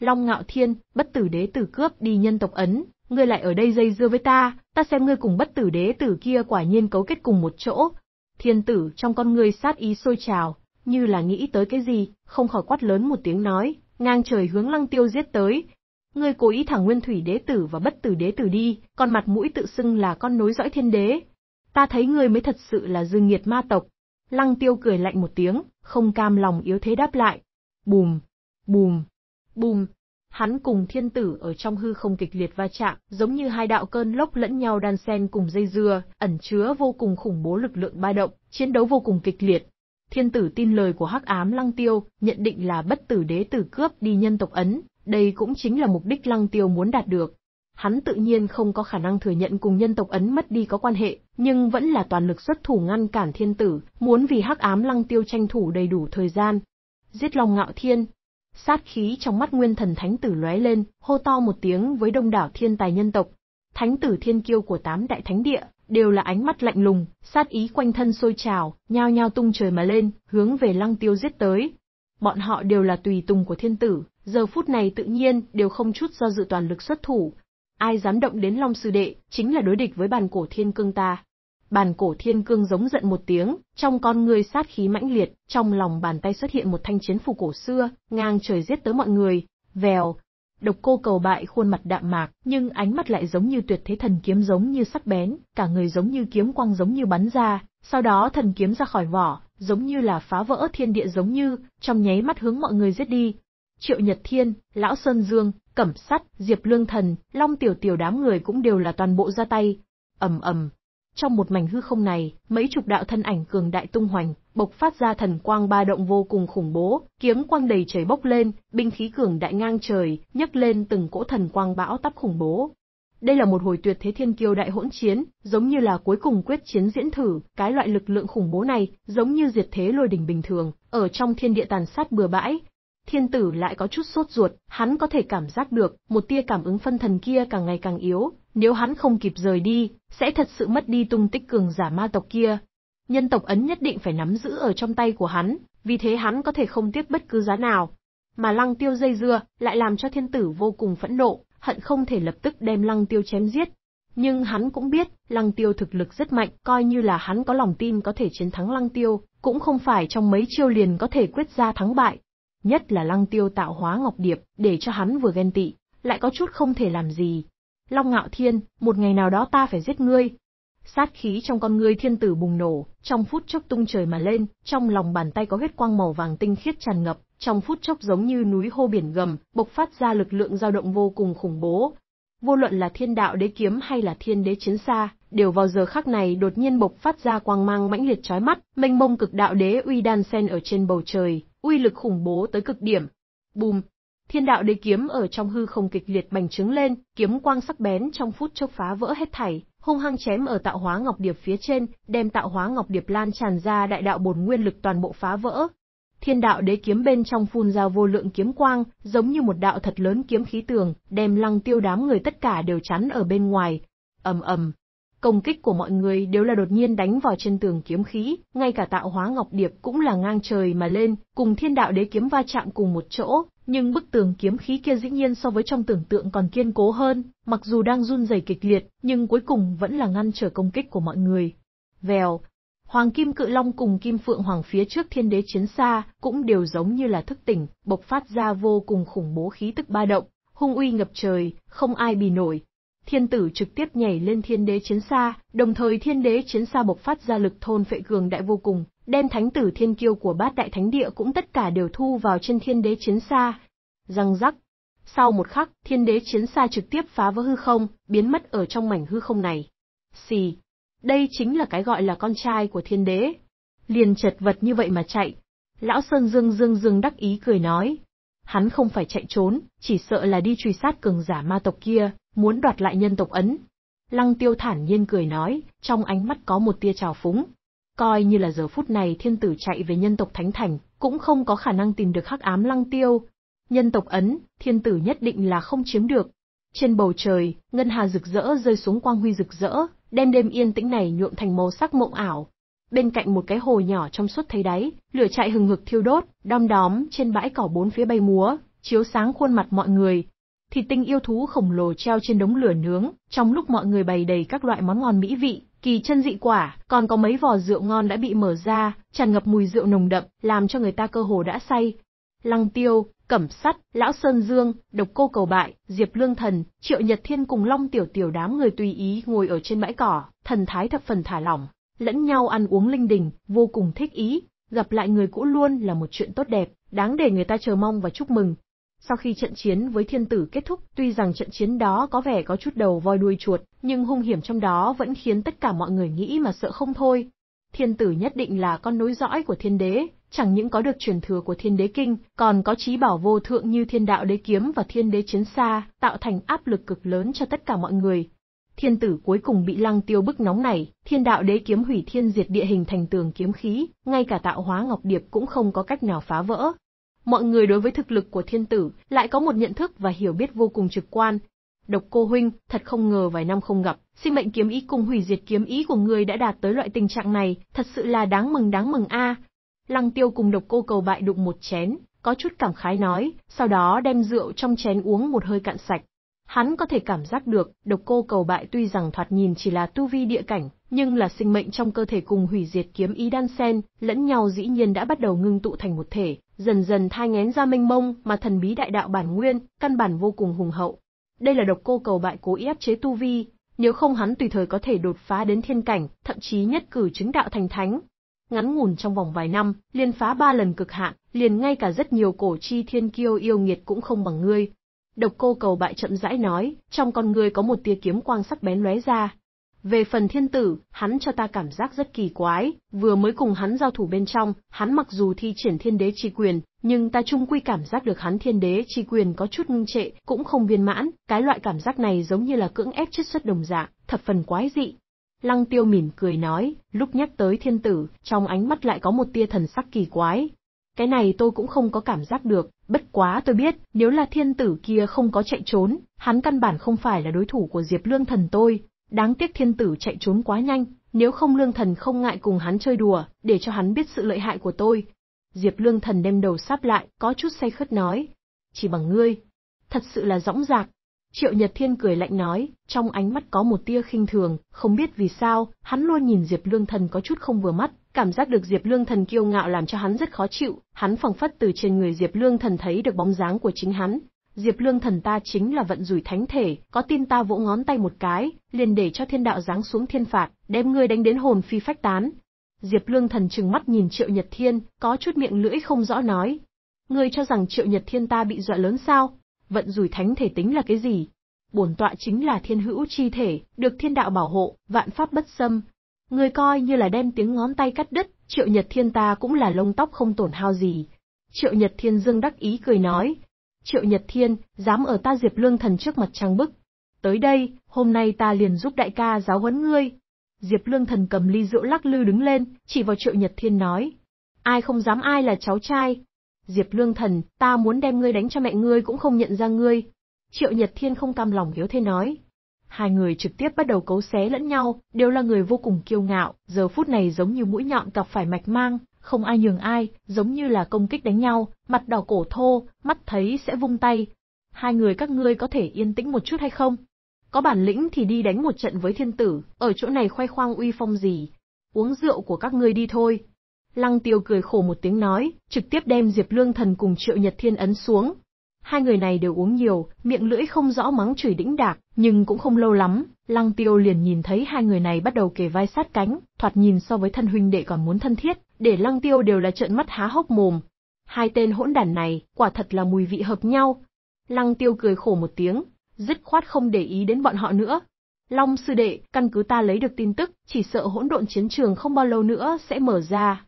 Long Ngạo Thiên, Bất Tử Đế Tử cướp đi nhân tộc ấn, ngươi lại ở đây dây dưa với ta, ta xem ngươi cùng Bất Tử Đế Tử kia quả nhiên cấu kết cùng một chỗ. Thiên tử trong con ngươi sát ý sôi trào, như là nghĩ tới cái gì, không khỏi quát lớn một tiếng nói, ngang trời hướng Lăng Tiêu giết tới. Ngươi cố ý thẳng Nguyên Thủy Đế Tử và Bất Tử Đế Tử đi, còn mặt mũi tự xưng là con nối dõi thiên đế. Ta thấy ngươi mới thật sự là dư nghiệt ma tộc. Lăng Tiêu cười lạnh một tiếng, không cam lòng yếu thế đáp lại. Bùm, bùm, bùm. Hắn cùng thiên tử ở trong hư không kịch liệt va chạm, giống như hai đạo cơn lốc lẫn nhau đan xen cùng dây dưa, ẩn chứa vô cùng khủng bố lực lượng ba động, chiến đấu vô cùng kịch liệt. Thiên tử tin lời của Hắc Ám Lăng Tiêu, nhận định là Bất Tử Đế Tử cướp đi nhân tộc ấn, đây cũng chính là mục đích Lăng Tiêu muốn đạt được. Hắn tự nhiên không có khả năng thừa nhận cùng nhân tộc ấn mất đi có quan hệ, nhưng vẫn là toàn lực xuất thủ ngăn cản thiên tử, muốn vì Hắc Ám Lăng Tiêu tranh thủ đầy đủ thời gian. Giết Long Ngạo Thiên. Sát khí trong mắt Nguyên Thần Thánh Tử lóe lên, hô to một tiếng với đông đảo thiên tài nhân tộc. Thánh tử thiên kiêu của tám đại thánh địa, đều là ánh mắt lạnh lùng, sát ý quanh thân sôi trào, nhao nhao tung trời mà lên, hướng về Lăng Tiêu giết tới. Bọn họ đều là tùy tùng của thiên tử, giờ phút này tự nhiên đều không chút do dự toàn lực xuất thủ. Ai dám động đến Long sư đệ, chính là đối địch với Bàn Cổ Thiên Cương ta. Bàn Cổ Thiên Cương giống giận một tiếng, trong con người sát khí mãnh liệt, trong lòng bàn tay xuất hiện một thanh chiến phủ cổ xưa, ngang trời giết tới mọi người. Vèo! Độc Cô Cầu Bại khuôn mặt đạm mạc, nhưng ánh mắt lại giống như tuyệt thế thần kiếm, giống như sắc bén, cả người giống như kiếm quang, giống như bắn ra, sau đó thần kiếm ra khỏi vỏ, giống như là phá vỡ thiên địa, giống như trong nháy mắt hướng mọi người giết đi. Triệu Nhật Thiên, Lão Sơn Dương, Cẩm Sắt, Diệp Lương Thần, Long Tiểu Tiểu đám người cũng đều là toàn bộ ra tay. Ầm ầm. Trong một mảnh hư không này, mấy chục đạo thân ảnh cường đại tung hoành, bộc phát ra thần quang ba động vô cùng khủng bố, kiếm quang đầy trời bốc lên, binh khí cường đại ngang trời, nhấc lên từng cỗ thần quang bão táp khủng bố. Đây là một hồi tuyệt thế thiên kiêu đại hỗn chiến, giống như là cuối cùng quyết chiến diễn thử, cái loại lực lượng khủng bố này, giống như diệt thế lôi đình bình thường, ở trong thiên địa tàn sát bừa bãi. Thiên tử lại có chút sốt ruột, hắn có thể cảm giác được, một tia cảm ứng phân thần kia càng ngày càng yếu, nếu hắn không kịp rời đi, sẽ thật sự mất đi tung tích cường giả ma tộc kia. Nhân tộc ấn nhất định phải nắm giữ ở trong tay của hắn, vì thế hắn có thể không tiếc bất cứ giá nào. Mà Lăng Tiêu dây dưa, lại làm cho thiên tử vô cùng phẫn nộ, hận không thể lập tức đem Lăng Tiêu chém giết. Nhưng hắn cũng biết, Lăng Tiêu thực lực rất mạnh, coi như là hắn có lòng tin có thể chiến thắng Lăng Tiêu, cũng không phải trong mấy chiêu liền có thể quyết ra thắng bại. Nhất là Lăng Tiêu tạo hóa ngọc điệp, để cho hắn vừa ghen tị, lại có chút không thể làm gì. Long Ngạo Thiên, một ngày nào đó ta phải giết ngươi. Sát khí trong con ngươi thiên tử bùng nổ, trong phút chốc tung trời mà lên, trong lòng bàn tay có huyết quang màu vàng tinh khiết tràn ngập, trong phút chốc giống như núi hô biển gầm, bộc phát ra lực lượng dao động vô cùng khủng bố. Vô luận là thiên đạo đế kiếm hay là thiên đế chiến xa, đều vào giờ khắc này đột nhiên bộc phát ra quang mang mãnh liệt chói mắt, mênh mông cực đạo đế uy đan sen ở trên bầu trời, uy lực khủng bố tới cực điểm. Bùm! Thiên đạo đế kiếm ở trong hư không kịch liệt bành trướng lên, kiếm quang sắc bén trong phút chốc phá vỡ hết thảy, hung hăng chém ở tạo hóa ngọc điệp phía trên, đem tạo hóa ngọc điệp lan tràn ra đại đạo bổn nguyên lực toàn bộ phá vỡ. Thiên đạo đế kiếm bên trong phun ra vô lượng kiếm quang, giống như một đạo thật lớn kiếm khí tường, đem Lăng Tiêu đám người tất cả đều chắn ở bên ngoài. Ầm ầm. Công kích của mọi người đều là đột nhiên đánh vào trên tường kiếm khí, ngay cả tạo hóa ngọc điệp cũng là ngang trời mà lên, cùng thiên đạo đế kiếm va chạm cùng một chỗ, nhưng bức tường kiếm khí kia dĩ nhiên so với trong tưởng tượng còn kiên cố hơn, mặc dù đang run rẩy kịch liệt, nhưng cuối cùng vẫn là ngăn trở công kích của mọi người. Vèo, Hoàng Kim Cự Long cùng Kim Phượng Hoàng phía trước Thiên Đế Chiến Xa cũng đều giống như là thức tỉnh, bộc phát ra vô cùng khủng bố khí tức ba động, hung uy ngập trời, không ai bì nổi. Thiên Tử trực tiếp nhảy lên Thiên Đế Chiến Xa, đồng thời Thiên Đế Chiến Xa bộc phát ra lực thôn phệ cường đại vô cùng, đem Thánh Tử Thiên Kiêu của Bát Đại Thánh Địa cũng tất cả đều thu vào trên Thiên Đế Chiến Xa. Răng rắc. Sau một khắc, Thiên Đế Chiến Xa trực tiếp phá vỡ hư không, biến mất ở trong mảnh hư không này. Xì. Đây chính là cái gọi là con trai của Thiên Đế. Liền chật vật như vậy mà chạy. Lão Sơn Dương Dương Dương đắc ý cười nói. Hắn không phải chạy trốn, chỉ sợ là đi truy sát cường giả ma tộc kia, muốn đoạt lại nhân tộc ấn. Lăng Tiêu thản nhiên cười nói, trong ánh mắt có một tia trào phúng. Coi như là giờ phút này Thiên Tử chạy về nhân tộc Thánh Thành, cũng không có khả năng tìm được Hắc Ám Lăng Tiêu. Nhân tộc ấn, Thiên Tử nhất định là không chiếm được. Trên bầu trời, ngân hà rực rỡ rơi xuống quang huy rực rỡ, đem đêm yên tĩnh này nhuộm thành màu sắc mộng ảo. Bên cạnh một cái hồ nhỏ trong suốt thấy đáy, lửa chạy hừng hực thiêu đốt, đom đóm trên bãi cỏ bốn phía bay múa, chiếu sáng khuôn mặt mọi người. Thịt tinh yêu thú khổng lồ treo trên đống lửa nướng, trong lúc mọi người bày đầy các loại món ngon mỹ vị, kỳ chân dị quả, còn có mấy vò rượu ngon đã bị mở ra, tràn ngập mùi rượu nồng đậm, làm cho người ta cơ hồ đã say. Lăng Tiêu, Cẩm Sắt, Lão Sơn Dương, Độc Cô Cầu Bại, Diệp Lương Thần, Triệu Nhật Thiên cùng Long Tiểu Tiểu đám người tùy ý ngồi ở trên bãi cỏ, thần thái thập phần thả lỏng, lẫn nhau ăn uống linh đình, vô cùng thích ý. Gặp lại người cũ luôn là một chuyện tốt đẹp, đáng để người ta chờ mong và chúc mừng. Sau khi trận chiến với Thiên Tử kết thúc, tuy rằng trận chiến đó có vẻ có chút đầu voi đuôi chuột, nhưng hung hiểm trong đó vẫn khiến tất cả mọi người nghĩ mà sợ không thôi. Thiên Tử nhất định là con nối dõi của Thiên Đế, chẳng những có được truyền thừa của Thiên Đế Kinh, còn có chí bảo vô thượng như Thiên Đạo Đế Kiếm và Thiên Đế Chiến Xa, tạo thành áp lực cực lớn cho tất cả mọi người. Thiên Tử cuối cùng bị Lăng Tiêu bức nóng này, Thiên Đạo Đế Kiếm hủy thiên diệt địa hình thành tường kiếm khí, ngay cả Tạo Hóa Ngọc Điệp cũng không có cách nào phá vỡ. Mọi người đối với thực lực của Thiên Tử lại có một nhận thức và hiểu biết vô cùng trực quan. Độc Cô huynh, thật không ngờ vài năm không gặp, sinh mệnh kiếm ý cùng hủy diệt kiếm ý của người đã đạt tới loại tình trạng này, thật sự là đáng mừng đáng mừng a. À. Lăng Tiêu cùng Độc Cô Cầu Bại đụng một chén, có chút cảm khái nói, sau đó đem rượu trong chén uống một hơi cạn sạch. Hắn có thể cảm giác được, Độc Cô Cầu Bại tuy rằng thoạt nhìn chỉ là tu vi địa cảnh, nhưng là sinh mệnh trong cơ thể cùng hủy diệt kiếm ý đan xen, lẫn nhau dĩ nhiên đã bắt đầu ngưng tụ thành một thể, dần dần thai nghén ra mênh mông mà thần bí đại đạo bản nguyên, căn bản vô cùng hùng hậu. Đây là Độc Cô Cầu Bại cố ý ép chế tu vi, nếu không hắn tùy thời có thể đột phá đến thiên cảnh, thậm chí nhất cử chứng đạo thành thánh. Ngắn ngủn trong vòng vài năm, liền phá ba lần cực hạn, liền ngay cả rất nhiều cổ chi thiên kiêu yêu nghiệt cũng không bằng ngươi. Độc Cô Cầu Bại chậm rãi nói, trong con ngươi có một tia kiếm quang sắc bén lóe ra. Về phần Thiên Tử, hắn cho ta cảm giác rất kỳ quái, vừa mới cùng hắn giao thủ bên trong, hắn mặc dù thi triển Thiên Đế chi quyền, nhưng ta chung quy cảm giác được hắn Thiên Đế chi quyền có chút ngưng trệ, cũng không viên mãn, cái loại cảm giác này giống như là cưỡng ép chiết xuất đồng dạng, thập phần quái dị. Lăng Tiêu mỉm cười nói, lúc nhắc tới Thiên Tử, trong ánh mắt lại có một tia thần sắc kỳ quái. Cái này tôi cũng không có cảm giác được, bất quá tôi biết, nếu là Thiên Tử kia không có chạy trốn, hắn căn bản không phải là đối thủ của Diệp Lương Thần tôi. Đáng tiếc Thiên Tử chạy trốn quá nhanh, nếu không Lương Thần không ngại cùng hắn chơi đùa, để cho hắn biết sự lợi hại của tôi. Diệp Lương Thần đem đầu sáp lại, có chút say khướt nói. Chỉ bằng ngươi. Thật sự là dõng dạc. Triệu Nhật Thiên cười lạnh nói, trong ánh mắt có một tia khinh thường, không biết vì sao, hắn luôn nhìn Diệp Lương Thần có chút không vừa mắt, cảm giác được Diệp Lương Thần kiêu ngạo làm cho hắn rất khó chịu, hắn phảng phất từ trên người Diệp Lương Thần thấy được bóng dáng của chính hắn. Diệp Lương Thần ta chính là vận rủi thánh thể, có tin ta vỗ ngón tay một cái, liền để cho thiên đạo giáng xuống thiên phạt, đem ngươi đánh đến hồn phi phách tán. Diệp Lương Thần trừng mắt nhìn Triệu Nhật Thiên, có chút miệng lưỡi không rõ nói. Ngươi cho rằng Triệu Nhật Thiên ta bị dọa lớn sao? Vận rủi thánh thể tính là cái gì? Bổn tọa chính là thiên hữu chi thể, được thiên đạo bảo hộ, vạn pháp bất xâm. Ngươi coi như là đem tiếng ngón tay cắt đứt, Triệu Nhật Thiên ta cũng là lông tóc không tổn hao gì. Triệu Nhật Thiên dương đắc ý cười nói. Triệu Nhật Thiên, dám ở ta Diệp Lương Thần trước mặt trang bức. Tới đây, hôm nay ta liền giúp đại ca giáo huấn ngươi. Diệp Lương Thần cầm ly rượu lắc lư đứng lên, chỉ vào Triệu Nhật Thiên nói. Ai không dám ai là cháu trai. Diệp Lương Thần, ta muốn đem ngươi đánh cho mẹ ngươi cũng không nhận ra ngươi. Triệu Nhật Thiên không cam lòng hiếu thế nói. Hai người trực tiếp bắt đầu cấu xé lẫn nhau, đều là người vô cùng kiêu ngạo, giờ phút này giống như mũi nhọn cặp phải mạch mang, không ai nhường ai, giống như là công kích đánh nhau, mặt đỏ cổ thô, mắt thấy sẽ vung tay. Hai người các ngươi có thể yên tĩnh một chút hay không? Có bản lĩnh thì đi đánh một trận với thiên tử, ở chỗ này khoe khoang uy phong gì? Uống rượu của các ngươi đi thôi. Lăng Tiêu cười khổ một tiếng nói, trực tiếp đem Diệp Lương Thần cùng Triệu Nhật Thiên ấn xuống. Hai người này đều uống nhiều, miệng lưỡi không rõ mắng chửi đĩnh đạc, nhưng cũng không lâu lắm, Lăng Tiêu liền nhìn thấy hai người này bắt đầu kề vai sát cánh, thoạt nhìn so với thân huynh đệ còn muốn thân thiết, để Lăng Tiêu đều là trợn mắt há hốc mồm. Hai tên hỗn đản này, quả thật là mùi vị hợp nhau. Lăng Tiêu cười khổ một tiếng, dứt khoát không để ý đến bọn họ nữa. Long sư đệ, căn cứ ta lấy được tin tức, chỉ sợ hỗn độn chiến trường không bao lâu nữa sẽ mở ra.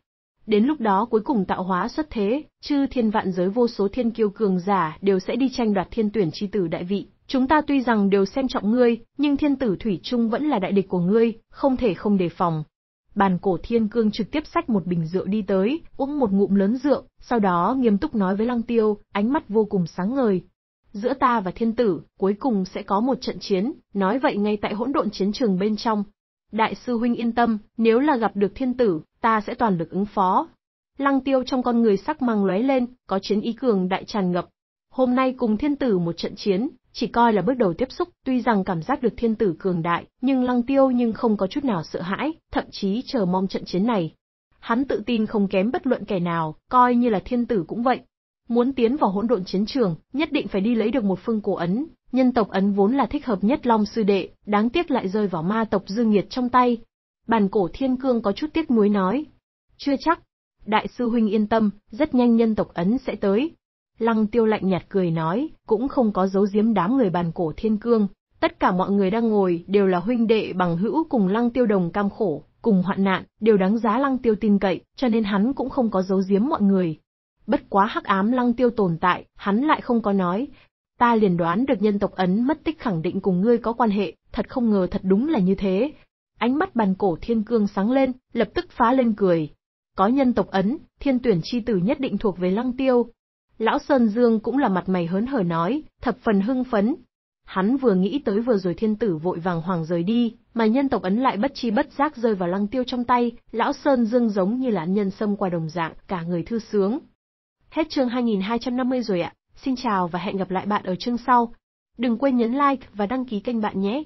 Đến lúc đó cuối cùng tạo hóa xuất thế, chư thiên vạn giới vô số thiên kiêu cường giả đều sẽ đi tranh đoạt thiên tuyển chi tử đại vị. Chúng ta tuy rằng đều xem trọng ngươi, nhưng thiên tử thủy chung vẫn là đại địch của ngươi, không thể không đề phòng. Bàn Cổ Thiên Cương trực tiếp xách một bình rượu đi tới, uống một ngụm lớn rượu, sau đó nghiêm túc nói với Lăng Tiêu, ánh mắt vô cùng sáng ngời. Giữa ta và thiên tử, cuối cùng sẽ có một trận chiến, nói vậy ngay tại hỗn độn chiến trường bên trong. Đại sư huynh yên tâm, nếu là gặp được thiên tử, ta sẽ toàn lực ứng phó. Lăng Tiêu trong con người sắc mang lóe lên, có chiến ý cường đại tràn ngập. Hôm nay cùng thiên tử một trận chiến, chỉ coi là bước đầu tiếp xúc, tuy rằng cảm giác được thiên tử cường đại, nhưng Lăng Tiêu nhưng không có chút nào sợ hãi, thậm chí chờ mong trận chiến này. Hắn tự tin không kém bất luận kẻ nào, coi như là thiên tử cũng vậy. Muốn tiến vào hỗn độn chiến trường, nhất định phải đi lấy được một phương cổ ấn, nhân tộc ấn vốn là thích hợp nhất Long sư đệ, đáng tiếc lại rơi vào ma tộc Dương Nghiệt trong tay. Bàn Cổ Thiên Cương có chút tiếc nuối nói. Chưa chắc. Đại sư huynh yên tâm, rất nhanh nhân tộc ấn sẽ tới. Lăng Tiêu lạnh nhạt cười nói, cũng không có giấu giếm đám người Bàn Cổ Thiên Cương. Tất cả mọi người đang ngồi đều là huynh đệ bằng hữu cùng Lăng Tiêu đồng cam khổ, cùng hoạn nạn, đều đáng giá Lăng Tiêu tin cậy, cho nên hắn cũng không có giấu giếm mọi người. Bất quá hắc ám Lăng Tiêu tồn tại, hắn lại không có nói. Ta liền đoán được nhân tộc ấn mất tích khẳng định cùng ngươi có quan hệ, thật không ngờ thật đúng là như thế. Ánh mắt Bàn Cổ Thiên Cương sáng lên, lập tức phá lên cười. Có nhân tộc ấn, thiên tuyển chi tử nhất định thuộc về Lăng Tiêu. Lão Sơn Dương cũng là mặt mày hớn hở nói, thập phần hưng phấn. Hắn vừa nghĩ tới vừa rồi thiên tử vội vàng hoàng rời đi, mà nhân tộc ấn lại bất chi bất giác rơi vào Lăng Tiêu trong tay, Lão Sơn Dương giống như là nhân sâm qua đồng dạng, cả người thư sướng. Hết chương hai nghìn hai trăm năm mươi rồi ạ, xin chào và hẹn gặp lại bạn ở chương sau. Đừng quên nhấn like và đăng ký kênh bạn nhé.